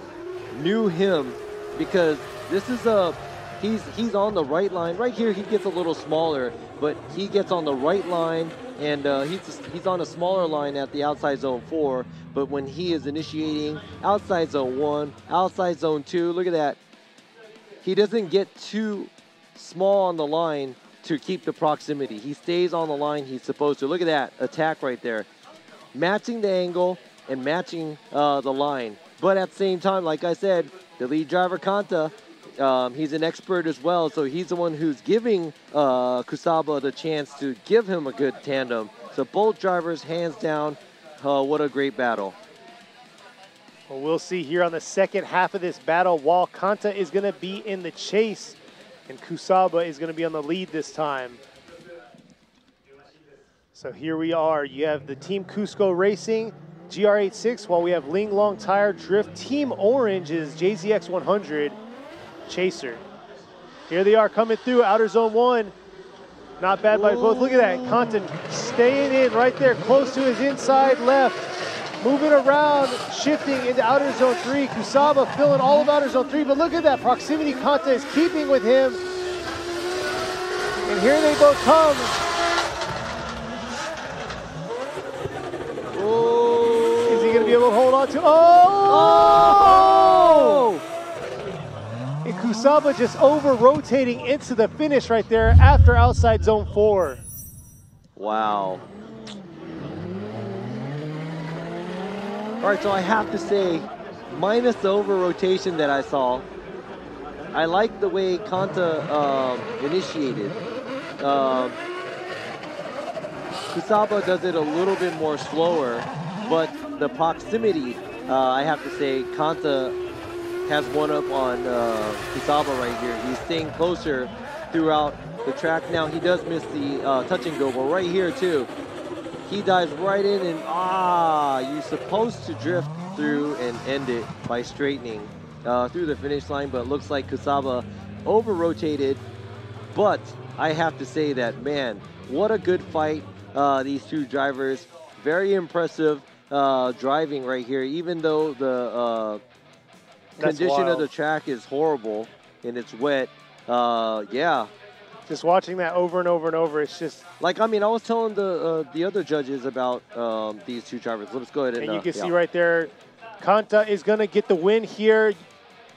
new him, because this is a, he's, he's on the right line. Right here, he gets a little smaller, but he gets on the right line, and uh, he's, he's on a smaller line at the outside zone four, but when he is initiating outside zone one, outside zone two, look at that. He doesn't get too small on the line to keep the proximity. He stays on the line he's supposed to. Look at that attack right there. Matching the angle and matching uh, the line. But at the same time, like I said, the lead driver Kanta, um, he's an expert as well, so he's the one who's giving uh, Kusaba the chance to give him a good tandem. So both drivers, hands down, uh, what a great battle. Well, we'll see here on the second half of this battle, while Kanta is gonna be in the chase, and Kusaba is going to be on the lead this time. So here we are. You have the Team Cusco Racing G R eighty-six, while we have Linglong Tire Drift. Team Orange is J Z X one hundred Chaser. Here they are coming through, outer zone one. Not bad by both. Look at that, Compton staying in right there, close to his inside left. Moving around, shifting into outer zone three. Kusaba filling all of outer zone three, but look at that proximity Kanta is keeping with him. And here they both come. Oh. Is he gonna be able to hold on to, oh! oh! And Kusaba just over-rotating into the finish right there after outside zone four. Wow. All right, so I have to say, minus the over-rotation that I saw, I like the way Kanta um, initiated. Um, Kusaba does it a little bit more slower, but the proximity, uh, I have to say, Kanta has one up on uh, Kusaba right here. He's staying closer throughout the track. Now, he does miss the uh, touch and go, but right here, too. He dives right in and, ah, you're supposed to drift through and end it by straightening uh, through the finish line, but it looks like Kusaba over-rotated. But I have to say that, man, what a good fight, uh, these two drivers. Very impressive uh, driving right here, even though the uh, condition of the track is horrible and it's wet. Uh, yeah. Just watching that over and over and over, it's just... Like, I mean, I was telling the uh, the other judges about um, these two drivers. Let's go ahead and... And you uh, can yeah. see right there, Kanta is going to get the win here.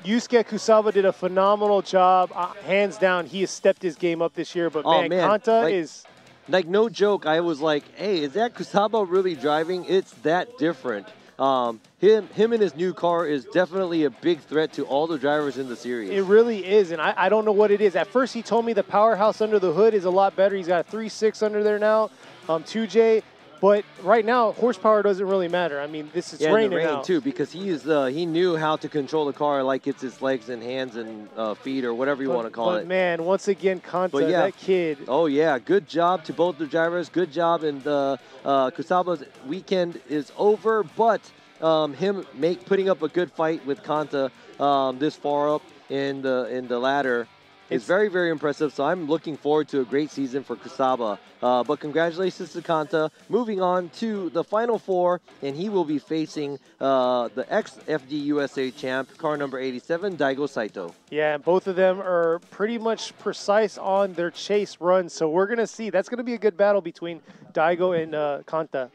Yusuke Kusaba did a phenomenal job. Uh, hands down, he has stepped his game up this year. But, oh, man, man, Kanta like, is... Like, no joke, I was like, hey, is that Kusaba really driving? It's that different. Um, him, him and his new car is definitely a big threat to all the drivers in the series. It really is, and I, I don't know what it is. At first, he told me the powerhouse under the hood is a lot better. He's got a three six under there now, um, two J. But right now, horsepower doesn't really matter. I mean, this is yeah, raining rain out. too, because he is uh, he knew how to control the car like it's his legs and hands and uh, feet or whatever you but, want to call but it. But man, once again, Kanta, yeah, that kid. Oh yeah, good job to both the drivers. Good job, and uh, uh, Kusaba's weekend is over. But um, him make putting up a good fight with Kanta um, this far up in the in the ladder. It's, it's very, very impressive, so I'm looking forward to a great season for Kusaba. Uh, but congratulations to Kanta. Moving on to the Final Four, and he will be facing uh, the ex-F D U S A champ, car number eighty-seven, Daigo Saito. Yeah, and both of them are pretty much precise on their chase run, so we're going to see. That's going to be a good battle between Daigo and uh, Kanta.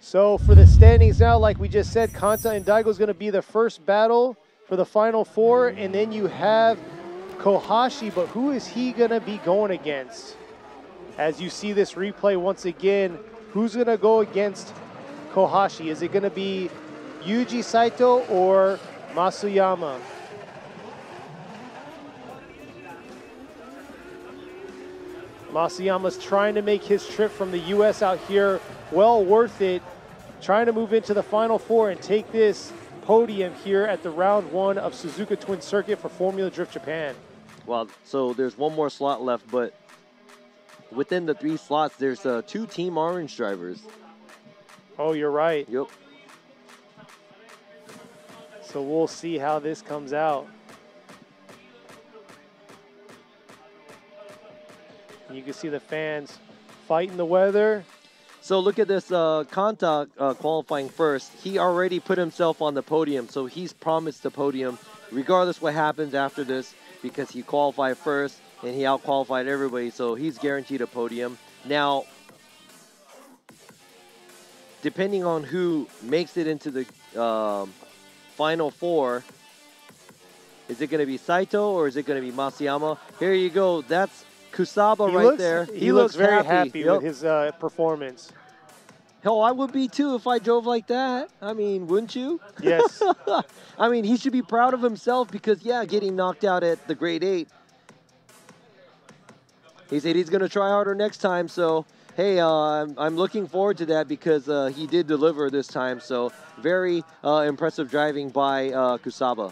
So for the standings now, like we just said, Kanta and Daigo is going to be the first battle for the Final Four, and then you have Kohashi, but who is he gonna be going against? As you see this replay once again, who's gonna go against Kohashi? Is it gonna be Yuji Saito or Matsuyama? Matsuyama's trying to make his trip from the U S out here well worth it, trying to move into the Final Four and take this podium here at the round one of Suzuka Twin Circuit for Formula Drift Japan. Well, so there's one more slot left, but within the three slots, there's uh, two Team Orange drivers. Oh, you're right. Yep. So we'll see how this comes out. You can see the fans fighting the weather. So look at this, uh, Kanta uh, qualifying first. He already put himself on the podium, so he's promised the podium regardless what happens after this, because he qualified first and he out-qualified everybody, so he's guaranteed a podium. Now, depending on who makes it into the um, Final Four, is it going to be Saito or is it going to be Matsuyama? Here you go. That's Kusaba he right looks, there. He, he looks, looks very happy, happy yep. with his uh, performance. Hell, I would be too if I drove like that. I mean, wouldn't you? Yes. I mean, he should be proud of himself because, yeah, getting knocked out at the grade eight. He said he's going to try harder next time. So, hey, uh, I'm, I'm looking forward to that because uh, he did deliver this time. So, very uh, impressive driving by uh, Kusaba.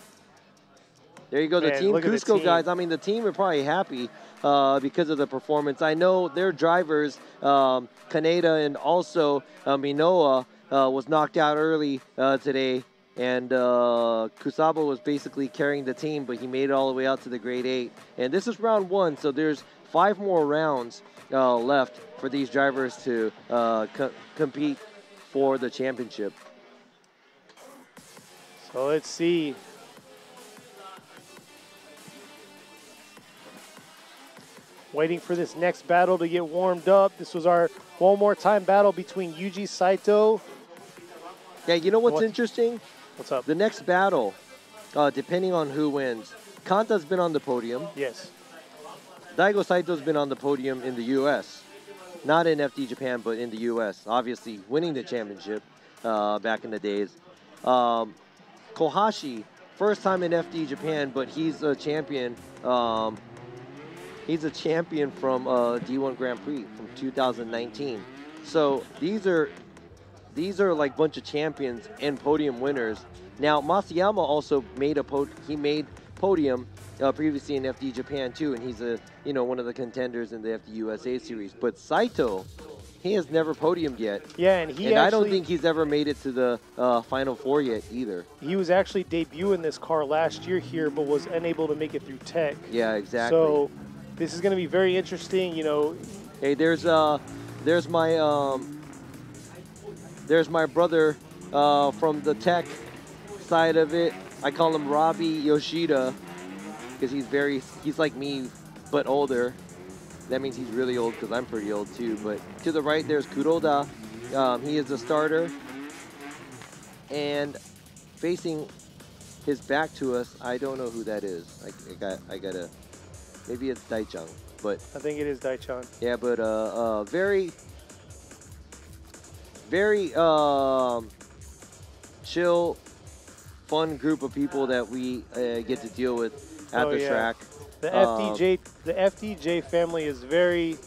There you go, the Man, Team Cusco the guys. I mean, the team are probably happy uh, because of the performance. I know their drivers, um, Kaneda and also uh, Minowa, uh, was knocked out early uh, today. And uh, Kusaba was basically carrying the team, but he made it all the way out to the grade eight. And this is round one, so there's five more rounds uh, left for these drivers to uh, co compete for the championship. So let's see. Waiting for this next battle to get warmed up. This was our one more time battle between Yuji Saito. Yeah, you know what's what? interesting? What's up? The next battle, uh, depending on who wins, Kanta's been on the podium. Yes. Daigo Saito's been on the podium in the U S Not in F D Japan, but in the U S Obviously, winning the championship uh, back in the days. Um, Kohashi, first time in F D Japan, but he's a champion. Um, He's a champion from uh, D one Grand Prix from two thousand nineteen. So these are these are like a bunch of champions and podium winners. Now Matsuyama also made a po he made podium uh, previously in F D Japan too, and he's a you know one of the contenders in the F D U S A series. But Saito, he has never podiumed yet. Yeah, and he and actually, I don't think he's ever made it to the uh, Final Four yet either. He was actually debuting this car last year here, but was unable to make it through tech. Yeah, exactly. So. This is going to be very interesting, you know. Hey, there's uh, there's my um, there's my brother uh, from the tech side of it. I call him Robbie Yoshida because he's very he's like me but older. That means he's really old because I'm pretty old too. But to the right there's Kuroda. Um, he is the starter, and facing his back to us, I don't know who that is. I, I got I gotta. Maybe it's Daichang, but I think it is Daichang. Yeah, but uh, uh, very, very uh, chill, fun group of people that we uh, get to deal with at oh, the yeah. track. The um, F D J, the F D J family is very,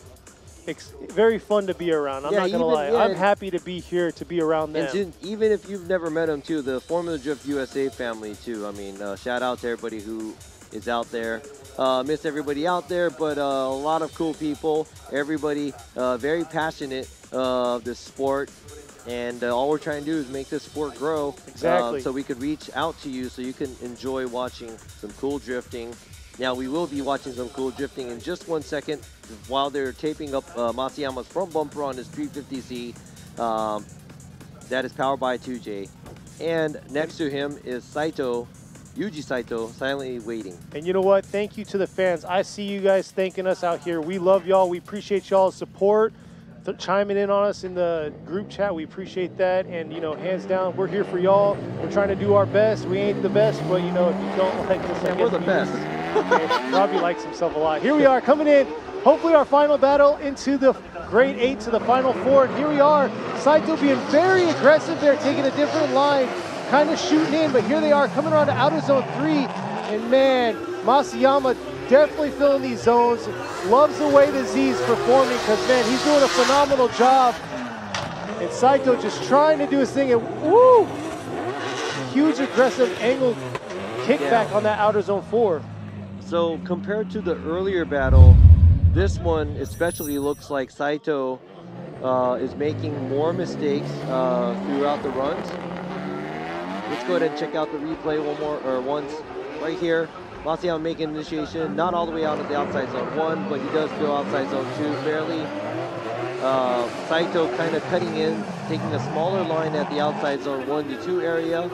ex very fun to be around. I'm yeah, not gonna even, lie, yeah, I'm happy to be here to be around them. And to, even if you've never met them too, the Formula Drift U S A family too. I mean, uh, shout out to everybody who is out there. Uh, miss everybody out there, but uh, a lot of cool people. Everybody uh, very passionate uh, of this sport, and uh, all we're trying to do is make this sport grow. Exactly. Uh, so we could reach out to you so you can enjoy watching some cool drifting. Now we will be watching some cool drifting in just one second while they're taping up uh, Matsuyama's front bumper on his three fifty C. Um, that is powered by two J. And next to him is Saito. Yuji Saito, silently waiting. And you know what? Thank you to the fans. I see you guys thanking us out here. We love y'all. We appreciate y'all's support. Th chiming in on us in the group chat. We appreciate that. And, you know, hands down, we're here for y'all. We're trying to do our best. We ain't the best, but, you know, if you don't like us, I guess we're the best. Robbie likes himself a lot. Here we are coming in. Hopefully our final battle into the grade eight to the final four. And here we are. Saito being very aggressive there, taking a different line. Kind of shooting in, but here they are coming around to outer zone three, and man, Matsuyama definitely filling these zones. Loves the way the Z's performing because man, he's doing a phenomenal job. And Saito just trying to do his thing, and woo! Huge aggressive angle kickback yeah. on that outer zone four. So compared to the earlier battle, this one especially looks like Saito uh, is making more mistakes uh, throughout the runs. Let's go ahead and check out the replay one more, or once, right here. Matsuyama making initiation, not all the way out of the outside zone one, but he does go outside zone two fairly. Uh, Saito kind of cutting in, taking a smaller line at the outside zone one to two area.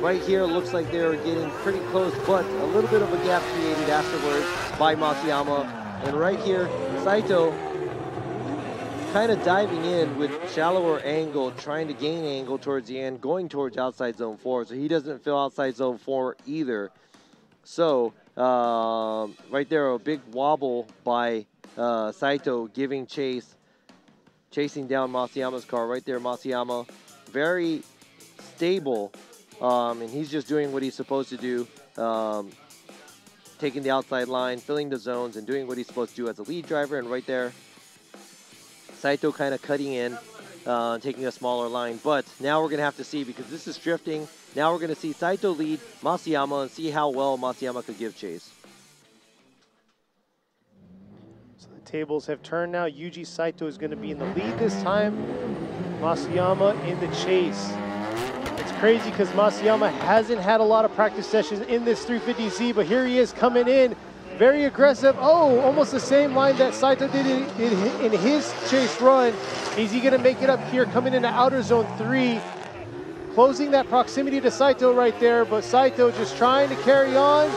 Right here, looks like they're getting pretty close, but a little bit of a gap created afterwards by Matsuyama. And right here, Saito kind of diving in with shallower angle, trying to gain angle towards the end, going towards outside zone four, so he doesn't fill outside zone four either. So uh, right there, a big wobble by uh, Saito, giving chase, chasing down Matsuyama's car. Right there, Matsuyama, very stable, um, and he's just doing what he's supposed to do, um, taking the outside line, filling the zones, and doing what he's supposed to do as a lead driver. And right there, Saito kind of cutting in, uh, taking a smaller line. But now we're going to have to see, because this is drifting. Now we're going to see Saito lead Matsuyama and see how well Matsuyama could give chase. So the tables have turned now. Yuji Saito is going to be in the lead this time. Matsuyama in the chase. It's crazy because Matsuyama hasn't had a lot of practice sessions in this three fifty Z, but here he is coming in. Very aggressive. Oh, almost the same line that Saito did in, in, in his chase run. Is he going to make it up here, coming into outer zone three? Closing that proximity to Saito right there, but Saito just trying to carry on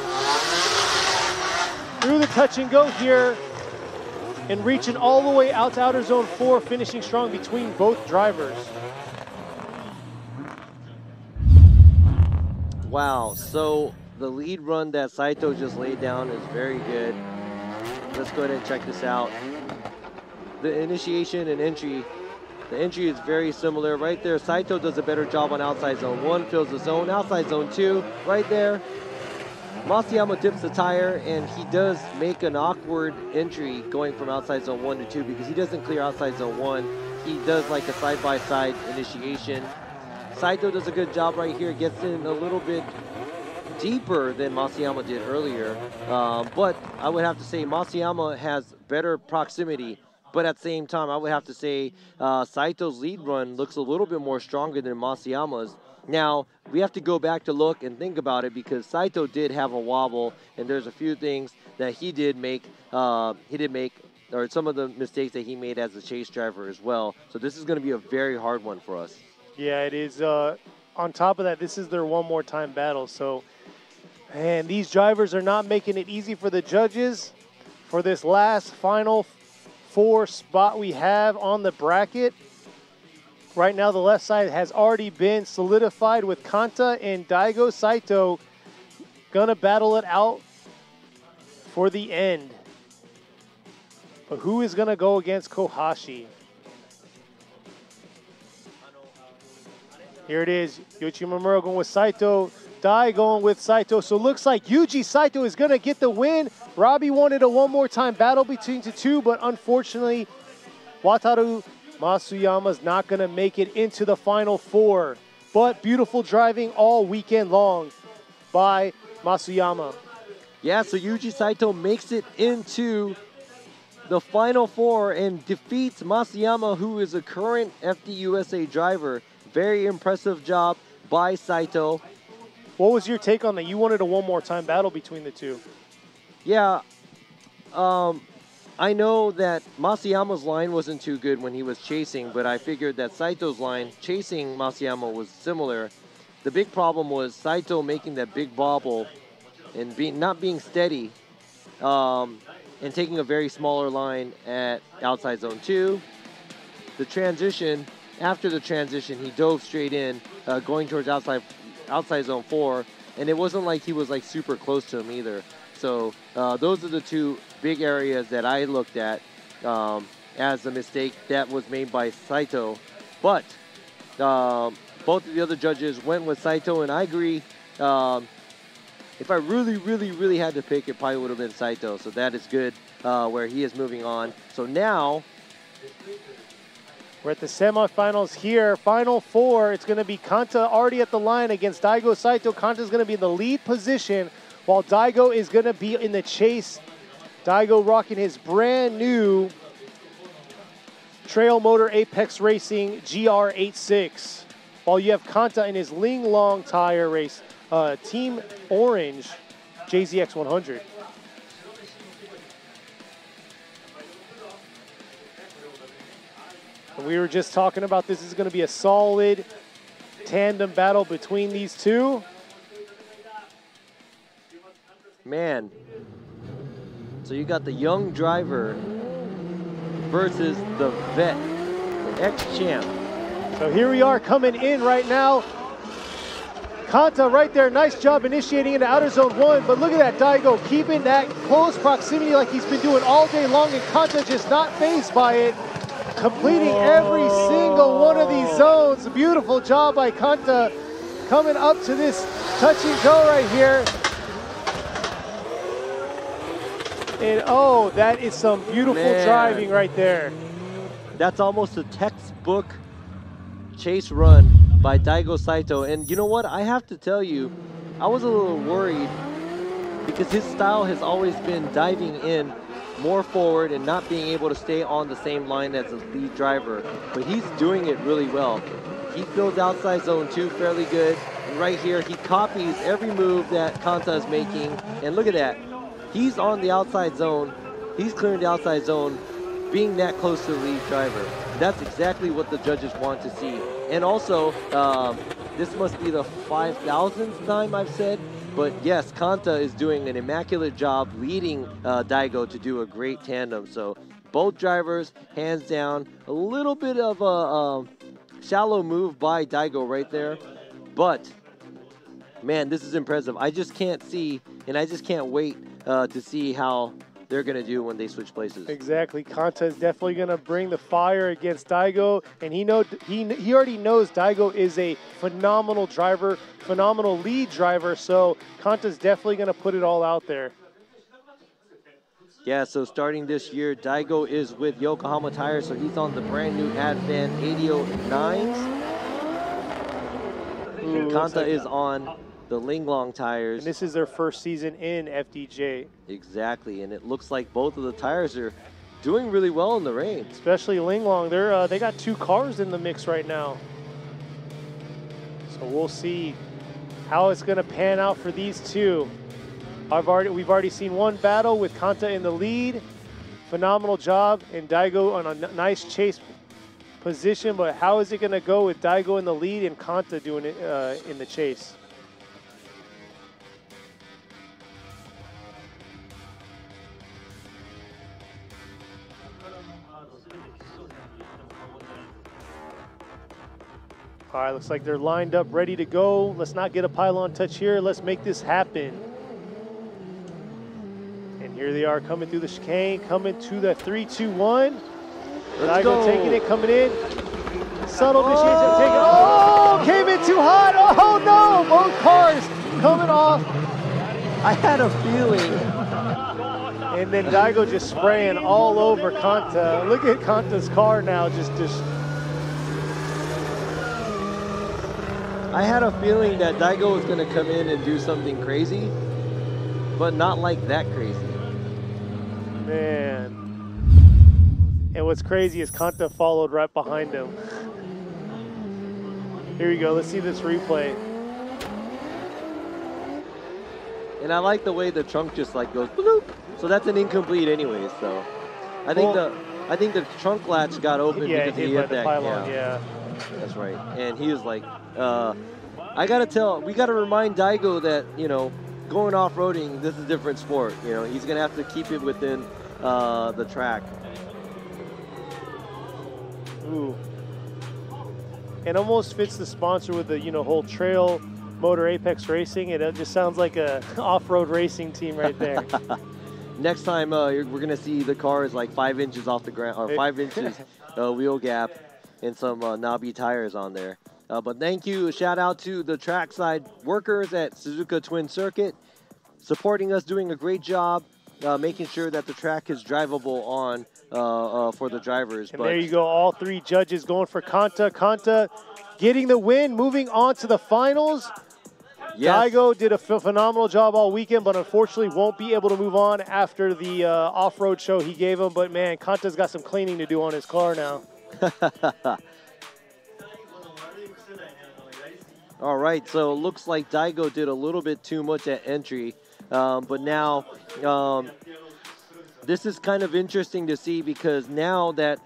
through the touch and go here and reaching all the way out to outer zone four, finishing strong between both drivers. Wow, so the lead run that Saito just laid down is very good. Let's go ahead and check this out. The initiation and entry. The entry is very similar. Right there, Saito does a better job on outside zone one, fills the zone. Outside zone two, right there. Matsuyama dips the tire, and he does make an awkward entry going from outside zone one to two because he doesn't clear outside zone one. He does like a side-by-side initiation. Saito does a good job right here, gets in a little bit deeper than Matsuyama did earlier, uh, but I would have to say Matsuyama has better proximity, but at the same time I would have to say uh, Saito's lead run looks a little bit more stronger than Matsuyama's. Now we have to go back to look and think about it, because Saito did have a wobble, and there's a few things that he did make, uh, he did make, or some of the mistakes that he made as a chase driver as well. So this is going to be a very hard one for us. Yeah, it is. Uh, on top of that, this is their one more time battle, so. And these drivers are not making it easy for the judges for this last final four spot we have on the bracket. Right now, the left side has already been solidified with Kanta and Daigo Saito gonna battle it out for the end. But who is gonna go against Kohashi? Here it is, Yoichi Imamura going with Saito. Dai going with Saito, so looks like Yuji Saito is gonna get the win. Robbie wanted a one more time battle between the two, but unfortunately, Wataru Matsuyama's not gonna make it into the final four. But beautiful driving all weekend long by Matsuyama. Yeah, so Yuji Saito makes it into the final four and defeats Matsuyama, who is a current F D U S A driver. Very impressive job by Saito. What was your take on that? You wanted a one more time battle between the two. Yeah. Um, I know that Matsuyama's line wasn't too good when he was chasing, but I figured that Saito's line chasing Matsuyama was similar. The big problem was Saito making that big bobble and be, not being steady um, and taking a very smaller line at outside zone two. The transition, after the transition, he dove straight in, uh, going towards outside outside zone four, and it wasn't like he was like super close to him either. So uh, those are the two big areas that I looked at um, as a mistake that was made by Saito. But um, both of the other judges went with Saito, and I agree. Um, if I really, really, really had to pick, it probably would have been Saito. So that is good, uh, where he is moving on. So now we're at the semifinals here, final four. It's gonna be Kanta already at the line against Daigo Saito. Kanta's gonna be in the lead position while Daigo is gonna be in the chase. Daigo rocking his brand new Trail Motor Apex Racing G R eighty-six. While you have Kanta in his Linglong Tire Race uh, Team Orange J Z X one hundred. We were just talking about this is going to be a solid tandem battle between these two. Man. So you got the young driver versus the vet, the ex-champ. So here we are coming in right now. Kanta right there, nice job initiating into outer zone one, but look at that Daigo keeping that close proximity like he's been doing all day long, and Kanta just not fazed by it. Completing every single one of these zones. Beautiful job by Kanta coming up to this touch and go right here. And oh, that is some beautiful Man. driving right there. That's almost a textbook chase run by Daigo Saito. And you know what? I have to tell you, I was a little worried because his style has always been diving in more forward and not being able to stay on the same line as the lead driver. But he's doing it really well. He fills outside zone two fairly good. And right here, he copies every move that Kanta is making. And look at that. He's on the outside zone. He's clearing the outside zone, being that close to the lead driver. That's exactly what the judges want to see. And also, um, this must be the five thousandth time I've said, but yes, Kanta is doing an immaculate job leading uh, Daigo to do a great tandem. So both drivers, hands down, a little bit of a um, shallow move by Daigo right there. But man, this is impressive. I just can't see, and I just can't wait uh, to see how they're going to do when they switch places. Exactly. Kanta is definitely going to bring the fire against Daigo, and he know he he already knows Daigo is a phenomenal driver, phenomenal lead driver, so Kanta's definitely going to put it all out there. Yeah, so starting this year, Daigo is with Yokohama Tires, so he's on the brand new Advan eighty oh nines. Ooh, Kanta like is on the Linglong tires. And this is their first season in F D J. Exactly, and it looks like both of the tires are doing really well in the rain. Especially Linglong, they're uh, they got two cars in the mix right now. So we'll see how it's going to pan out for these two. I've already we've already seen one battle with Kanta in the lead, phenomenal job, and Daigo on a nice chase position. But how is it going to go with Daigo in the lead and Kanta doing it uh, in the chase? All right, looks like they're lined up, ready to go. Let's not get a pylon touch here. Let's make this happen. And here they are coming through the chicane, coming to the three two one. Let's go. Daigo taking it, coming in. Subtle machines have taken it. Oh, came in too hot. Oh, no. Both cars coming off. I had a feeling. And then Daigo just spraying all over Kanta. Look at Kanta's car now, just just. I had a feeling that Daigo was going to come in and do something crazy, but not like that crazy. Man. And what's crazy is Kanta followed right behind him. Here we go. Let's see this replay. And I like the way the trunk just like goes bloop. So that's an incomplete anyway. So I think well, the I think the trunk latch got open yeah, because he hit that. Pylon, yeah. yeah. That's right. And he was like, uh, I got to tell, we got to remind Daigo that, you know, going off-roading, this is a different sport. You know, he's going to have to keep it within uh, the track. Ooh. It almost fits the sponsor with the, you know, whole Trail Motor Apex Racing. It just sounds like a off-road racing team right there. Next time, uh, we're going to see the car is like five inches off the ground, or five inches uh, wheel gap, and some uh, knobby tires on there. Uh, but thank you, shout out to the trackside workers at Suzuka Twin Circuit, supporting us, doing a great job, uh, making sure that the track is drivable on uh, uh, for the drivers. And but there you go, all three judges going for Kanta. Kanta getting the win, moving on to the finals. Yes. Daigo did a ph phenomenal job all weekend, but unfortunately won't be able to move on after the uh, off-road show he gave him. But man, Kanta's got some cleaning to do on his car now. All right, so it looks like Daigo did a little bit too much at entry, um, but now um, this is kind of interesting to see, because now that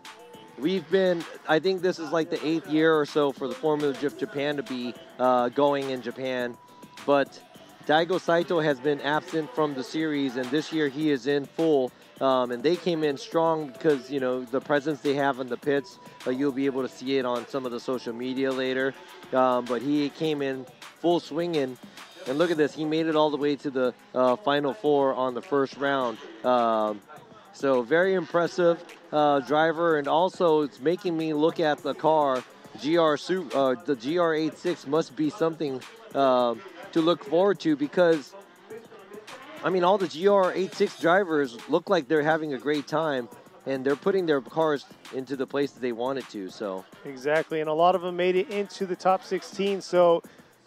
we've been, I think this is like the eighth year or so for the Formula Drift Japan to be uh, going in Japan, but Daigo Saito has been absent from the series, and this year he is in full. Um, and they came in strong because, you know, the presence they have in the pits, uh, you'll be able to see it on some of the social media later. Um, but he came in full swinging. And look at this. He made it all the way to the uh, final four on the first round. Um, so very impressive uh, driver. And also it's making me look at the car. G R, uh, the G R eighty-six must be something uh, to look forward to, because I mean, all the G R eighty-six drivers look like they're having a great time. and they're putting their cars into the places they wanted to. So exactly, and a lot of them made it into the top sixteen. So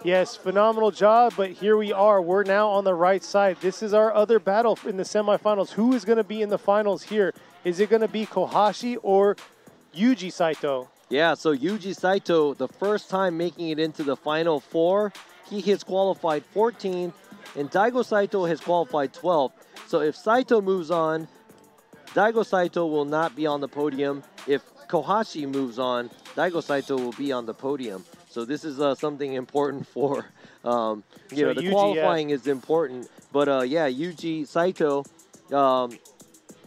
yes, phenomenal job, but here we are. We're now on the right side. This is our other battle in the semifinals. Who is going to be in the finals here? Is it going to be Kohashi or Yuji Saito? Yeah, so Yuji Saito, the first time making it into the final four, he has qualified fourteenth, and Daigo Saito has qualified twelfth. So if Saito moves on, Daigo Saito will not be on the podium. If Kohashi moves on, Daigo Saito will be on the podium. So this is uh, something important for, um, you so know, the Yuji, qualifying yeah. is important. But, uh, yeah, Yuji Saito, um,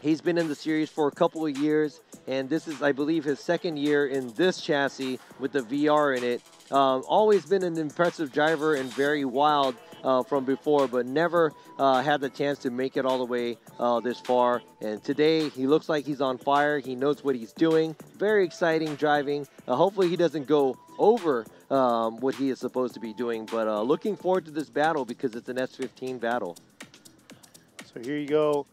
he's been in the series for a couple of years. And this is, I believe, his second year in this chassis with the V R in it. Um, always been an impressive driver and very wild uh, from before, but never uh, had the chance to make it all the way uh, this far. And today, he looks like he's on fire. He knows what he's doing. Very exciting driving. Uh, hopefully, he doesn't go over um, what he is supposed to be doing, but uh, looking forward to this battle because it's an S fifteen battle. So here you go,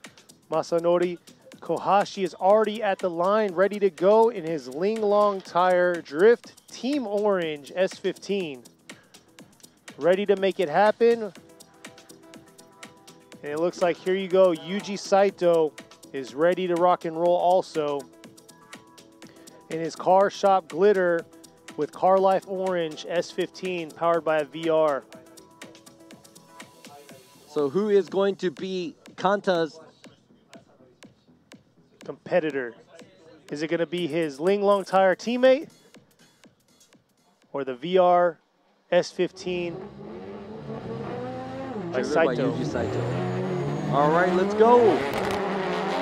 Masanori Kohashi is already at the line, ready to go in his Linglong Tire Drift Team Orange S fifteen. Ready to make it happen. And it looks like, here you go, Yuji Saito is ready to rock and roll also. In his car shop glitter with Car Life Orange S fifteen powered by a V R. So who is going to be Kanta's competitor? Is it going to be his Linglong Tire teammate or the V R S fifteen by Saito? By Yuji Saito. All right, let's go.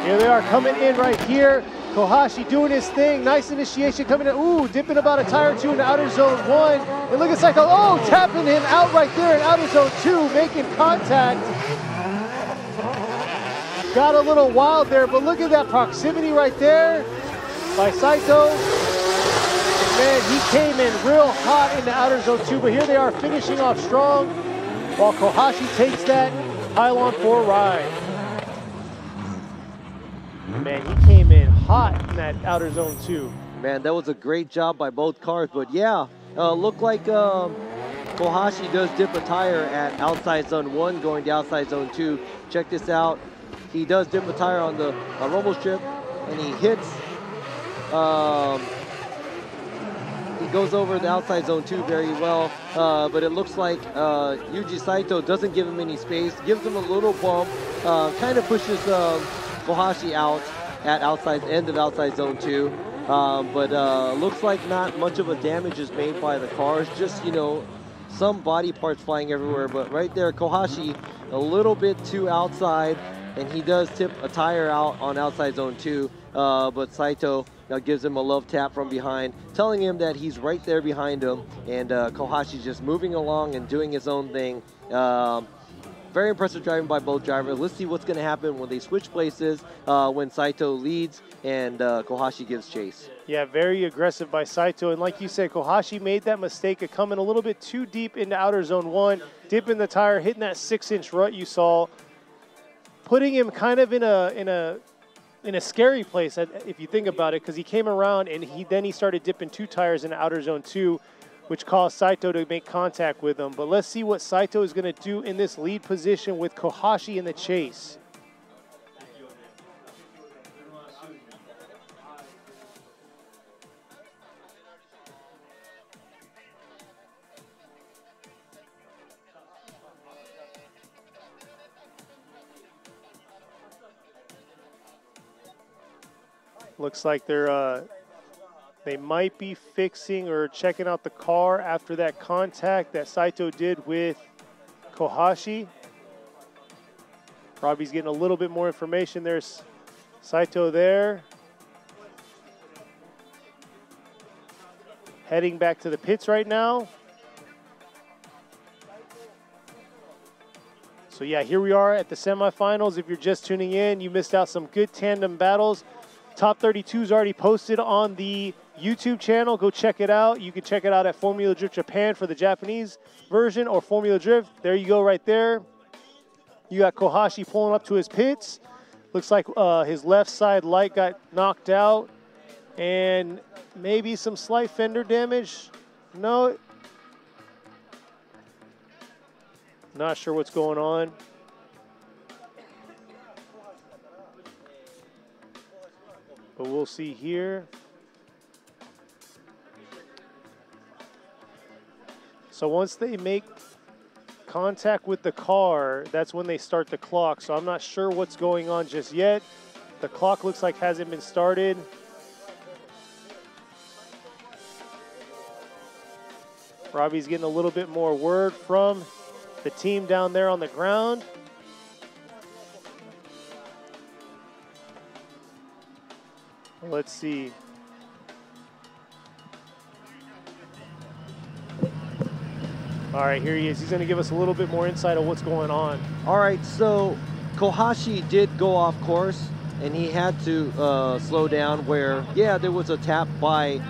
Here they are coming in right here. Kohashi doing his thing. Nice initiation coming in. Ooh, dipping about a tire or two in outer zone one. And look at Saito. Oh, tapping him out right there in outer zone two, making contact. Got a little wild there, but look at that proximity right there by Saito. Man, he came in real hot in the outer zone two, but here they are finishing off strong while Kohashi takes that pylon for a ride. Man, he came in hot in that outer zone two. Man, that was a great job by both cars, but yeah, uh, looked like um, Kohashi does dip a tire at outside zone one going to outside zone two. Check this out. He does dip a tire on the uh, rumble strip, and he hits. Um, he goes over the outside zone two very well, uh, but it looks like uh, Yuji Saito doesn't give him any space, gives him a little bump, uh, kind of pushes um, Kohashi out at outside end of outside zone two. Um, but uh, looks like not much of a damage is made by the cars, just, you know, some body parts flying everywhere. But right there, Kohashi a little bit too outside, and he does tip a tire out on outside zone two, uh, but Saito now gives him a love tap from behind, telling him that he's right there behind him, and uh, Kohashi's just moving along and doing his own thing. Um, very impressive driving by both drivers. Let's see what's gonna happen when they switch places, uh, when Saito leads and uh, Kohashi gives chase. Yeah, very aggressive by Saito, and like you said, Kohashi made that mistake of coming a little bit too deep into outer zone one, dipping the tire, hitting that six inch rut you saw, putting him kind of in a in a in a scary place if you think about it, because he came around and he then he started dipping two tires in outer zone two, which caused Saito to make contact with him. But let's see what Saito is going to do in this lead position with Kohashi in the chase. Looks like they're uh, they might be fixing or checking out the car after that contact that Saito did with Kohashi. Robbie's getting a little bit more information. There's Saito there, heading back to the pits right now. So yeah, here we are at the semifinals. If you're just tuning in, you missed out some good tandem battles. Top thirty-two is already posted on the YouTube channel. Go check it out. You can check it out at Formula Drift Japan for the Japanese version, or Formula Drift. There you go right there. You got Kohashi pulling up to his pits. Looks like uh, his left side light got knocked out and maybe some slight fender damage. No. Not sure what's going on. But we'll see here. So once they make contact with the car, that's when they start the clock. So I'm not sure what's going on just yet. The clock looks like hasn't been started. Robbie's getting a little bit more word from the team down there on the ground. Let's see. All right, here he is. He's going to give us a little bit more insight on what's going on. All right, so Kohashi did go off course, and he had to uh, slow down where, yeah, there was a tap by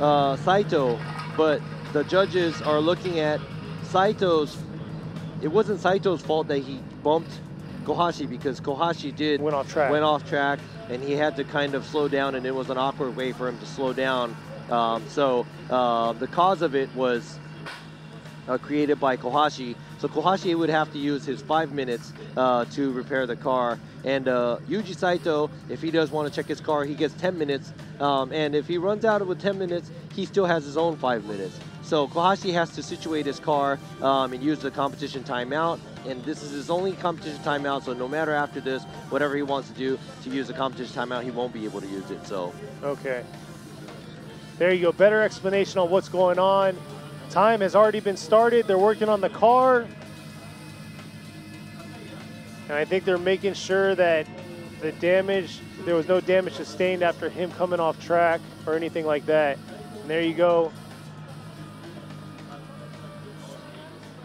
uh, Saito, but the judges are looking at Saito's. It wasn't Saito's fault that he bumped Kohashi, because Kohashi did went off track, went off track and he had to kind of slow down, and it was an awkward way for him to slow down. Um, so uh, the cause of it was Uh, created by Kohashi. So Kohashi would have to use his five minutes uh, to repair the car. And uh, Yuji Saito, if he does want to check his car, he gets ten minutes. Um, and if he runs out with ten minutes, he still has his own five minutes. So Kohashi has to situate his car um, and use the competition timeout. And this is his only competition timeout, so no matter after this, whatever he wants to do to use the competition timeout, he won't be able to use it, so. Okay. There you go, better explanation on what's going on. Time has already been started. They're working on the car. And I think they're making sure that the damage, there was no damage sustained after him coming off track or anything like that. And there you go.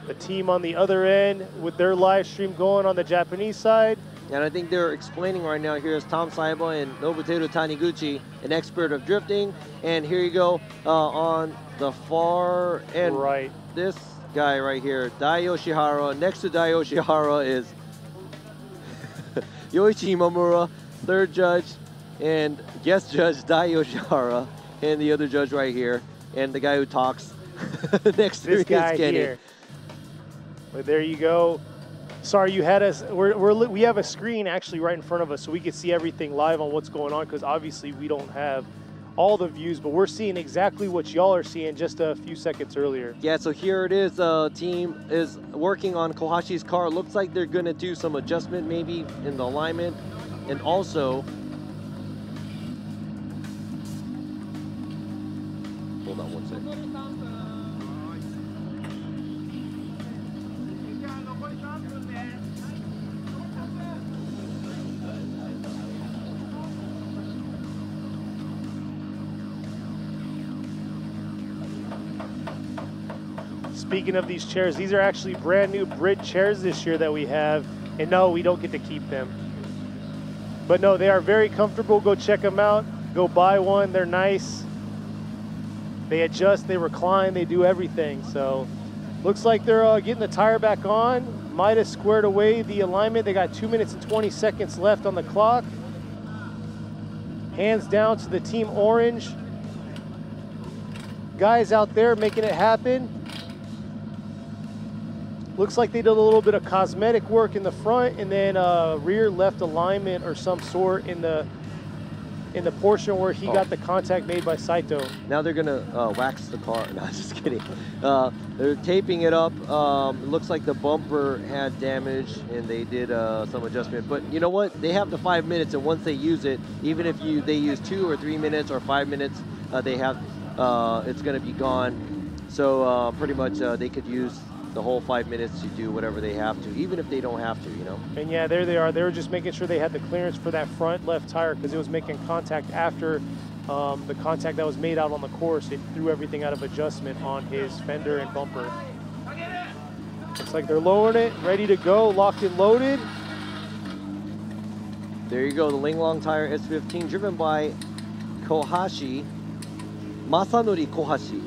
The team on the other end with their live stream going on the Japanese side. And I think they're explaining right now, here is Tom Saiba and Nobuteru Taniguchi, an expert of drifting. And here you go uh, on the far end, right. This guy right here, Dai Yoshihara. Next to Dai Yoshihara is Yoichi Imamura, third judge, and guest judge Dai Yoshihara, and the other judge right here, and the guy who talks next to this guy is Kenny. Here. Well, there you go. Sorry, you had us. We're, we're we have a screen actually right in front of us, so we can see everything live on what's going on, because obviously we don't have all the views, but we're seeing exactly what y'all are seeing just a few seconds earlier. Yeah, so here it is. Uh, team is working on Kohashi's car. Looks like they're gonna do some adjustment maybe in the alignment, and also, hold on one second. Speaking of these chairs, these are actually brand new Brit chairs this year that we have. And no, we don't get to keep them. But no, they are very comfortable. Go check them out. Go buy one. They're nice. They adjust, they recline, they do everything. So looks like they're uh, getting the tire back on. Might have squared away the alignment. They got two minutes and twenty seconds left on the clock. Hands down to the Team Orange. Guys out there making it happen. Looks like they did a little bit of cosmetic work in the front, and then uh, rear left alignment or some sort in the in the portion where he oh. got the contact made by Saito. Now they're gonna uh, wax the car. No, just kidding. Uh, they're taping it up. Um, it looks like the bumper had damage, and they did uh, some adjustment. But you know what? They have the five minutes, and once they use it, even if you they use two or three minutes or five minutes, uh, they have uh, it's gonna be gone. So uh, pretty much uh, they could use the whole five minutes to do whatever they have to, even if they don't have to, you know? And yeah, there they are. They were just making sure they had the clearance for that front left tire, because it was making contact after um, the contact that was made out on the course. It threw everything out of adjustment on his fender and bumper. Looks like they're lowering it, ready to go, locked and loaded. There you go, the Linglong Tire S fifteen, driven by Kohashi, Masanori Kohashi.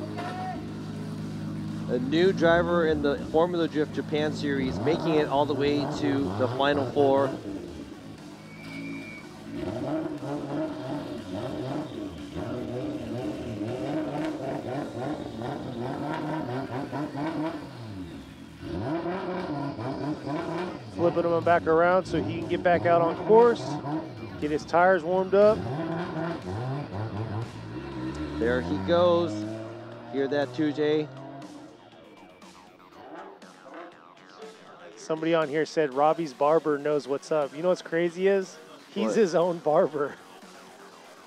A new driver in the Formula Drift Japan series, making it all the way to the final four. Flipping him back around so he can get back out on course, get his tires warmed up. There he goes. Hear that, two J? Somebody on here said Robbie's barber knows what's up. You know what's crazy is he's what? His own barber.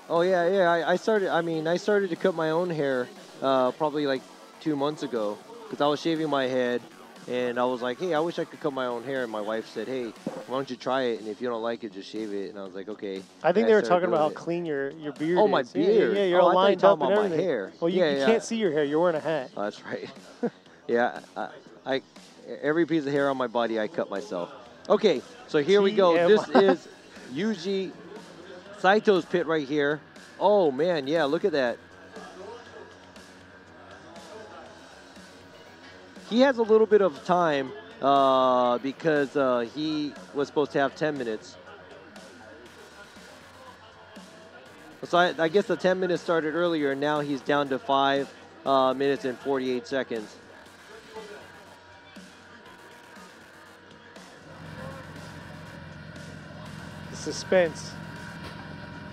Oh yeah, yeah. I, I started. I mean, I started to cut my own hair uh, probably like two months ago because I was shaving my head and I was like, hey, I wish I could cut my own hair. And my wife said, hey, why don't you try it? And if you don't like it, just shave it. And I was like, okay. I think and they I were talking about how it. Clean your your beard. Oh, is. My beard. Yeah, yeah, you're oh, all lined up and everything. My hair. Well, you, yeah, you yeah. can't see your hair. You're wearing a hat. Oh, that's right. yeah, I. I Every piece of hair on my body, I cut myself. Okay, so here we go. This is Yuji Saito's pit right here. Oh, man, yeah, look at that. He has a little bit of time uh, because uh, he was supposed to have ten minutes. So I, I guess the ten minutes started earlier, and now he's down to five uh, minutes and forty-eight seconds. Suspense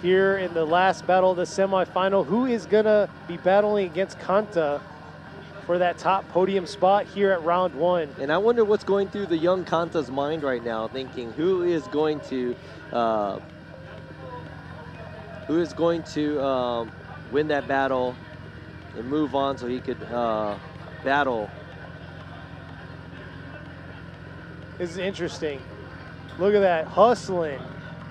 here in the last battle of the semifinal. Who is gonna be battling against Kanta for that top podium spot here at round one? And I wonder what's going through the young Kanta's mind right now, thinking who is going to uh, who is going to um, win that battle and move on so he could uh, battle. This is interesting. Look at that, hustling.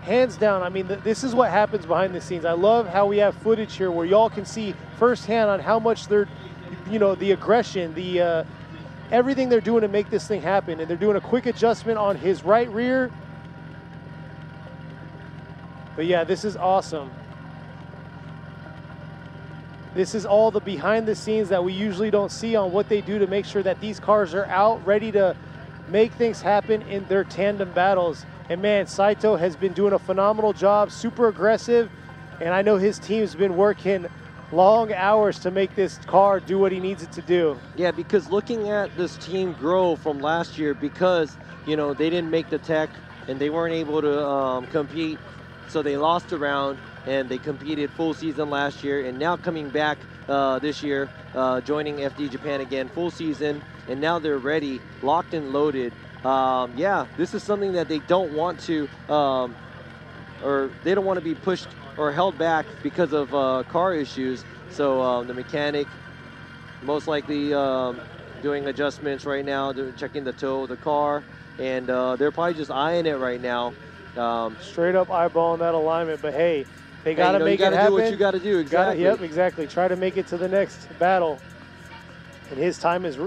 Hands down, I mean, th this is what happens behind the scenes. I love how we have footage here where y'all can see firsthand on how much they're, you know, the aggression, the uh, everything they're doing to make this thing happen. And they're doing a quick adjustment on his right rear. But yeah, this is awesome. This is all the behind the scenes that we usually don't see on what they do to make sure that these cars are out ready to make things happen in their tandem battles. And man, Saito has been doing a phenomenal job, super aggressive. And I know his team's been working long hours to make this car do what he needs it to do. Yeah, because looking at this team grow from last year, because, you know, they didn't make the tech and they weren't able to um, compete. So they lost a round and they competed full season last year. And now coming back uh, this year, uh, joining F D Japan again, full season. And now they're ready, locked and loaded. Um, yeah, this is something that they don't want to, um, or they don't want to be pushed or held back because of uh, car issues. So um, the mechanic most likely um, doing adjustments right now, checking the tow of the car, and uh, they're probably just eyeing it right now. Um, Straight up eyeballing that alignment, but hey, they got to make it happen. You got to do what you got to do, exactly. Gotta, yep, exactly. Try to make it to the next battle, and his time is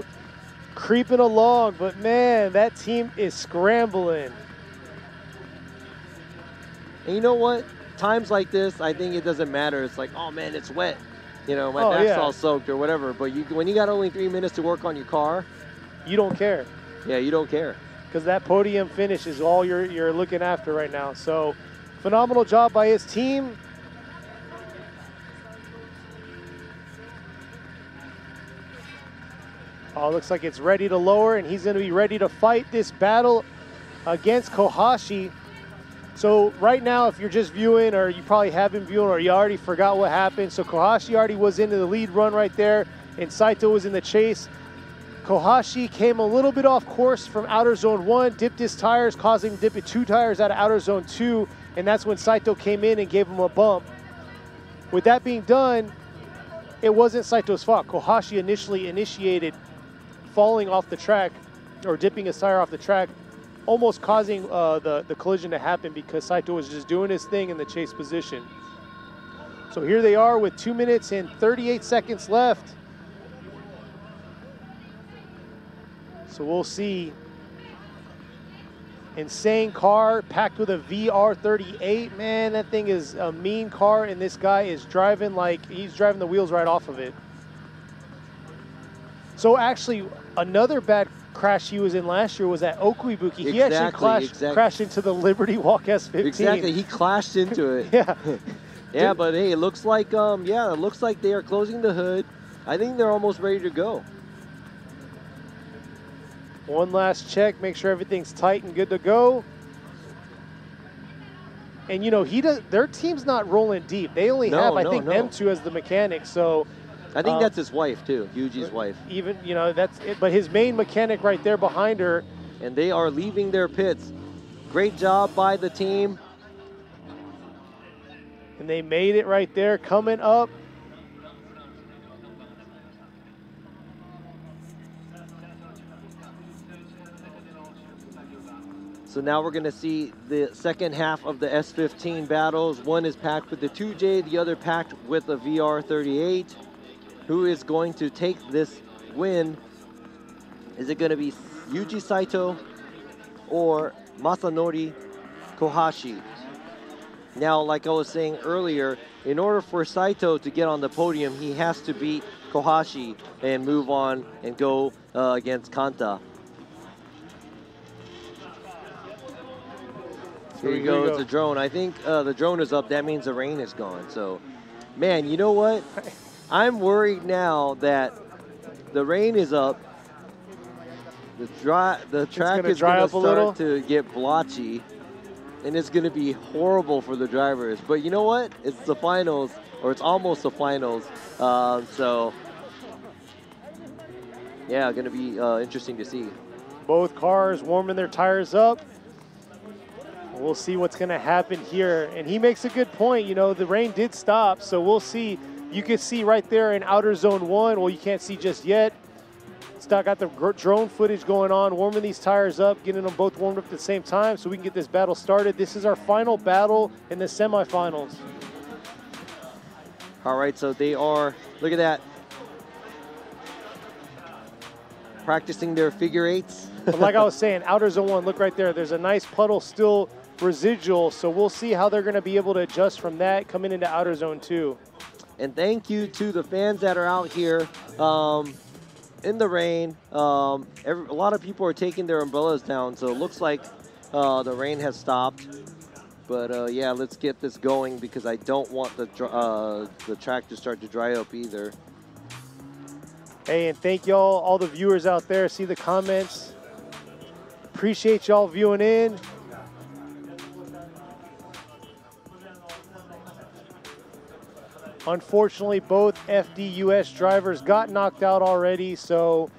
creeping along, but man, that team is scrambling. And you know what? Times like this, I think it doesn't matter. It's like, oh man, it's wet. You know, my oh, back's yeah. all soaked or whatever. But you, when you got only three minutes to work on your car, you don't care. Yeah, you don't care. Because that podium finish is all you're, you're looking after right now. So, phenomenal job by his team. Oh, looks like it's ready to lower, and he's going to be ready to fight this battle against Kohashi. So right now, if you're just viewing, or you probably have been viewing, or you already forgot what happened, so Kohashi already was into the lead run right there, and Saito was in the chase. Kohashi came a little bit off course from outer zone one, dipped his tires, causing him to dip it two tires out of outer zone two, and that's when Saito came in and gave him a bump. With that being done, it wasn't Saito's fault. Kohashi initially initiated falling off the track or dipping his tire off the track, almost causing uh, the, the collision to happen because Saito was just doing his thing in the chase position. So here they are with two minutes and thirty-eight seconds left. So we'll see. Insane car packed with a V R thirty-eight. Man, that thing is a mean car, and this guy is driving like he's driving the wheels right off of it. So actually, another bad crash he was in last year was at Okuibuki. He exactly, actually clashed, exactly. crashed into the Liberty Walk S fifteen. Exactly, he clashed into it. yeah. yeah, Dude. But hey, it looks like, um, yeah, it looks like they are closing the hood. I think they're almost ready to go. One last check, make sure everything's tight and good to go. And you know, he does, their team's not rolling deep. They only no, have, I no, think, no. them two as the mechanic. So I think um, that's his wife too, Yuji's wife. Even you know that's it, but his main mechanic right there behind her. And they are leaving their pits. Great job by the team. And they made it right there, coming up. So now we're going to see the second half of the S fifteen battles. One is packed with the two J, the other packed with the V R thirty-eight. Who is going to take this win? Is it going to be Yuji Saito or Masanori Kohashi? Now, like I was saying earlier, in order for Saito to get on the podium, he has to beat Kohashi and move on and go uh, against Kanta. Here we go, it's a drone. I think uh, the drone is up. That means the rain is gone. So, man, you know what? I'm worried now that the rain is up. The, dry, the track is going to start to get blotchy. And it's going to be horrible for the drivers. But you know what? It's the finals, or it's almost the finals. Uh, so, yeah, going to be uh, interesting to see. Both cars warming their tires up. We'll see what's going to happen here. And he makes a good point. You know, the rain did stop, so we'll see. You can see right there in outer zone one. Well, you can't see just yet. Still got the drone footage going on, warming these tires up, getting them both warmed up at the same time so we can get this battle started. This is our final battle in the semifinals. All right, so they are, look at that. Practicing their figure eights. But like I was saying, outer zone one, look right there. There's a nice puddle still residual, so we'll see how they're going to be able to adjust from that coming into outer zone two. And thank you to the fans that are out here um, in the rain. Um, every, a lot of people are taking their umbrellas down, so it looks like uh, the rain has stopped. But uh, yeah, let's get this going because I don't want the, uh, the track to start to dry up either. Hey, and thank y'all, all the viewers out there. See the comments. Appreciate y'all viewing in. Unfortunately, both F D U S drivers got knocked out already. So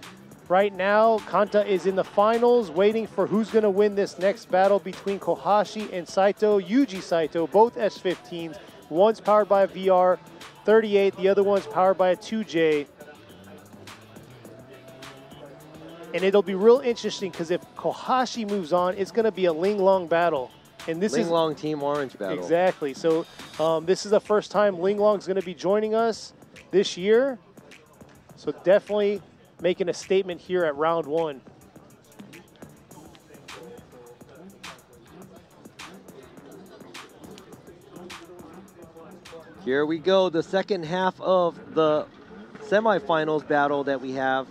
right now, Kanta is in the finals, waiting for who's going to win this next battle between Kohashi and Saito, Yuji Saito, both S fifteens. One's powered by a V R thirty-eight, the other one's powered by a two J. And it'll be real interesting because if Kohashi moves on, it's going to be a Linglong battle. And this is Linglong Team Orange battle. Exactly. So um, this is the first time Linglong's going to be joining us this year. So definitely making a statement here at round one. Here we go. The second half of the semifinals battle that we have.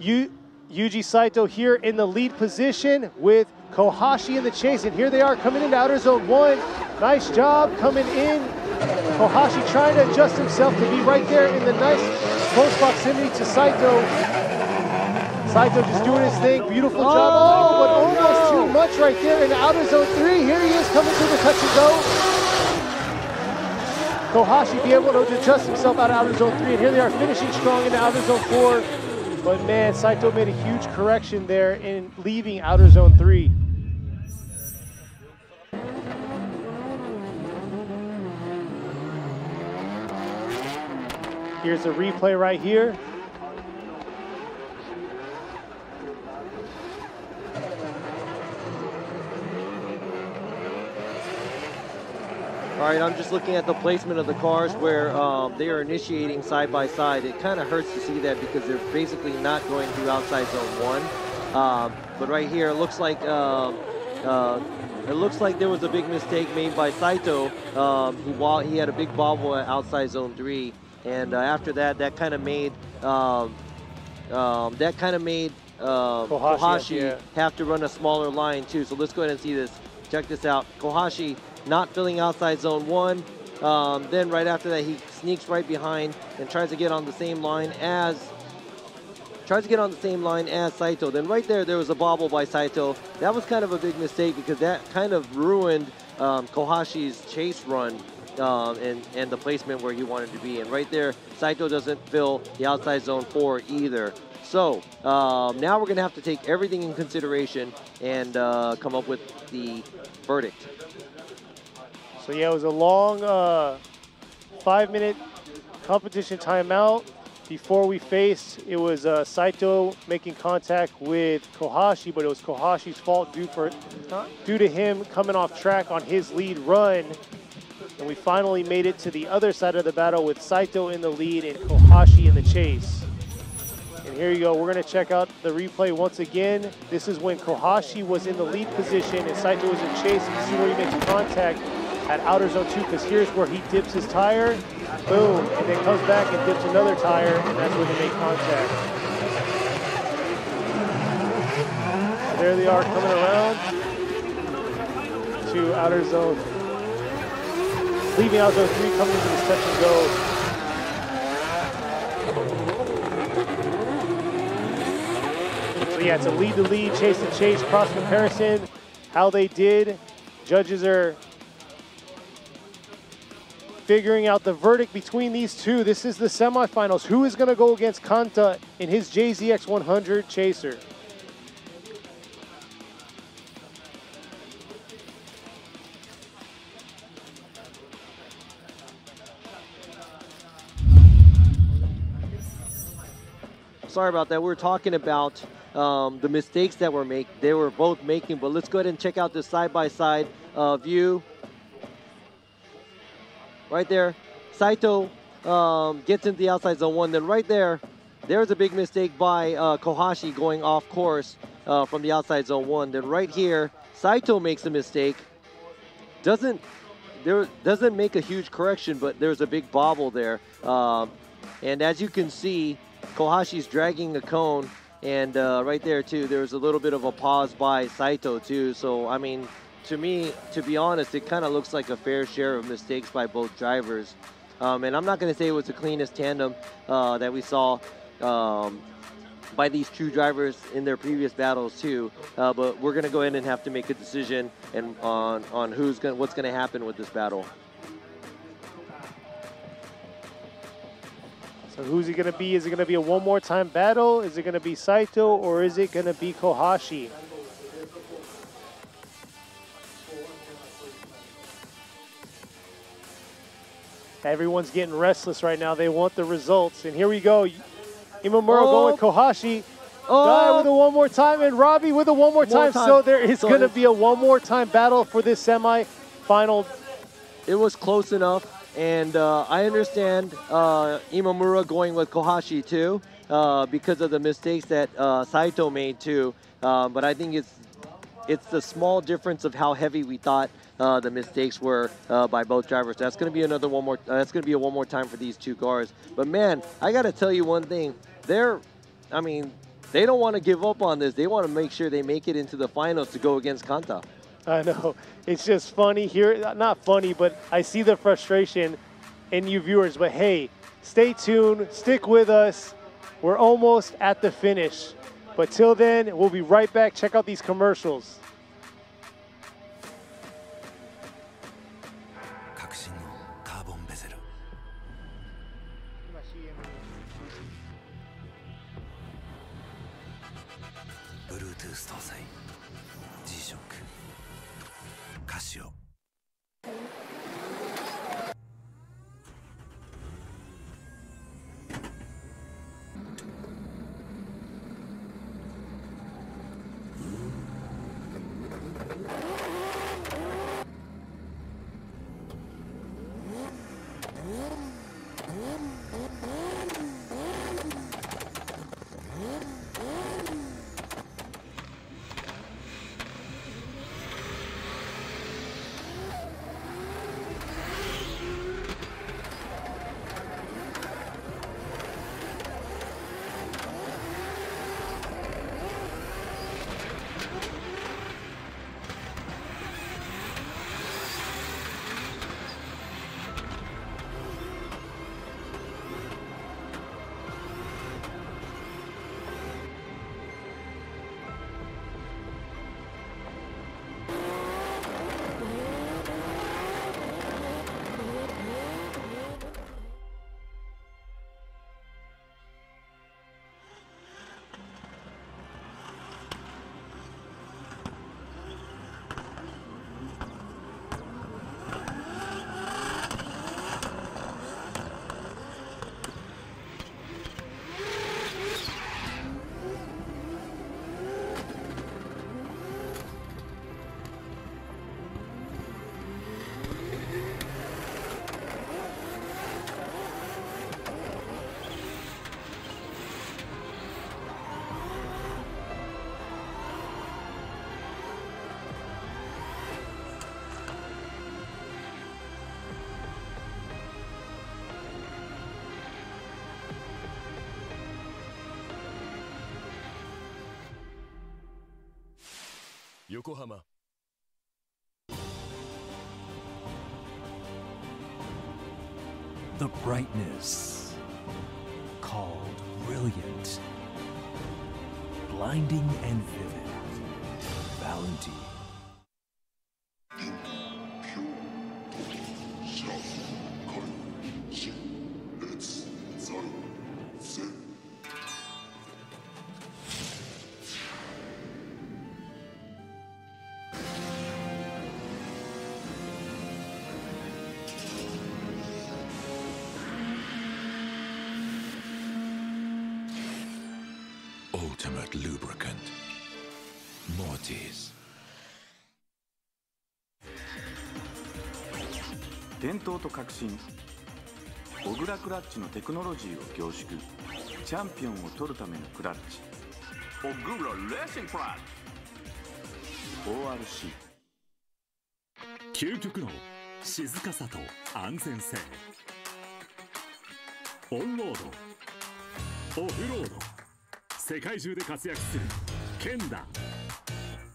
You. Yuji Saito here in the lead position with Kohashi in the chase, and here they are coming into outer zone one. Nice job coming in. Kohashi trying to adjust himself to be right there in the nice close proximity to Saito. Saito just doing his thing. Beautiful job, oh, but almost no. too much right there in outer zone three. Here he is coming through the touch and go. Kohashi be able to adjust himself out of outer zone three, and here they are finishing strong into outer zone four. But man, Saito made a huge correction there in leaving outer zone three. Here's the replay right here. All right, I'm just looking at the placement of the cars where um, they are initiating side by side. It kind of hurts to see that because they're basically not going through outside zone one. Um, but right here, it looks like uh, uh, it looks like there was a big mistake made by Saito. Um, he, while he had a big bobble at outside zone three, and uh, after that, that kind of made um, Um, that kind of made uh, Kohashi, Kohashi yeah. have to run a smaller line too. So let's go ahead and see this. Check this out. Kohashi not filling outside zone one. Um, then right after that, he sneaks right behind and tries to get on the same line as tries to get on the same line as Saito. Then right there, there was a bobble by Saito. That was kind of a big mistake because that kind of ruined um, Kohashi's chase run um, and, and the placement where he wanted to be. And right there, Saito doesn't fill the outside zone four either. So um, now we're gonna have to take everything in consideration and uh, come up with the verdict. So yeah, it was a long uh, five minute competition timeout. Before we faced, it was uh, Saito making contact with Kohashi, but it was Kohashi's fault due, for, due to him coming off track on his lead run. And we finally made it to the other side of the battle with Saito in the lead and Kohashi in the chase. And here you go, we're gonna check out the replay once again. This is when Kohashi was in the lead position and Saito was in chase. You can see where he makes contact at outer zone two, because here's where he dips his tire. Boom, and then comes back and dips another tire, and that's where they make contact. So there they are coming around to outer zone. Leaving out zone three, coming into this touch and go. So yeah, it's a lead to lead, chase to chase, cross comparison. How they did, judges are figuring out the verdict between these two. This is the semifinals. Who is going to go against Kanta in his J Z X one hundred Chaser? Sorry about that. We were talking about um, the mistakes that were make they were both making, but let's go ahead and check out this side-by-side uh, view. Right there, Saito um, gets into the outside zone one. Then right there, there's a big mistake by uh, Kohashi going off course uh, from the outside zone one. Then right here, Saito makes a mistake. Doesn't there doesn't make a huge correction, but there's a big bobble there. Um, and as you can see, Kohashi's dragging the cone. And uh, right there too, there's a little bit of a pause by Saito too. So I mean, to me, to be honest, it kind of looks like a fair share of mistakes by both drivers. Um, and I'm not going to say it was the cleanest tandem uh, that we saw um, by these two drivers in their previous battles too. Uh, but we're going to go in and have to make a decision and on, on who's gonna, what's going to happen with this battle. So who's it going to be? Is it going to be a one more time battle? Is it going to be Saito or is it going to be Kohashi? Everyone's getting restless right now. They want the results. And here we go. Imamura oh. going with Kohashi. Oh. Dai with a one more time. And Robbie with a one more, more time. time. So there is so going to be a one more time battle for this semi-final. It was close enough. And uh, I understand uh, Imamura going with Kohashi too uh, because of the mistakes that uh, Saito made too. Uh, but I think it's, it's the small difference of how heavy we thought Uh, the mistakes were uh, by both drivers. That's going to be another one more. Uh, that's going to be a one more time for these two cars. But man, I got to tell you one thing. They're, I mean, they don't want to give up on this. They want to make sure they make it into the finals to go against Kanta. I know. It's just funny here. Not funny, but I see the frustration in you viewers. But hey, stay tuned. Stick with us. We're almost at the finish. But till then, we'll be right back. Check out these commercials. G-Shock, Casio. Yokohama. The brightness, called brilliant, blinding and vivid, Valentine. Lubricant. Mortis. 伝統と革新。小倉クラッチのテクノロジーを凝縮。チャンピオンを取るためのクラッチ。小倉レーシングクラッチ。オーアールシー。究極の静かさと安全性。オンロード。オフロード。 世界中で活躍するケンダ。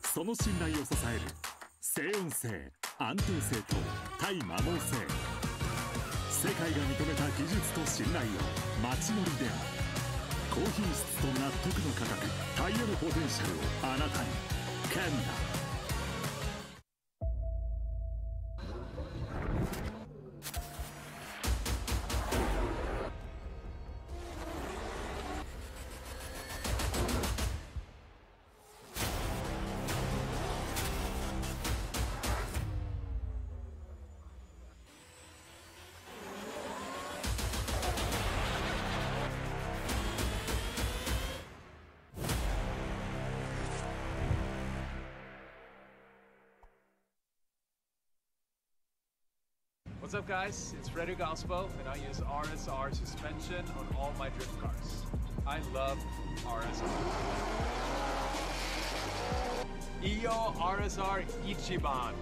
その信頼を支える静音性、安定性と対摩耗性。世界が認めた技術と信頼を街乗りである。高品質と納得の価格、タイヤのポテンシャルをあなたに。ケンダ。 What's up guys, it's Freddy Gospo and I use R S R suspension on all my drift cars. I love R S R. Iyo R S R Ichiban!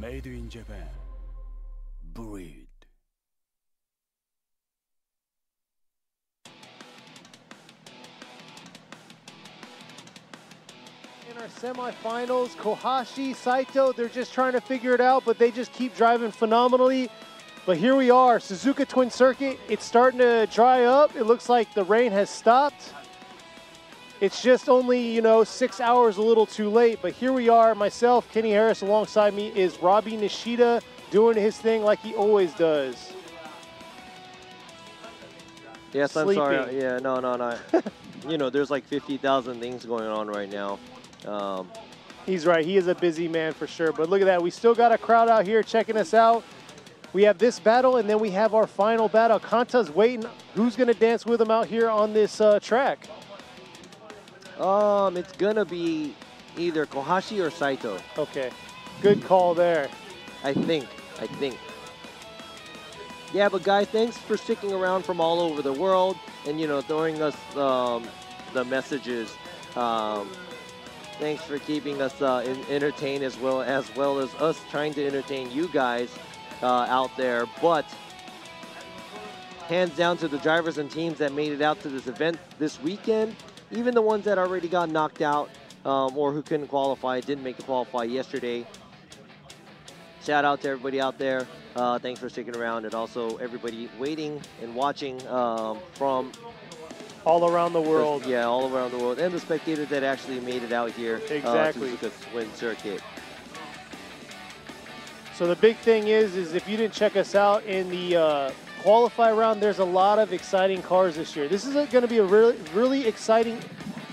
Made in Japan. Breed. In our semifinals, Kohashi, Saito, they're just trying to figure it out, but they just keep driving phenomenally. But here we are, Suzuka Twin Circuit. It's starting to dry up. It looks like the rain has stopped. It's just only, you know, six hours a little too late, but here we are. Myself, Kenny Harris, alongside me is Robin Nishida doing his thing like he always does. Yes, Sleeping. I'm sorry. Yeah, no, no, no. You know, there's like fifty thousand things going on right now. Um, He's right. He is a busy man for sure, but look at that. We still got a crowd out here checking us out. We have this battle, and then we have our final battle. Kanta's waiting. Who's going to dance with him out here on this uh, track? Um, it's gonna be either Kohashi or Saito. Okay, good call there. I think, I think. Yeah, but guys, thanks for sticking around from all over the world and, you know, throwing us um, the messages. Um, thanks for keeping us uh, in entertained as well, as well as us trying to entertain you guys uh, out there. But hands down to the drivers and teams that made it out to this event this weekend. Even the ones that already got knocked out um, or who couldn't qualify, didn't make the qualify yesterday. Shout out to everybody out there. Uh, thanks for sticking around, and also everybody waiting and watching um, from all around the world. The, yeah, all around the world, and the spectators that actually made it out here. Exactly. Uh, to the Twin Circuit. So the big thing is, is if you didn't check us out in the uh, qualify round, there's a lot of exciting cars this year. This is going to be a really, really exciting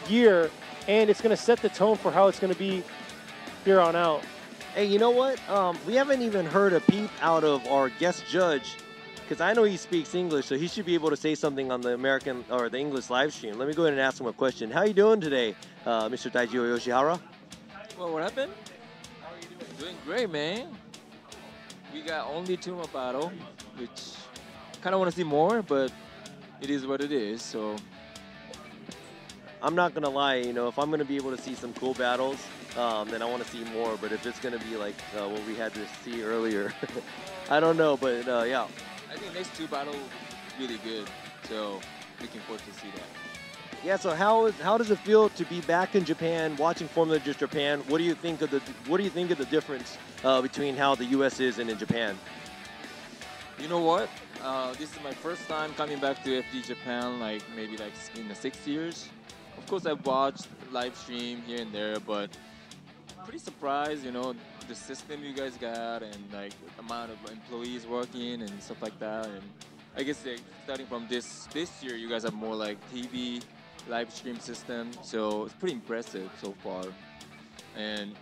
year, and it's going to set the tone for how it's going to be here on out. Hey, you know what? Um, we haven't even heard a peep out of our guest judge, because I know he speaks English, so he should be able to say something on the American or the English live stream. Let me go ahead and ask him a question. How are you doing today, uh, Mister Daijiro Yoshihara? Well, what happened? How are you doing? Doing great, man. We got only two more battle, which kind of want to see more, but it is what it is. So I'm not gonna lie, you know, if I'm gonna be able to see some cool battles, um, then I want to see more. But if it's gonna be like uh, what we had to see earlier, I don't know. But uh, yeah. I think next two battles really good, so looking forward to see that. Yeah. So how is how does it feel to be back in Japan, watching Formula Drift Japan? What do you think of the What do you think of the difference uh, between how the U S is and in Japan? You know what? Uh, this is my first time coming back to F D Japan, like maybe like in the six years. Of course, I've watched live stream here and there, but pretty surprised, you know, the system you guys got and like amount of employees working and stuff like that. And I guess like, starting from this this year, you guys have more like T V live stream system, so it's pretty impressive so far. And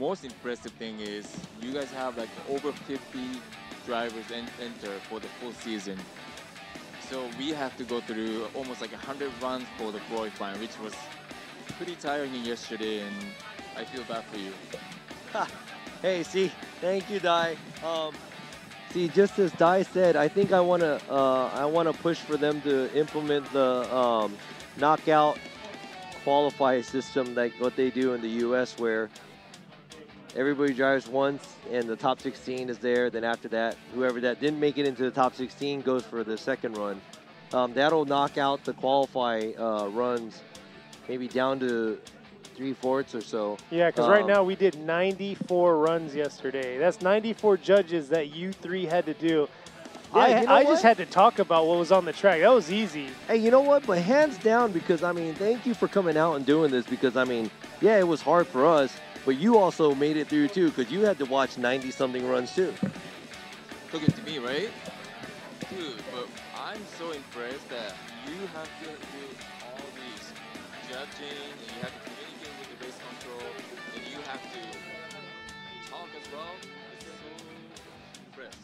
most impressive thing is you guys have like over fifty drivers en enter for the full season. So we have to go through almost like one hundred runs for the qualifying, which was pretty tiring yesterday, and I feel bad for you. Ha. Hey, see, thank you, Dai. Um, see, just as Dai said, I think I wanna, uh, I wanna push for them to implement the um, knockout qualify system, like what they do in the U S, where everybody drives once, and the top sixteen is there. Then after that, whoever that didn't make it into the top sixteen goes for the second run. Um, that'll knock out the qualify uh, runs, maybe down to three-fourths or so. Yeah, because um, right now we did ninety-four runs yesterday. That's ninety-four judges that you three had to do. Yeah, I, you know I just had to talk about what was on the track. That was easy. Hey, you know what? But hands down, because, I mean, thank you for coming out and doing this, because, I mean, yeah, it was hard for us. But you also made it through too, because you had to watch ninety something runs too. Look at me, right? Dude, but I'm so impressed that you have to do all these judging, and you have to communicate with the race control, and you have to talk as well. It's so impressed.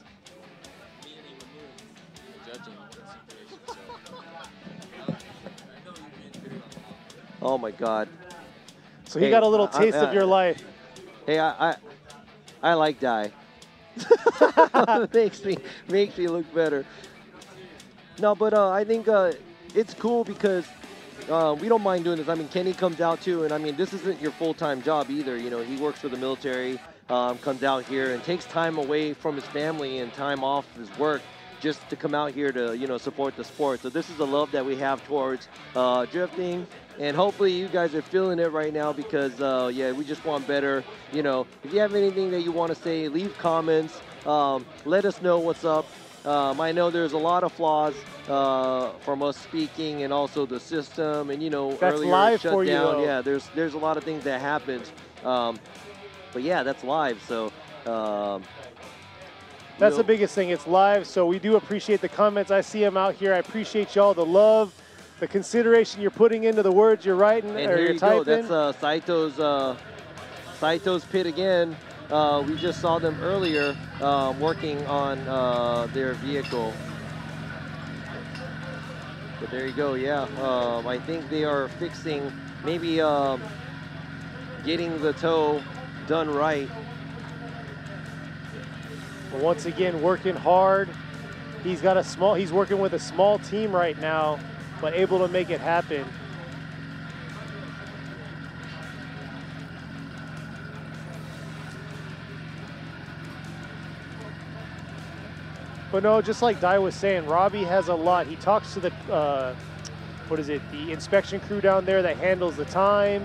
Me and him were doing the judging situation, so I know you've been through a lot. Oh my God. So he hey, got a little taste I, I, of your life. Hey, I I, I like Dai. makes me makes me look better. No, but uh, I think uh, it's cool because uh, we don't mind doing this. I mean, Kenny comes out too, and I mean, this isn't your full-time job either. You know, he works for the military, um, comes out here and takes time away from his family and time off his work just to come out here to, you know, support the sport. So this is the love that we have towards uh, drifting. And hopefully you guys are feeling it right now because, uh, yeah, we just want better. You know, if you have anything that you want to say, leave comments. Um, let us know what's up. Um, I know there's a lot of flaws uh, from us speaking and also the system and, you know, that's earlier live shutdown. For you, though. Yeah, there's there's a lot of things that happened. Um, but, yeah, that's live. So um, that's the biggest thing. It's live. So we do appreciate the comments. I see them out here. I appreciate y'all, the love. The consideration you're putting into the words you're writing and or here you're you typing. Go. That's uh, Saito's uh, Saito's pit again. Uh, we just saw them earlier uh, working on uh, their vehicle. But there you go. Yeah, um, I think they are fixing, maybe uh, getting the tow done right. Well, once again, working hard. He's got a small. He's working with a small team right now, but able to make it happen. But no, just like Dai was saying, Robbie has a lot. He talks to the, uh, what is it, the inspection crew down there that handles the time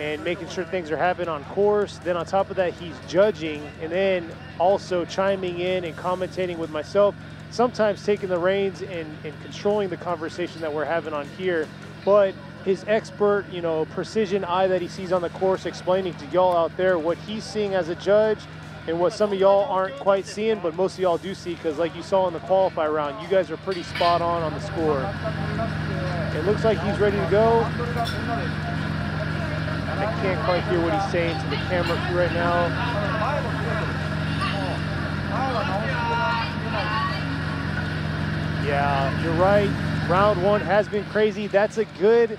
and making sure things are happening on course. Then on top of that, he's judging and then also chiming in and commentating with myself, sometimes taking the reins and, and controlling the conversation that we're having on here. But his expert, you know, precision eye that he sees on the course, explaining to y'all out there what he's seeing as a judge, and what some of y'all aren't quite seeing, but most of y'all do see, because like you saw in the qualify round, you guys are pretty spot on on the score. It looks like he's ready to go. I can't quite hear what he's saying to the camera right now. Yeah, you're right. Round one has been crazy. That's a good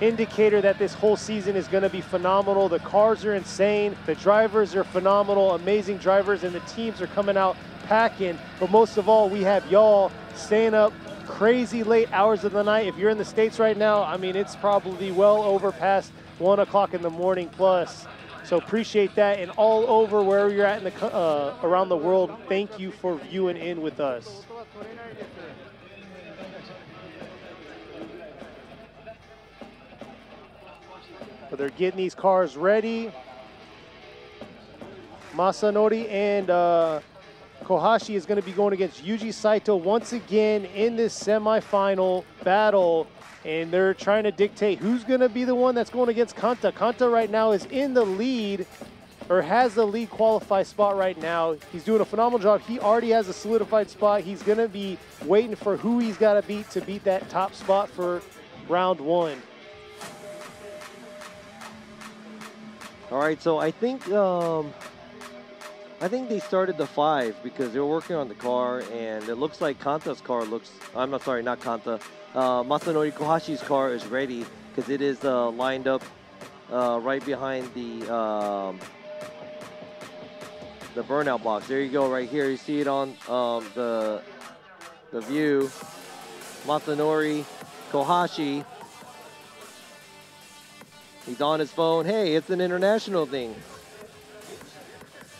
indicator that this whole season is going to be phenomenal. The cars are insane. The drivers are phenomenal, amazing drivers, and the teams are coming out packing. But most of all, we have y'all staying up crazy late hours of the night. If you're in the States right now, I mean, it's probably well over past one o'clock in the morning plus. So appreciate that. And all over wherever you're at in the, uh, around the world, thank you for viewing in with us. But they're getting these cars ready. Masanori and uh, Kohashi is going to be going against Yuji Saito once again in this semifinal battle. And they're trying to dictate who's going to be the one that's going against Kanta. Kanta right now is in the lead, or has the lead qualify spot right now. He's doing a phenomenal job. He already has a solidified spot. He's going to be waiting for who he's got to beat to beat that top spot for round one. All right, so I think um, I think they started the five because they were working on the car, and it looks like Kanta's car looks. I'm not sorry, not Kanta. Uh, Masanori Kohashi's car is ready because it is uh, lined up uh, right behind the um, the burnout box. There you go, right here. You see it on um, the the view. Masanori Kohashi. He's on his phone. Hey, it's an international thing.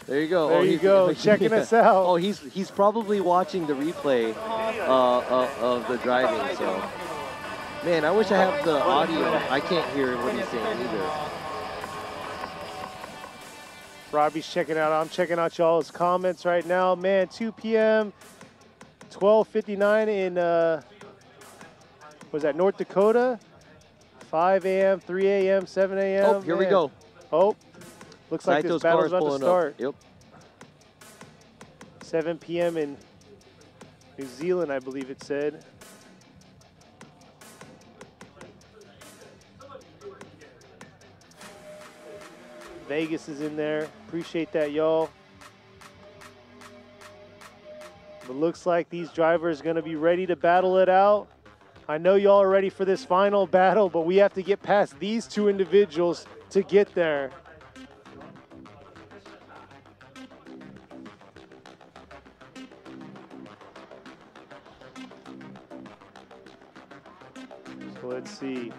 There you go. There oh, you go. Like, checking yeah. us out. Oh, he's he's probably watching the replay uh, of, of the driving. So, man, I wish I had the audio. I can't hear what he's saying either. Robbie's checking out. I'm checking out y'all's comments right now. Man, two P M twelve fifty-nine in uh, was that North Dakota? five A M, three A M, seven A M. Oh, here man. we go. Oh, looks like Saito's this battle's about to start. Up. Yep. seven P M in New Zealand, I believe it said. Vegas is in there. Appreciate that, y'all. But looks like these drivers are going to be ready to battle it out. I know y'all are ready for this final battle, but we have to get past these two individuals to get there. So let's see.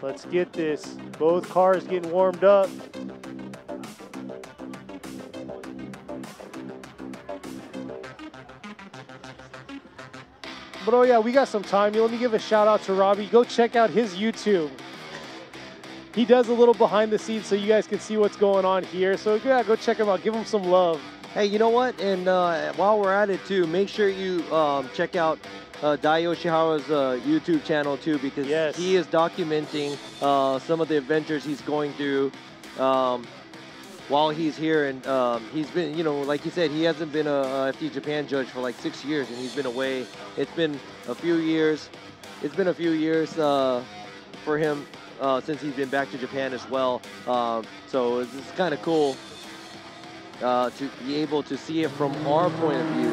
Let's get this. Both cars getting warmed up. But oh yeah, we got some time. Let me give a shout out to Robbie. Go check out his YouTube. He does a little behind the scenes so you guys can see what's going on here. So yeah, go check him out. Give him some love. Hey, you know what? And uh, while we're at it too, make sure you um, check out uh, Dai Yoshihara's uh, YouTube channel too, because yes. he is documenting uh, some of the adventures he's going through um, while he's here. And um, he's been, you know, like you said, he hasn't been a, a F D Japan judge for like six years and he's been away. It's been a few years. It's been a few years uh, for him uh, since he's been back to Japan as well. Uh, so it's, it's kind of cool uh, to be able to see it from our point of view.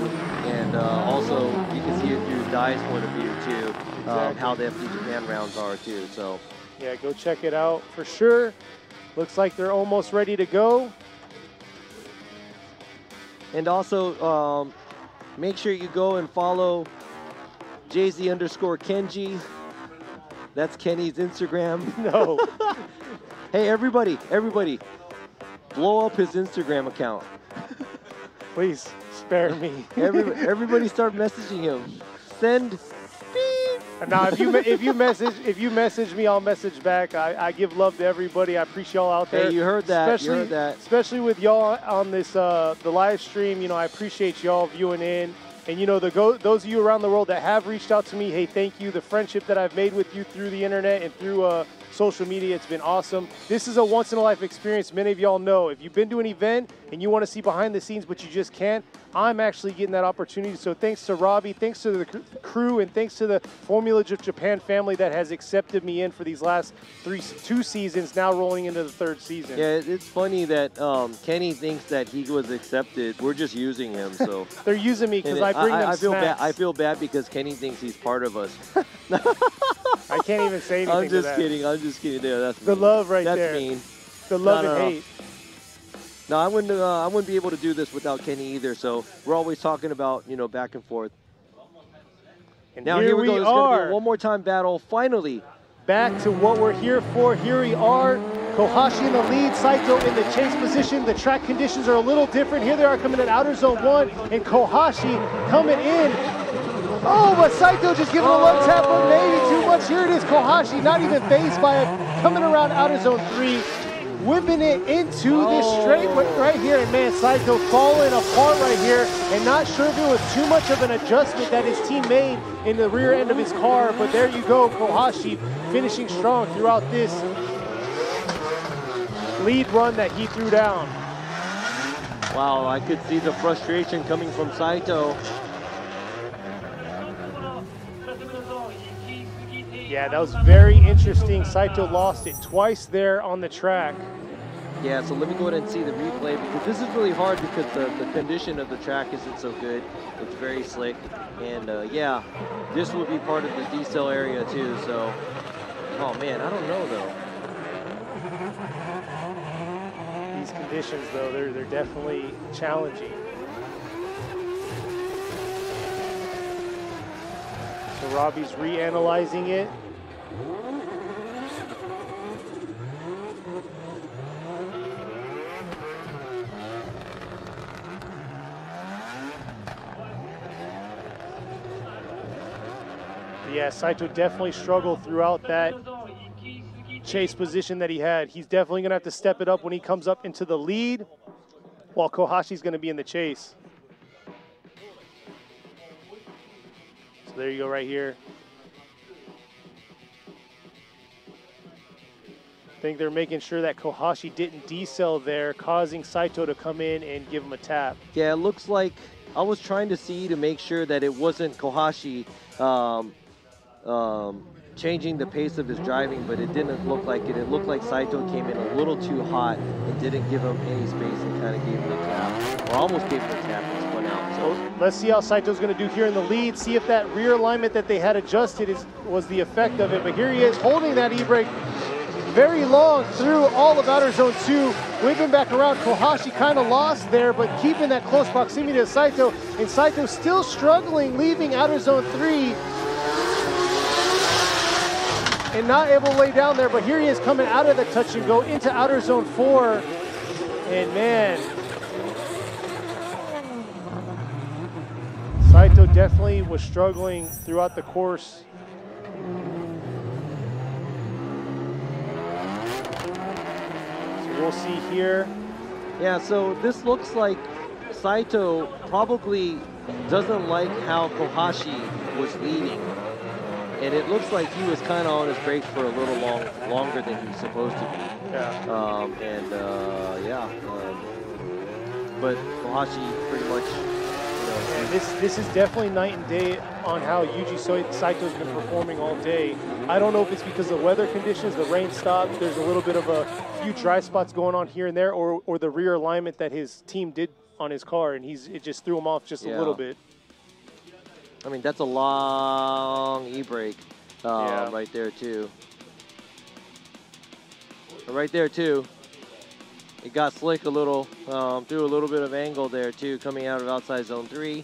And uh, also you can see it through Dai's point of view too, exactly. um, how the F D Japan rounds are too. So yeah, go check it out for sure. Looks like they're almost ready to go. And also, um, make sure you go and follow Jay Z underscore Kenji. That's Kenny's Instagram. No. Hey, everybody, everybody, blow up his Instagram account. Please, spare me. Every, everybody start messaging him. Send. Now, if you if you message if you message me, I'll message back. I, I give love to everybody. I appreciate y'all out there. Hey, you heard that? Especially, you heard that. Especially with y'all on this uh, the live stream. You know, I appreciate y'all viewing in And, you know, the go those of you around the world that have reached out to me, hey, thank you. The friendship that I've made with you through the internet and through uh, social media, it's been awesome. This is a once-in-a-life experience. Many of y'all know. If you've been to an event and you want to see behind the scenes but you just can't, I'm actually getting that opportunity. So thanks to Robbie, thanks to the crew, and thanks to the Formula Drift Japan family that has accepted me in for these last three, two seasons, now rolling into the third season. Yeah, it's funny that um, Kenny thinks that he was accepted. We're just using him, so. They're using me because I bring I, them I feel bad. I feel bad because Kenny thinks he's part of us. I can't even say anything. I'm just to that. kidding. I'm just kidding. There, that's the mean. love right that's there. That's mean. The love no, no, and hate. No. No, I wouldn't. Uh, I wouldn't be able to do this without Kenny either. So we're always talking about, you know, back and forth. And now here, here we, we go. It's going to be a one more time battle. Finally, back to what we're here for. Here we are. Kohashi in the lead, Saito in the chase position. The track conditions are a little different. Here they are coming in outer zone one, and Kohashi coming in. Oh, but Saito just giving a love tap, but maybe too much. Here it is, Kohashi, not even phased by it, coming around outer zone three. Whipping it into this straight right here, and man, Saito falling apart right here, and not sure if it was too much of an adjustment that his team made in the rear end of his car, but there you go, Kohashi finishing strong throughout this lead run that he threw down. Wow, I could see the frustration coming from Saito. Yeah, that was very interesting. Saito lost it twice there on the track. Yeah, so let me go ahead and see the replay, because this is really hard because the, the condition of the track isn't so good. It's very slick. And uh, yeah, this will be part of the decel area too, so. Oh man, I don't know though. These conditions though, they're, they're definitely challenging. So Robbie's reanalyzing it. Yeah, Saito definitely struggled throughout that chase position that he had. He's definitely gonna have to step it up when he comes up into the lead, while Kohashi's gonna be in the chase. There you go right here. I think they're making sure that Kohashi didn't decel there, causing Saito to come in and give him a tap. Yeah, it looks like I was trying to see to make sure that it wasn't Kohashi um, um, changing the pace of his driving, but it didn't look like it. It looked like Saito came in a little too hot and didn't give him any space and kind of gave him a tap, or almost gave him a tap. Let's see how Saito's going to do here in the lead, see if that rear alignment that they had adjusted is, was the effect of it. But here he is holding that e-brake very long through all of outer zone two, whipping back around. Kohashi kind of lost there, but keeping that close proximity to Saito. And Saito still struggling, leaving outer zone three. And not able to lay down there, but here he is coming out of the touch and go into outer zone four. And man, Saito definitely was struggling throughout the course. So we'll see here. Yeah, so this looks like Saito probably doesn't like how Kohashi was leading. And it looks like he was kind of on his brakes for a little long, longer than he's supposed to be. Yeah. Um, and uh, yeah, um, but Kohashi pretty much. And this, this is definitely night and day on how Yuji Saito's been performing all day. I don't know if it's because of the weather conditions, the rain stopped, there's a little bit of a few dry spots going on here and there, or, or the rear alignment that his team did on his car, and he's, it just threw him off just yeah. a little bit. I mean, that's a long e-brake um, yeah. right there, too. Right there, too. It got slick a little, um, through a little bit of angle there too, coming out of outside zone three.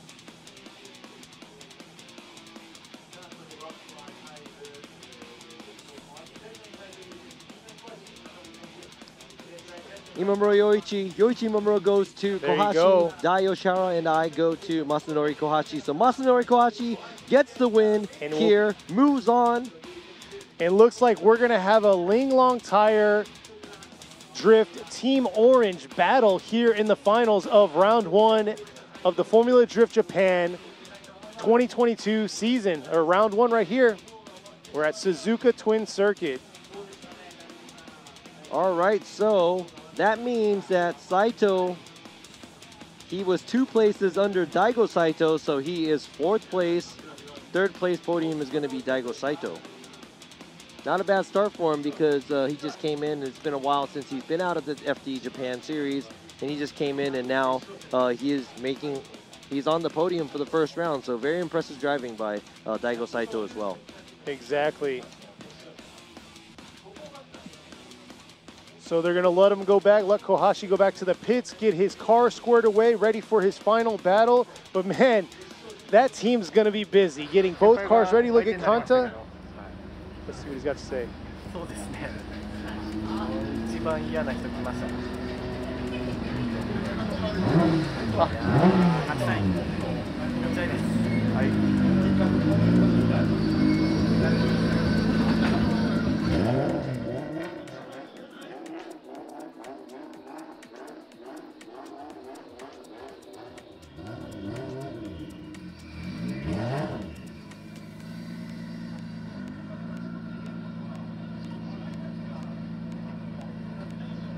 Imamura Yoichi, Yoichi Imamura goes to there Kohashi, go. Daigo Yoshihara and I go to Masanori Kohashi. So Masanori Kohashi gets the win and here, we'll, moves on. It looks like we're gonna have a Linglong Tire Drift Team Orange battle here in the finals of round one of the Formula Drift Japan twenty twenty-two season, or round one right here. We're at Suzuka Twin Circuit. All right, so that means that Saito, he was two places under Daigo Saito, so he is fourth place. Third place podium is going to be Daigo Saito. Not a bad start for him because uh, he just came in. It's been a while since he's been out of the F D Japan Series, and he just came in, and now uh, he is making, he's on the podium for the first round. So very impressive driving by uh, Daigo Saito as well. Exactly. So they're going to let him go back, let Kohashi go back to the pits, get his car squared away, ready for his final battle. But man, that team's going to be busy getting both cars ready. Look at Kanta. Let's see what he's got to say.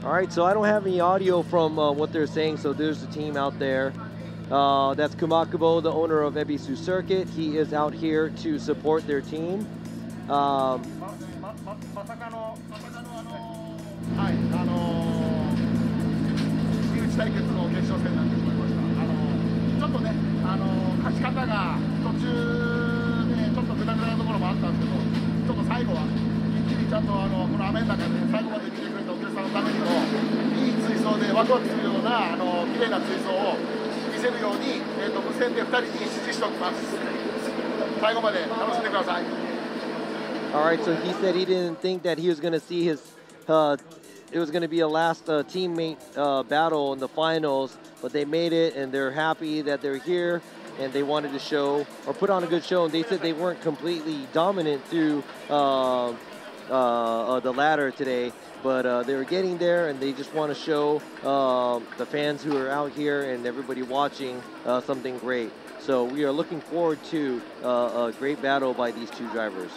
All right, so I don't have any audio from uh, what they're saying, so there's the team out there. Uh, that's Kumakubo, the owner of Ebisu Circuit. He is out here to support their team. Um, All right, so he said he didn't think that he was going to see his, uh, it was going to be a last uh, teammate uh, battle in the finals, but they made it and they're happy that they're here and they wanted to show or put on a good show. And they said they weren't completely dominant through uh, uh, uh, the ladder today, but uh, they were getting there, and they just want to show uh, the fans who are out here and everybody watching uh, something great. So we are looking forward to uh, a great battle by these two drivers.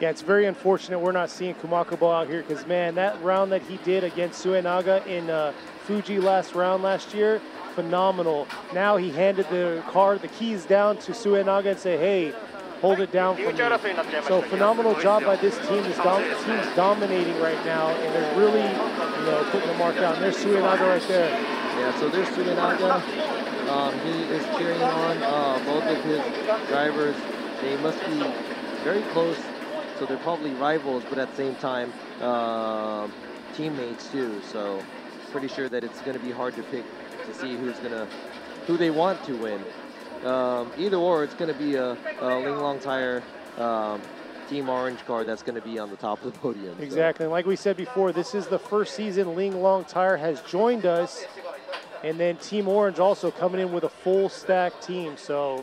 Yeah, it's very unfortunate we're not seeing Kumakubo out here because, man, that round that he did against Suenaga in uh, Fuji last round last year, phenomenal. Now he handed the car, the keys down to Suenaga and said, hey, hold it down for me. So phenomenal job by this team. This dom team's dominating right now, and they're really, you know, putting the mark down. There's Suenaga right there. Yeah, so there's Suenaga. Um, he is carrying on uh, both of his drivers. They must be very close, so they're probably rivals, but at the same time, uh, teammates too. So pretty sure that it's going to be hard to pick to see who's going to, who they want to win. Um, either or, it's going to be a, a Linglong Tire um, Team Orange car that's going to be on the top of the podium. Exactly. So. And like we said before, this is the first season Linglong Tire has joined us. And then Team Orange also coming in with a full stack team. So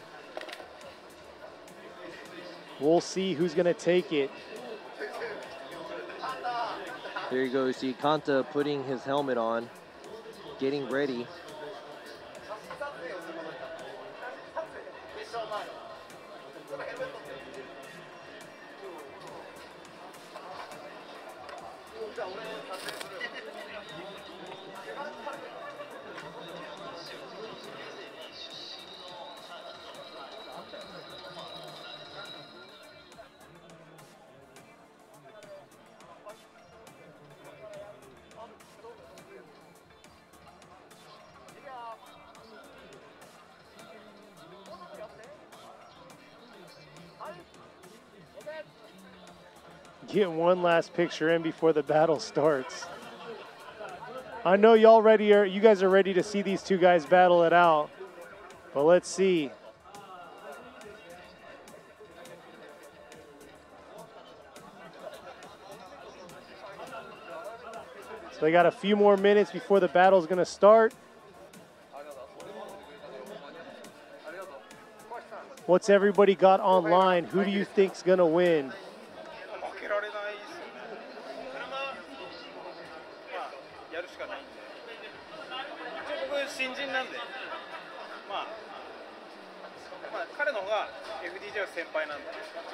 we'll see who's going to take it. There you go. You see Kanta putting his helmet on, getting ready. Get one last picture in before the battle starts. I know y'all ready, are, you guys are ready to see these two guys battle it out, but let's see. So they got a few more minutes before the battle's gonna start. What's everybody got online? Who do you think's gonna win? まあ、彼のが エフディージェー の先輩なんで、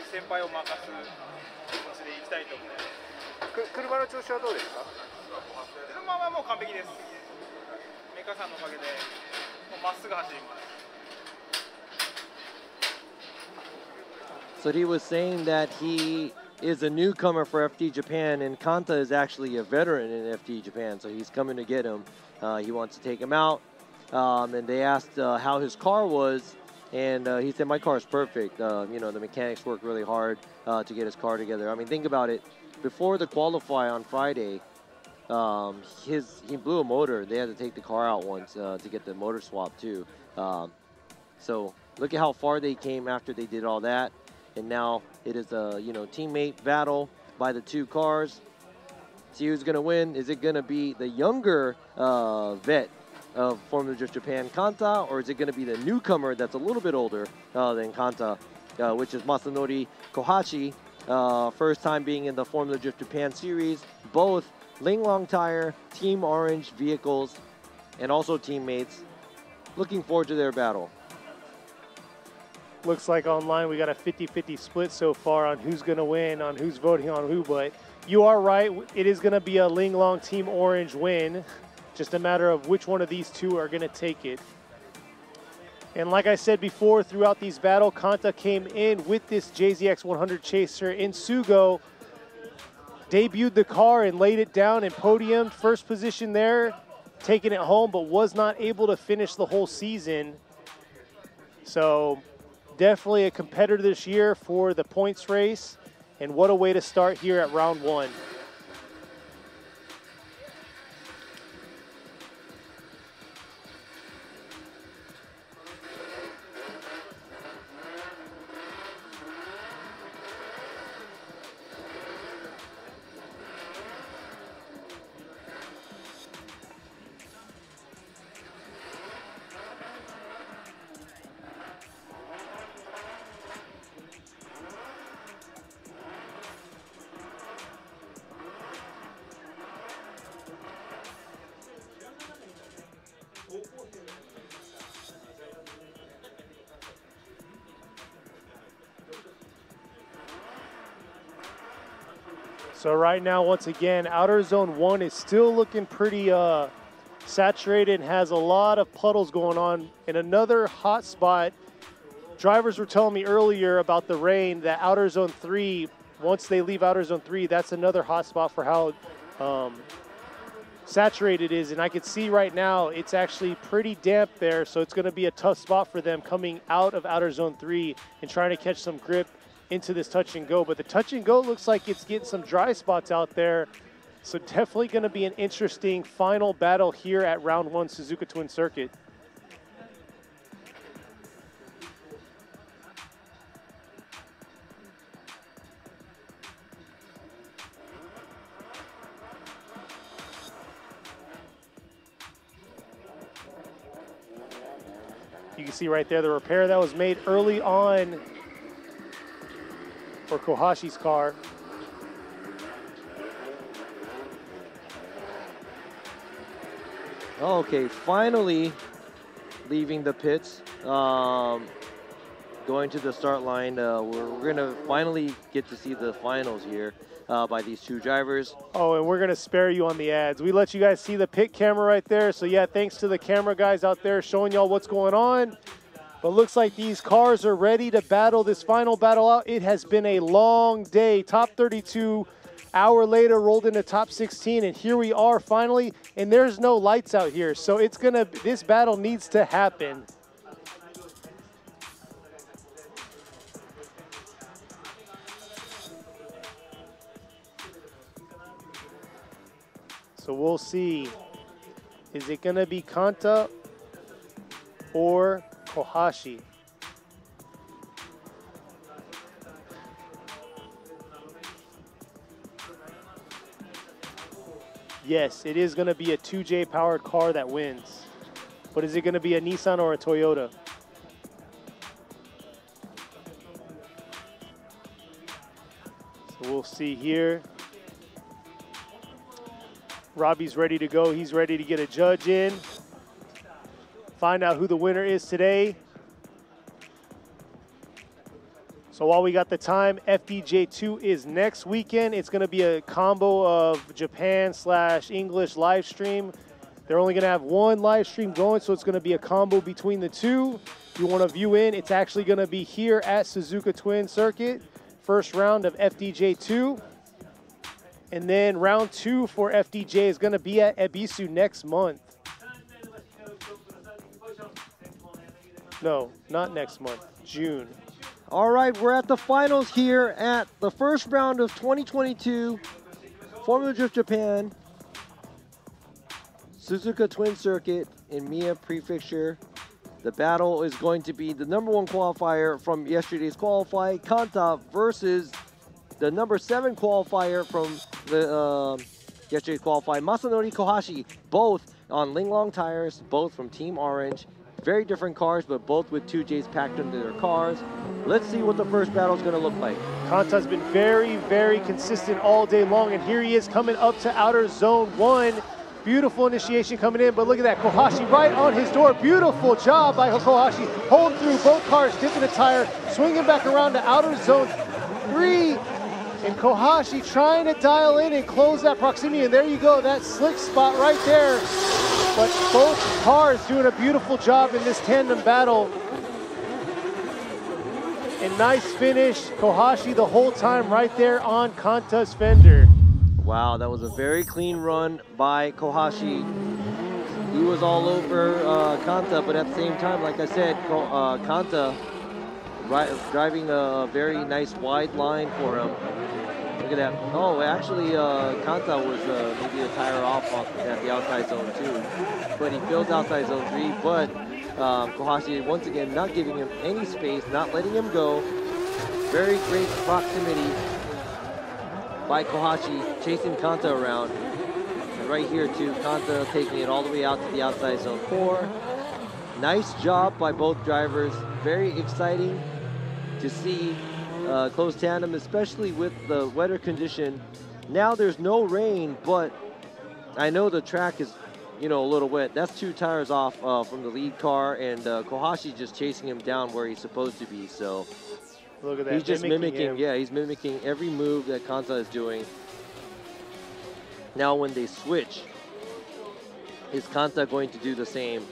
先輩を任す気持ちでいきたいと思います。車の調子はどうですか？車はもう完璧です。メーカーさんのおかげでもうまっすぐ走ります。 So he was saying that he is a newcomer for F D Japan, and Kanta is actually a veteran in F D Japan, so he's coming to get him. Uh, he wants to take him out, um, and they asked uh, how his car was, and uh, he said, my car is perfect. Uh, you know, the mechanics worked really hard uh, to get his car together. I mean, think about it. Before the qualify on Friday, um, his he blew a motor. They had to take the car out once uh, to get the motor swap, too. Um, so look at how far they came after they did all that. And now it is a you know teammate battle by the two cars. See who's gonna win. Is it gonna be the younger uh, vet of Formula Drift Japan, Kanta, or is it gonna be the newcomer that's a little bit older uh, than Kanta, uh, which is Masanori Kohashi, uh, first time being in the Formula Drift Japan series. Both Linglong Tire, Team Orange vehicles, and also teammates. Looking forward to their battle. Looks like online we got a fifty fifty split so far on who's going to win, on who's voting on who, but you are right. It is going to be a Linglong Team Orange win. Just a matter of which one of these two are going to take it. And like I said before, throughout these battle, Kanta came in with this J Z X one hundred Chaser in Sugo, debuted the car and laid it down and podiumed. First position there, taking it home, but was not able to finish the whole season. So definitely a competitor this year for the points race, and what a way to start here at round one. So right now, once again, outer zone one is still looking pretty uh, saturated and has a lot of puddles going on. And another hot spot, drivers were telling me earlier about the rain, that outer zone three, once they leave outer zone three, that's another hot spot for how um, saturated it is. And I can see right now it's actually pretty damp there, so it's going to be a tough spot for them coming out of outer zone three and trying to catch some grip into this touch and go. But the touch and go looks like it's getting some dry spots out there. So definitely going to be an interesting final battle here at round one, Suzuka Twin Circuit. You can see right there the repair that was made early on for Kohashi's car. Okay, finally leaving the pits, um, going to the start line. Uh, we're we're gonna finally get to see the finals here uh, by these two drivers. Oh, and we're gonna spare you on the ads. We let you guys see the pit camera right there. So yeah, thanks to the camera guys out there showing y'all what's going on. But looks like these cars are ready to battle this final battle out. It has been a long day. Top thirty-two, hour later, rolled into top sixteen, and here we are finally. And there's no lights out here, so it's gonna. This battle needs to happen. So we'll see. Is it gonna be Kanta or Kohashi? Yes, it is going to be a two J powered car that wins. But is it going to be a Nissan or a Toyota? So we'll see here. Robbie's ready to go. He's ready to get a judge in. Find out who the winner is today. So while we got the time, F D J two is next weekend. It's going to be a combo of Japan slash English live stream. They're only going to have one live stream going, so it's going to be a combo between the two. If you want to view in, it's actually going to be here at Suzuka Twin Circuit, first round of F D J two. And then round two for F D J is going to be at Ebisu next month. No, not next month, June. All right, we're at the finals here at the first round of twenty twenty-two Formula Drift Japan, Suzuka Twin Circuit in Mie Prefecture. The battle is going to be the number one qualifier from yesterday's qualify, Kanta, versus the number seven qualifier from the uh, yesterday's qualify, Masanori Kohashi, both on Linglong tires, both from Team Orange. Very different cars, but both with two J's packed into their cars. Let's see what the first battle is going to look like. Kanta's been very, very consistent all day long, and here he is coming up to outer zone one. Beautiful initiation coming in, but look at that. Kohashi right on his door. Beautiful job by Kohashi. Holding through both cars, dipping the tire, swinging back around to outer zone three. And Kohashi trying to dial in and close that proximity. And there you go, that slick spot right there. But both cars doing a beautiful job in this tandem battle. And nice finish, Kohashi the whole time right there on Kanta's fender. Wow, that was a very clean run by Kohashi. He was all over uh, Kanta, but at the same time, like I said, uh, Kanta right, driving a very nice wide line for him. Look at that. Oh, actually, uh, Kanta was uh, maybe a tire off, off at the outside zone too. But he fills outside zone three, but um, Kohashi, once again, not giving him any space, not letting him go. Very great proximity by Kohashi, chasing Kanta around. And right here too, Kanta taking it all the way out to the outside zone four. Nice job by both drivers. Very exciting to see. Uh, close tandem, especially with the weather condition. Now there's no rain, but I know the track is, you know, a little wet. That's two tires off uh, from the lead car, and uh, Kohashi just chasing him down where he's supposed to be. So look at that. He's just mimicking, mimicking him. Yeah, he's mimicking every move that Kanta is doing. Now when they switch, is Kanta going to do the same?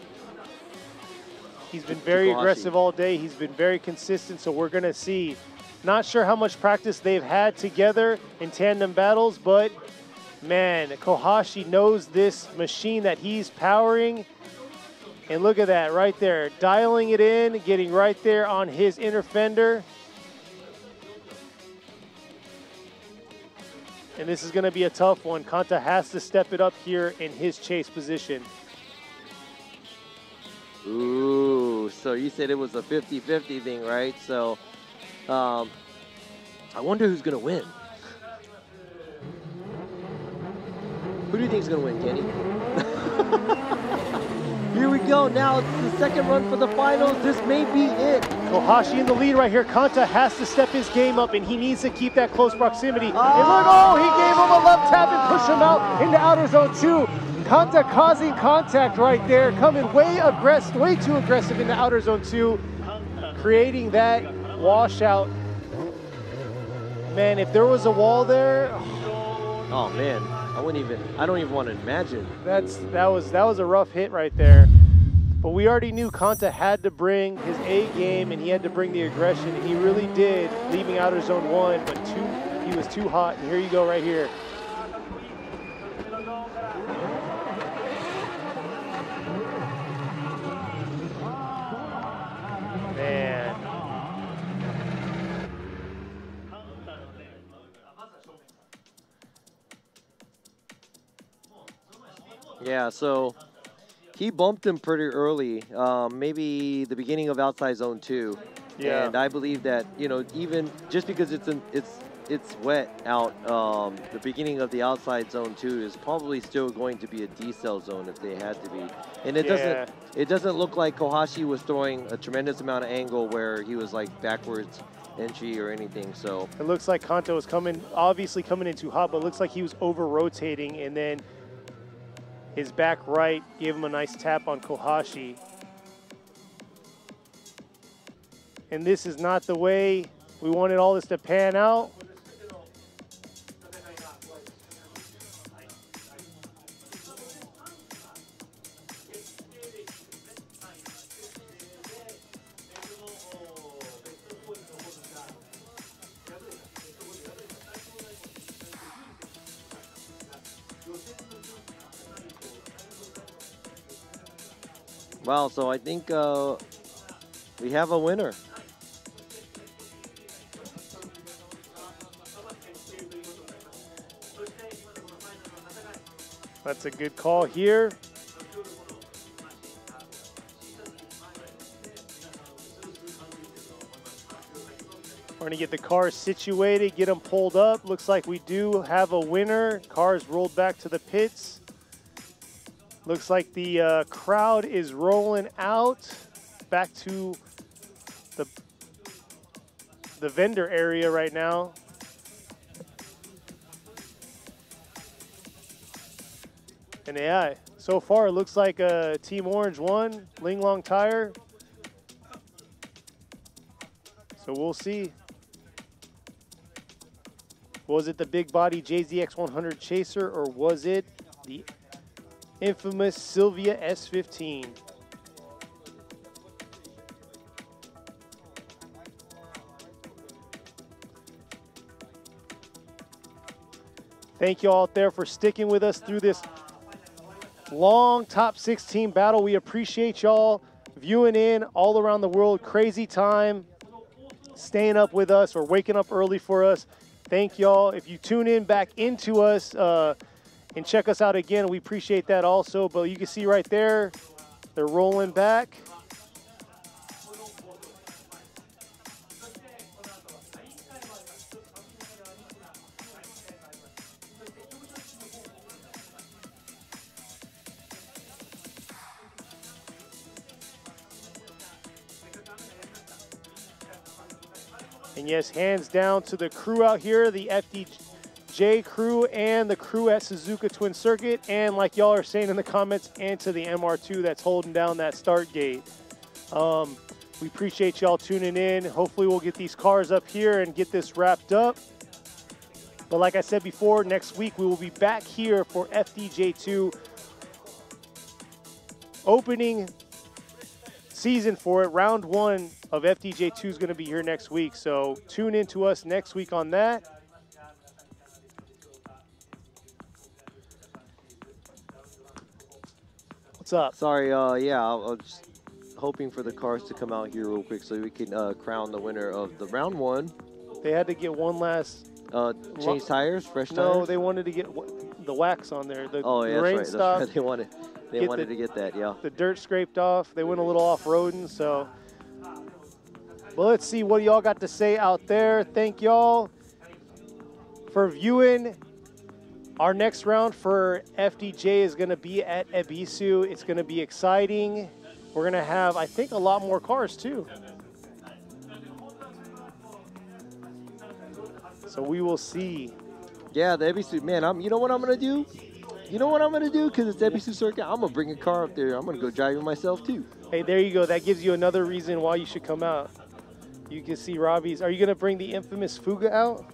He's been very aggressive all day. He's been very consistent, so we're going to see. Not sure how much practice they've had together in tandem battles, but man, Kohashi knows this machine that he's powering. And look at that right there, dialing it in, getting right there on his inner fender. And this is going to be a tough one. Kanta has to step it up here in his chase position. Ooh, so you said it was a fifty fifty thing, right? So. Um, I wonder who's going to win. Who do you think is going to win, Kenny? Here we go. Now it's the second run for the finals. This may be it. Kohashi in the lead right here. Kanta has to step his game up, and he needs to keep that close proximity. Oh. And look, oh, he gave him a left tap and pushed him out into outer zone two. Kanta causing contact right there, coming way aggressive, way too aggressive into outer zone two, creating that washout. Man, if there was a wall there, oh, oh man, I wouldn't even, I don't even want to imagine. That's that was that was a rough hit right there. But we already knew Kanta had to bring his A game, and he had to bring the aggression, and he really did, leaving outer zone one, but two, he was too hot, and here you go right here. Man. Yeah, so he bumped him pretty early, um, maybe the beginning of outside zone two. Yeah. And I believe that, you know, even just because it's an, it's it's wet out, um, the beginning of the outside zone two is probably still going to be a decel zone if they had to be. And it yeah. doesn't it doesn't look like Kohashi was throwing a tremendous amount of angle where he was like backwards entry or anything, so. It looks like Kanta was coming, obviously coming in too hot, but it looks like he was over-rotating, and then his back right gave him a nice tap on Kohashi. And this is not the way We wanted all this to pan out. Wow, so I think uh, we have a winner. That's a good call here. We're gonna get the cars situated, get them pulled up. Looks like we do have a winner. Cars rolled back to the pits. Looks like the uh, crowd is rolling out back to the, the vendor area right now. And yeah, so far it looks like uh, Team Orange won, Linglong Tire. So we'll see. Was it the big body J Z X one hundred Chaser or was it the infamous Sylvia S fifteen. Thank you all out there for sticking with us through this long top sixteen battle. We appreciate y'all viewing in all around the world. Crazy time, staying up with us or waking up early for us. Thank y'all. If you tune in back into us, uh, and check us out again. We appreciate that also. But you can see right there, they're rolling back. And yes, hands down to the crew out here, the F D J crew and the crew at Suzuka Twin Circuit, and like y'all are saying in the comments, and to the M R two that's holding down that start gate. Um, we appreciate y'all tuning in. Hopefully we'll get these cars up here and get this wrapped up. But like I said before, next week we will be back here for F D J two opening season for it. Round one of F D J two is going to be here next week, so tune in to us next week on that. What's up? Sorry, uh, yeah, I was just hoping for the cars to come out here real quick so we can uh, crown the winner of the round one. They had to get one last... Uh, change tires, fresh tires? No, they wanted to get the wax on there. The oh, yeah, rain that's right. Stopped, that's right. They wanted, they wanted the, to get that, yeah. The dirt scraped off. They went a little off-roading, so... Well, let's see what y'all got to say out there. Thank y'all for viewing. Our next round for F D J is going to be at Ebisu. It's going to be exciting. We're going to have, I think, a lot more cars, too. So we will see. Yeah, the Ebisu. Man, I'm, you know what I'm going to do? You know what I'm going to do? Because it's Ebisu Circuit. I'm going to bring a car up there. I'm going to go drive it myself, too. Hey, there you go. That gives you another reason why you should come out. You can see Robbie's. Are you going to bring the infamous Fuga out?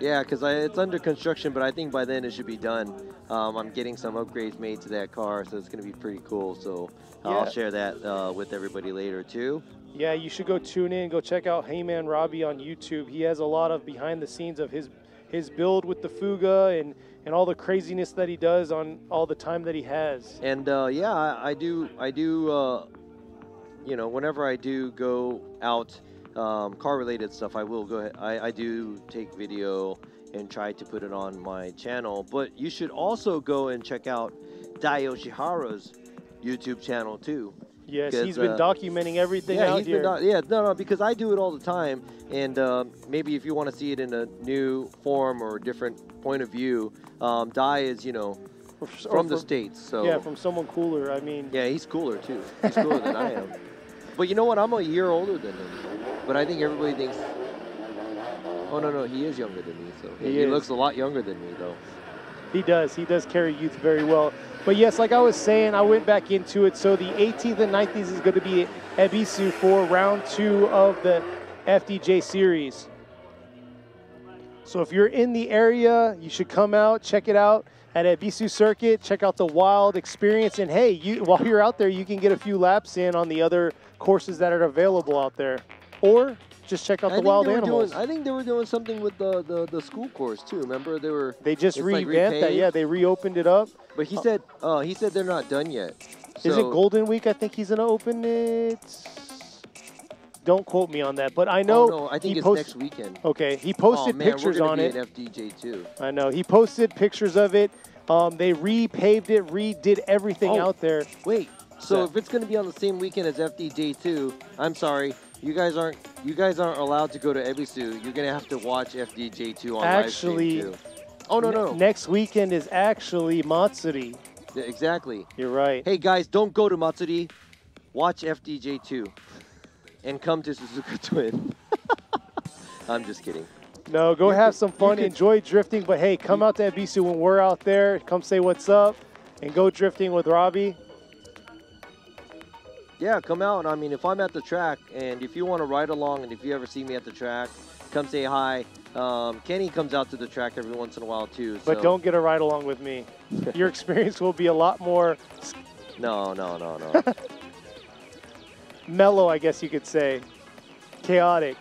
Yeah, because it's under construction, but I think by then it should be done. Um, I'm getting some upgrades made to that car, so it's going to be pretty cool. So yeah. I'll share that uh, with everybody later, too. Yeah, you should go tune in. Go check out Heyman Robbie on YouTube. He has a lot of behind the scenes of his his build with the Fuga and, and all the craziness that he does on all the time that he has. And, uh, yeah, I, I do, I do uh, you know, whenever I do go out... Um, car-related stuff, I will go ahead. I, I do take video and try to put it on my channel, but you should also go and check out Dai Yoshihara's YouTube channel too. Yes, he's been uh, documenting everything yeah, out he's here. Been yeah, no, no, because I do it all the time, and uh, maybe if you want to see it in a new form or a different point of view, um, Dai is, you know, or, from or the from, States. So yeah, from someone cooler, I mean. Yeah, he's cooler too. He's cooler than I am. But you know what? I'm a year older than him. But I think everybody thinks, oh, no, no, he is younger than me. So He, he looks a lot younger than me, though. He does. He does carry youth very well. But, yes, like I was saying, I went back into it. So the eighteenth and nineteenth is going to be Ebisu for round two of the F D J series. So if you're in the area, you should come out, check it out at Ebisu Circuit, check out the wild experience. And hey, you, while you're out there, you can get a few laps in on the other courses that are available out there. Or just check out I the wild animals. Doing, I think they were doing something with the, the, the school course too. Remember, they were they just revamped like that. Yeah, they reopened it up. But he uh, said uh, he said they're not done yet. So is it Golden Week? I think he's gonna open it. Don't quote me on that, but I know. Oh, no, I think he it's next weekend. Okay, he posted oh, man, pictures on it. F D J too. I know he posted pictures of it. Um, they repaved it, redid everything oh, out there. Wait, so yeah. if it's gonna be on the same weekend as F D J two, I'm sorry. You guys aren't you guys aren't allowed to go to Ebisu. You're gonna have to watch F D J two on actually, live stream too. Oh no no! Next weekend is actually Matsuri. Yeah, exactly. You're right. Hey guys, don't go to Matsuri. Watch F D J two, and come to Suzuka Twin. I'm just kidding. No, go you have can, some fun, enjoy drifting. But hey, come out to Ebisu when we're out there. Come say what's up, and go drifting with Robbie. Yeah, come out. I mean, if I'm at the track, and if you want to ride along, and if you ever see me at the track, come say hi. Um, Kenny comes out to the track every once in a while, too. So. But don't get a ride along with me. Your experience will be a lot more... No, no, no, no. Mellow, I guess you could say. Chaotic.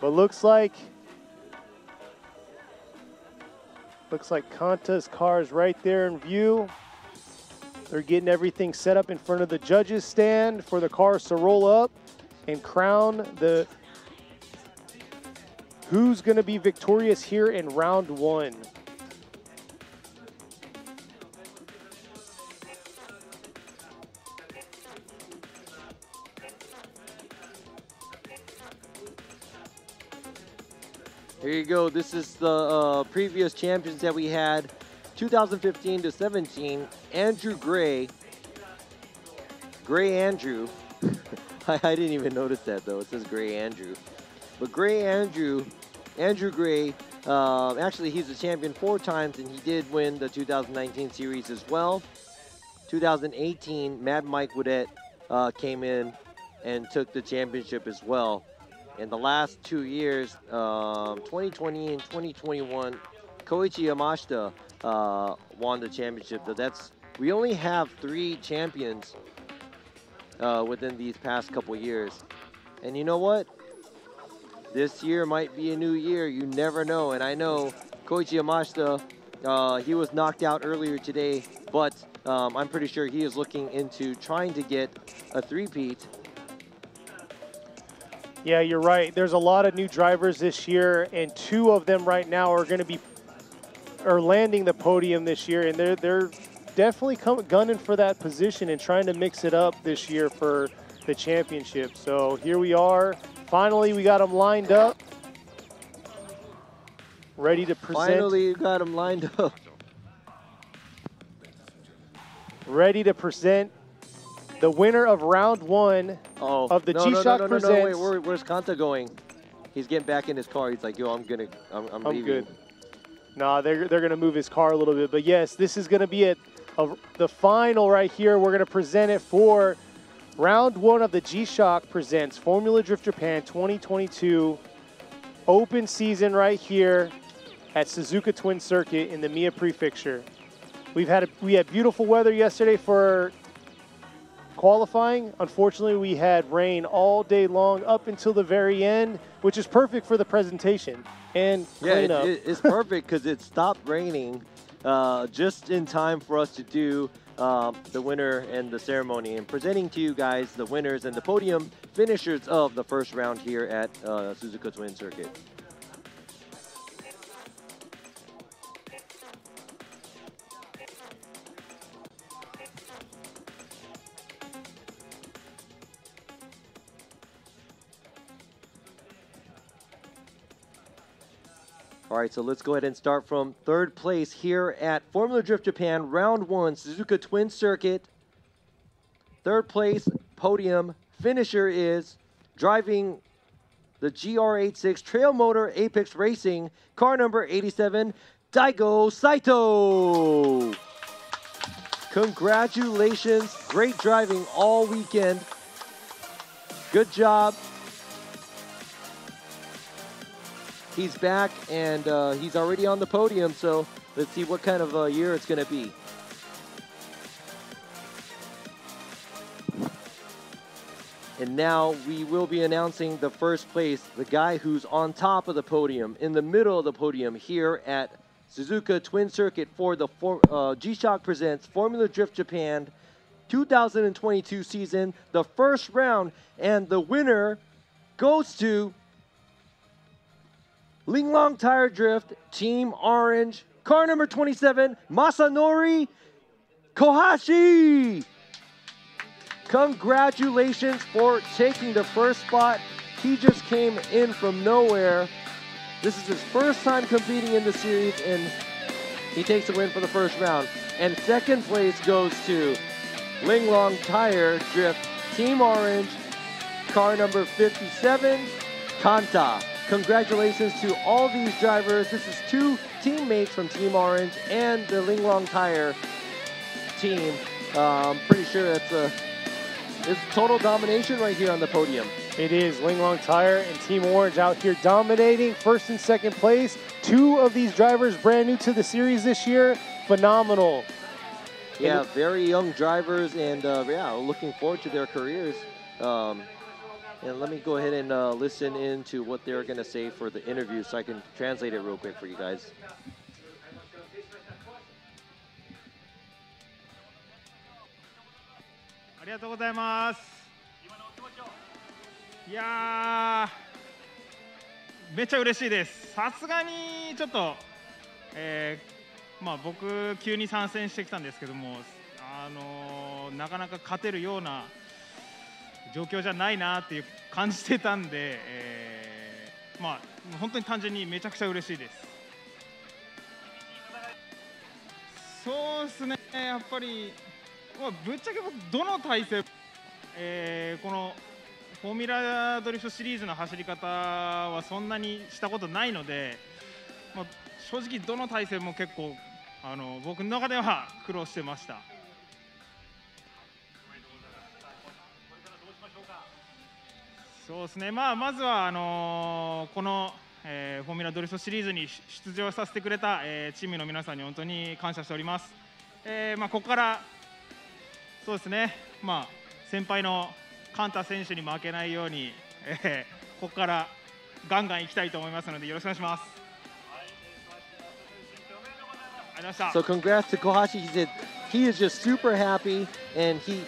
But looks like... Looks like Kanta's car is right there in view. They're getting everything set up in front of the judges' stand for the cars to roll up and crown the who's going to be victorious here in round one. There you go. This is the uh, previous champions that we had. two thousand fifteen to seventeen, Andrew Gray, Gray Andrew, I, I didn't even notice that though, it says Gray Andrew, but Gray Andrew, Andrew Gray, uh, actually he's a champion four times and he did win the two thousand nineteen series as well. two thousand eighteen, Mad Mike Woodette uh, came in and took the championship as well. In the last two years, um, twenty twenty and twenty twenty-one, Koichi Yamashita uh, won the championship. Though that's we only have three champions uh, within these past couple years, and you know what? This year might be a new year. You never know. And I know Koichi Yamashita. Uh, he was knocked out earlier today, but um, I'm pretty sure he is looking into trying to get a three-peat. Yeah, you're right. There's a lot of new drivers this year, and two of them right now are going to be. Are landing the podium this year, and they're they're definitely come, gunning for that position and trying to mix it up this year for the championship. So here we are. Finally, we got them lined up, ready to present. Finally, you got them lined up, ready to present the winner of round one oh, of the no, G-Shock no, no, no, presents. No, no, wait, where, where's Kanta going? He's getting back in his car. He's like, yo, I'm gonna, I'm, I'm, I'm leaving. Good. Nah, they're, they're going to move his car a little bit. But, yes, this is going to be it. A, the final right here. We're going to present it for round one of the G-Shock Presents Formula Drift Japan twenty twenty-two. Open season right here at Suzuka Twin Circuit in the Mie Prefecture. We've had a, we had beautiful weather yesterday for qualifying. Unfortunately, we had rain all day long up until the very end, which is perfect for the presentation. And yeah, it, it, it's perfect because it stopped raining uh, just in time for us to do uh, the winner and the ceremony. And presenting to you guys the winners and the podium finishers of the first round here at uh, Suzuka Twin Circuit. All right, so let's go ahead and start from third place here at Formula Drift Japan, round one, Suzuka Twin Circuit. Third place, podium, finisher is driving the G R eighty-six Trail Motor Apex Racing, car number eighty-seven, Daigo Saito. Congratulations, great driving all weekend. Good job. he's back, and uh, he's already on the podium, so let's see what kind of a year it's going to be. And now we will be announcing the first place, the guy who's on top of the podium, in the middle of the podium here at Suzuka Twin Circuit for the for, uh, G-Shock Presents Formula Drift Japan two thousand twenty-two season, the first round, and the winner goes to Linglong Tire Drift, Team Orange, car number twenty-seven, Masanori Kohashi! Congratulations for taking the first spot. He just came in from nowhere. This is his first time competing in the series, and he takes the win for the first round. And second place goes to Linglong Tire Drift, Team Orange, car number fifty-seven, Kanta. Congratulations to all these drivers. This is two teammates from Team Orange and the Linglong Tire team. Uh, I'm pretty sure that's a... It's total domination right here on the podium. It is Linglong Tire and Team Orange out here dominating first and second place. Two of these drivers brand new to the series this year. Phenomenal. Yeah, very young drivers, and uh, yeah, looking forward to their careers. Um, and let me go ahead and uh, listen in to what they're going to say for the interview so I can translate it real quick for you guys.ありがとうございます。いやー、めっちゃ嬉しいです。さすがにちょっと、えー、まあ僕急に参戦してきたんですけども、あのー、なかなか勝てるような状況じゃないなっていう感じてたんで、えー、まあ本当に単純にめちゃくちゃ嬉しいです。そうですね、やっぱり。 まあ、ぶっちゃけ僕どの体勢、えー、このフォーミュラドリフトシリーズの走り方はそんなにしたことないので、まあ、正直どの体勢も結構あの僕の中では苦労してました。そうですね、まあ、まずはあのー、この、えー、フォーミュラドリフトシリーズに出場させてくれた、えー、チームの皆さんに本当に感謝しております。えーまあ、ここから そうですね、まあ、先輩のカンタ選手に負けないように、えー、ここからガンガン行きたいと思いますのでよろしくお願いします。So congrats to Kohashi. He said he is just super happy, and he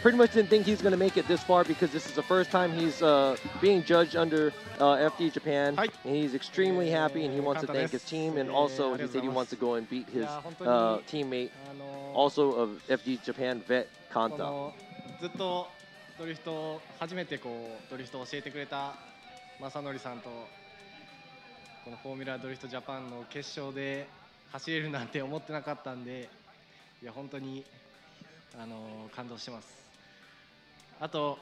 pretty much didn't think he's going to make it this far because this is the first time he's uh, being judged under uh, F D Japan. And he's extremely happy, and he wants to thank his team, and also he said he wants to go and beat his uh, teammate, also of F D Japan vet. ずっとドリフトを初めてこうドリフトを教えてくれた正則さんとこのフォーミュラドリフトジャパンの決勝で走れるなんて思ってなかったんで、いや本当にあの感動してます。あと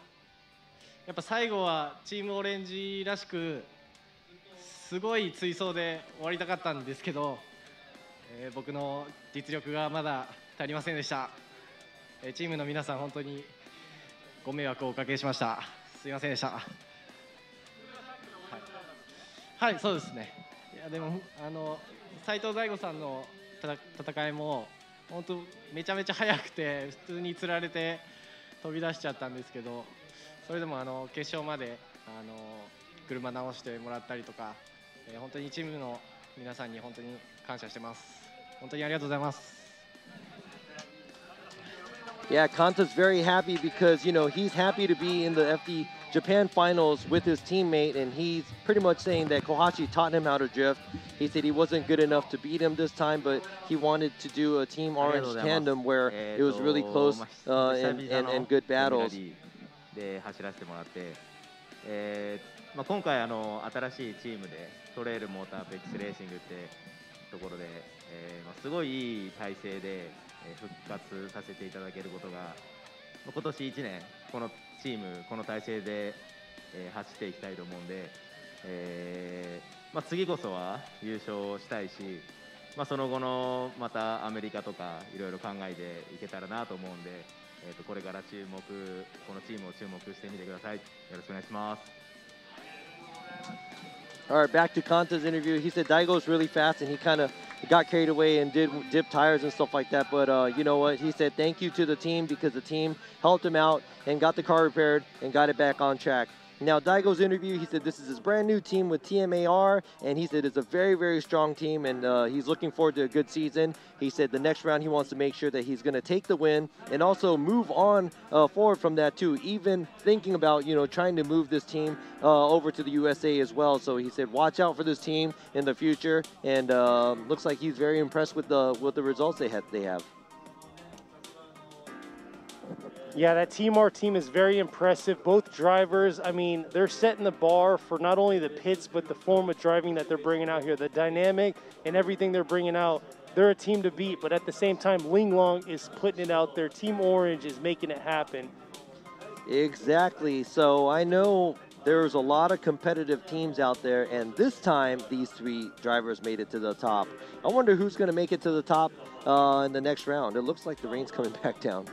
やっぱ最後はチームオレンジらしくすごい追走で終わりたかったんですけど、えー、僕の実力がまだ足りませんでした。 チームの皆さん本当にご迷惑をおかけしました。すいませんでした。はい、はい、そうですね。いやでもあの斉藤大吾さんの戦いも本当めちゃめちゃ速くて普通につられて飛び出しちゃったんですけど、それでもあの決勝まであの車直してもらったりとか、えー、本当にチームの皆さんに本当に感謝してます。本当にありがとうございます。 Yeah, Kanta's very happy because, you know, he's happy to be in the F D Japan finals with his teammate, and he's pretty much saying that Kohashi taught him how to drift. He said he wasn't good enough to beat him this time, but he wanted to do a Team Orange tandem where it was really close uh, and, and, and good battles. 今回あの新しいチームでトレイルモーターアペックスレーシングってところで、すごいいい体制で 復活させていただけることが今年いちねんこのチームこの体制で走っていきたいと思うんで、えーまあ、次こそは優勝したいし、まあ、その後のまたアメリカとかいろいろ考えていけたらなと思うんで、えー、とこれから注目このチームを注目してみてください。よろしくお願いします。or back to Kanta's interview, he said Daigo's really fast and he kind of got carried away and did dip tires and stuff like that. But uh, you know what? He said thank you to the team because the team helped him out and got the car repaired and got it back on track. Now, Daigo's interview, he said this is his brand new team with T M A R, and he said it's a very, very strong team, and uh, he's looking forward to a good season. He said the next round he wants to make sure that he's going to take the win and also move on uh, forward from that, too, even thinking about, you know, trying to move this team uh, over to the U S A as well. So he said watch out for this team in the future, and uh, looks like he's very impressed with the, with the results they have. They have. Yeah, that Team R team is very impressive. Both drivers, I mean, they're setting the bar for not only the pits, but the form of driving that they're bringing out here, the dynamic and everything they're bringing out. They're a team to beat, but at the same time, Linglong is putting it out there. Team Orange is making it happen. Exactly. So I know there's a lot of competitive teams out there, and this time these three drivers made it to the top. I wonder who's going to make it to the top uh, in the next round. It looks like the rain's coming back down.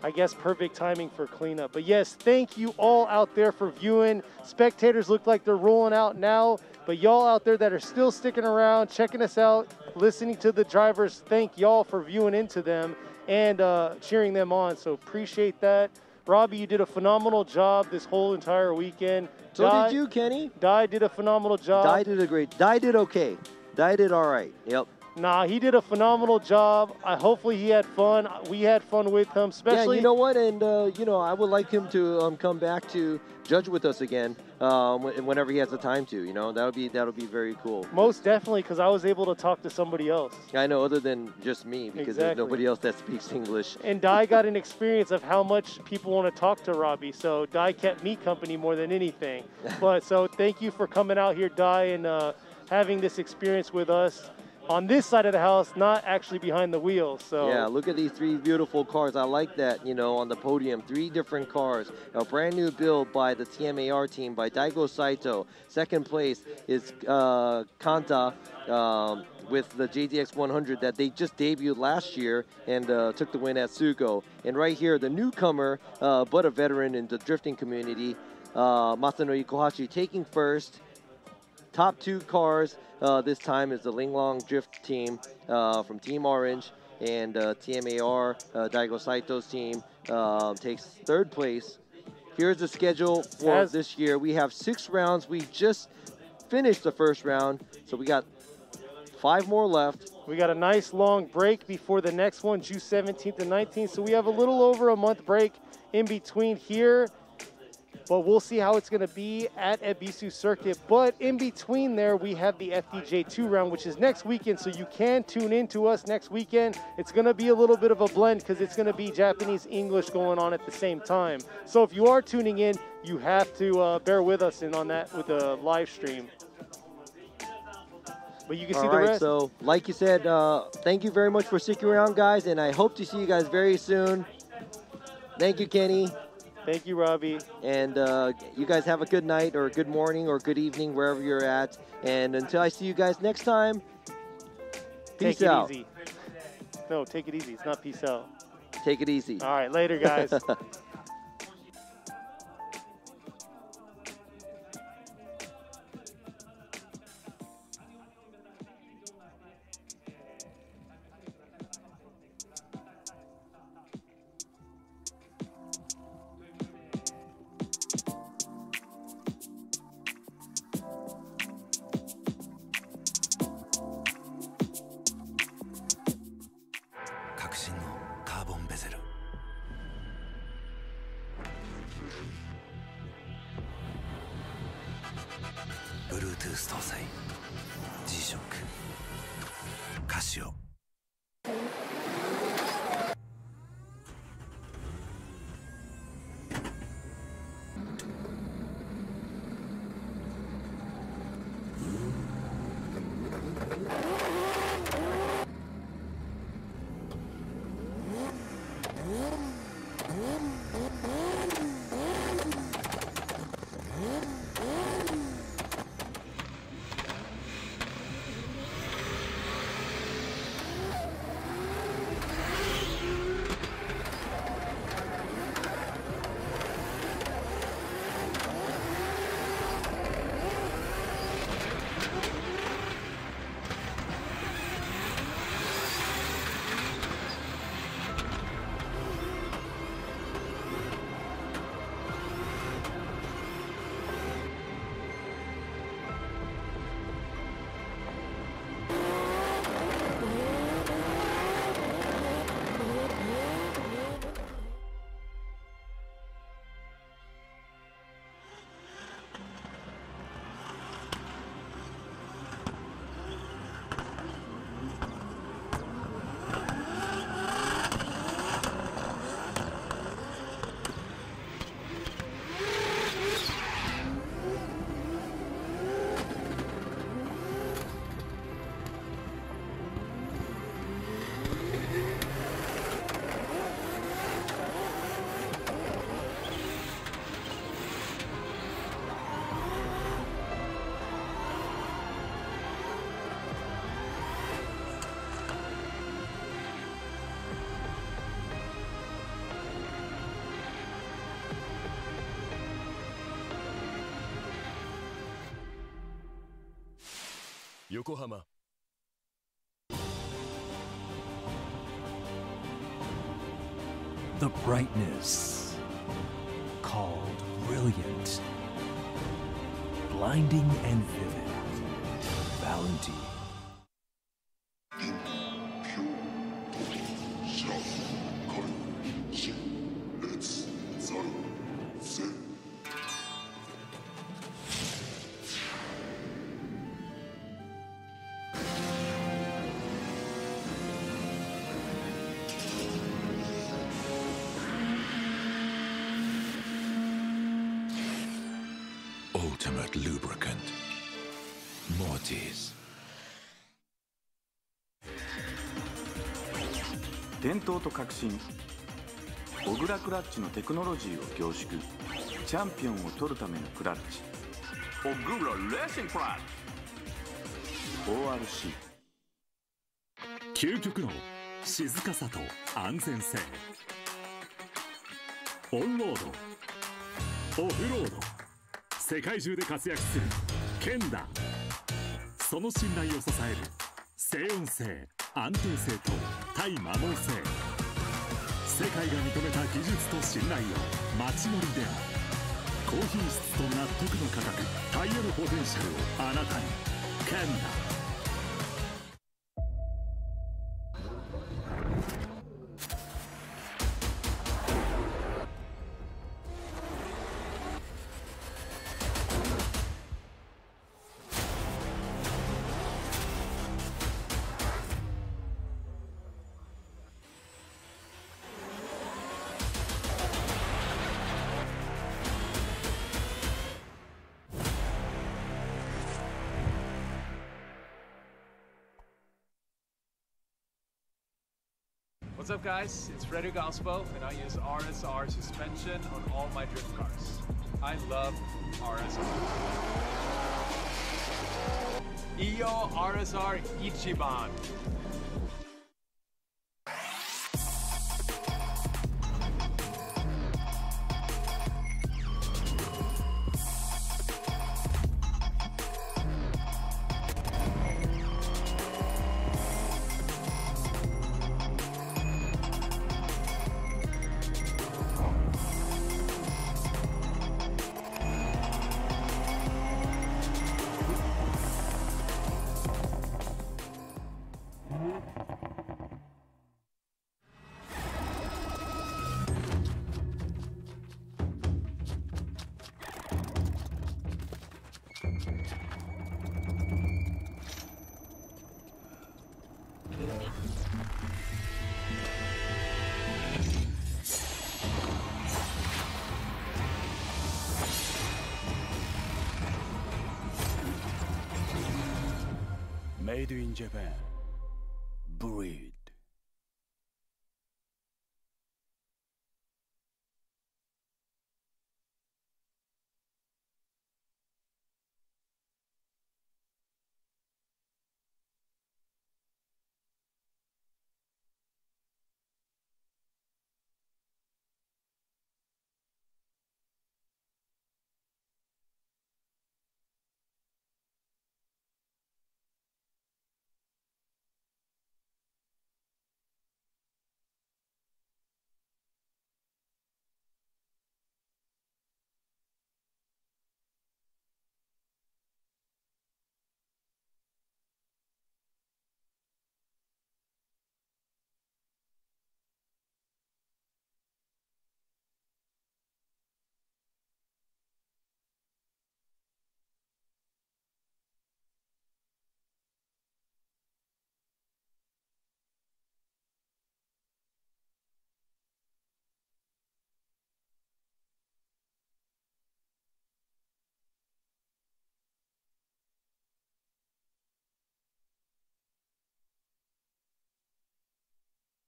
I guess perfect timing for cleanup. But yes, thank you all out there for viewing. Spectators look like they're rolling out now, but y'all out there that are still sticking around, checking us out, listening to the drivers, thank y'all for viewing into them and uh, cheering them on. So appreciate that. Robbie, you did a phenomenal job this whole entire weekend. So Dai, did you, Kenny. Dai did a phenomenal job. Dai did a great, Dai did okay. Dai did all right, yep. Nah, he did a phenomenal job. I, hopefully he had fun. We had fun with him, especially. Yeah, you know what? And, uh, you know, I would like him to um, come back to judge with us again um, whenever he has the time to, you know. That would be, that'll be very cool. Most definitely, because I was able to talk to somebody else. I know, other than just me, because exactly. There's nobody else that speaks English. And Dai got an experience of how much people want to talk to Robbie, so Dai kept me company more than anything. But so thank you for coming out here, Dai, and uh, having this experience with us on this side of the house, not actually behind the wheel. So yeah, look at these three beautiful cars. I like that, you know, on the podium, three different cars. A brand new build by the T M A R team, by Daigo Saito. Second place is uh, Kanta um, with the J D X one hundred that they just debuted last year and uh, took the win at Sugo. And right here, the newcomer, uh, but a veteran in the drifting community, uh, Masanori Kohashi taking first. Top two cars uh, this time is the Linglong Drift team uh, from Team Orange, and uh, T M A R, uh, Daigo Saito's team, uh, takes third place. Here's the schedule for As this year. We have six rounds. We just finished the first round, so we got five more left. We got a nice long break before the next one, June seventeenth and nineteenth, so we have a little over a month break in between here. But we'll see how it's going to be at Ebisu Circuit. But in between there, we have the F D J two round, which is next weekend. So you can tune in to us next weekend. It's going to be a little bit of a blend because it's going to be Japanese, English going on at the same time. So if you are tuning in, you have to uh, bear with us in on that with the live stream. But you can see the rest. So like you said, uh, thank you very much for sticking around, guys. And I hope to see you guys very soon. Thank you, Kenny. Thank you, Robbie. And uh, you guys have a good night or a good morning or a good evening wherever you're at. And until I see you guys next time, peace out. Take it easy. No, take it easy. It's not peace out. Take it easy. All right, later, guys. G-Shock Casio. Yokohama. The brightness, called brilliant, blinding and vivid, Valentine.伝統と革新、小倉クラッチのテクノロジーを凝縮、チャンピオンを取るためのクラッチ、小倉レーシングクラッチ オーアールシー。 究極の静かさと安全性、オンロード、オフロード、世界中で活躍するケンダ。その信頼を支える静音性、安定性と対摩耗性、世界が認めた技術と信頼を街乗りである。高品質と納得の価格、タイヤのポテンシャルをあなたに、ケンダ。What's up guys, it's Freddy Gospo and I use R S R suspension on all my drift cars. I love R S R. Iyo R S R Ichiban! Made in Japan.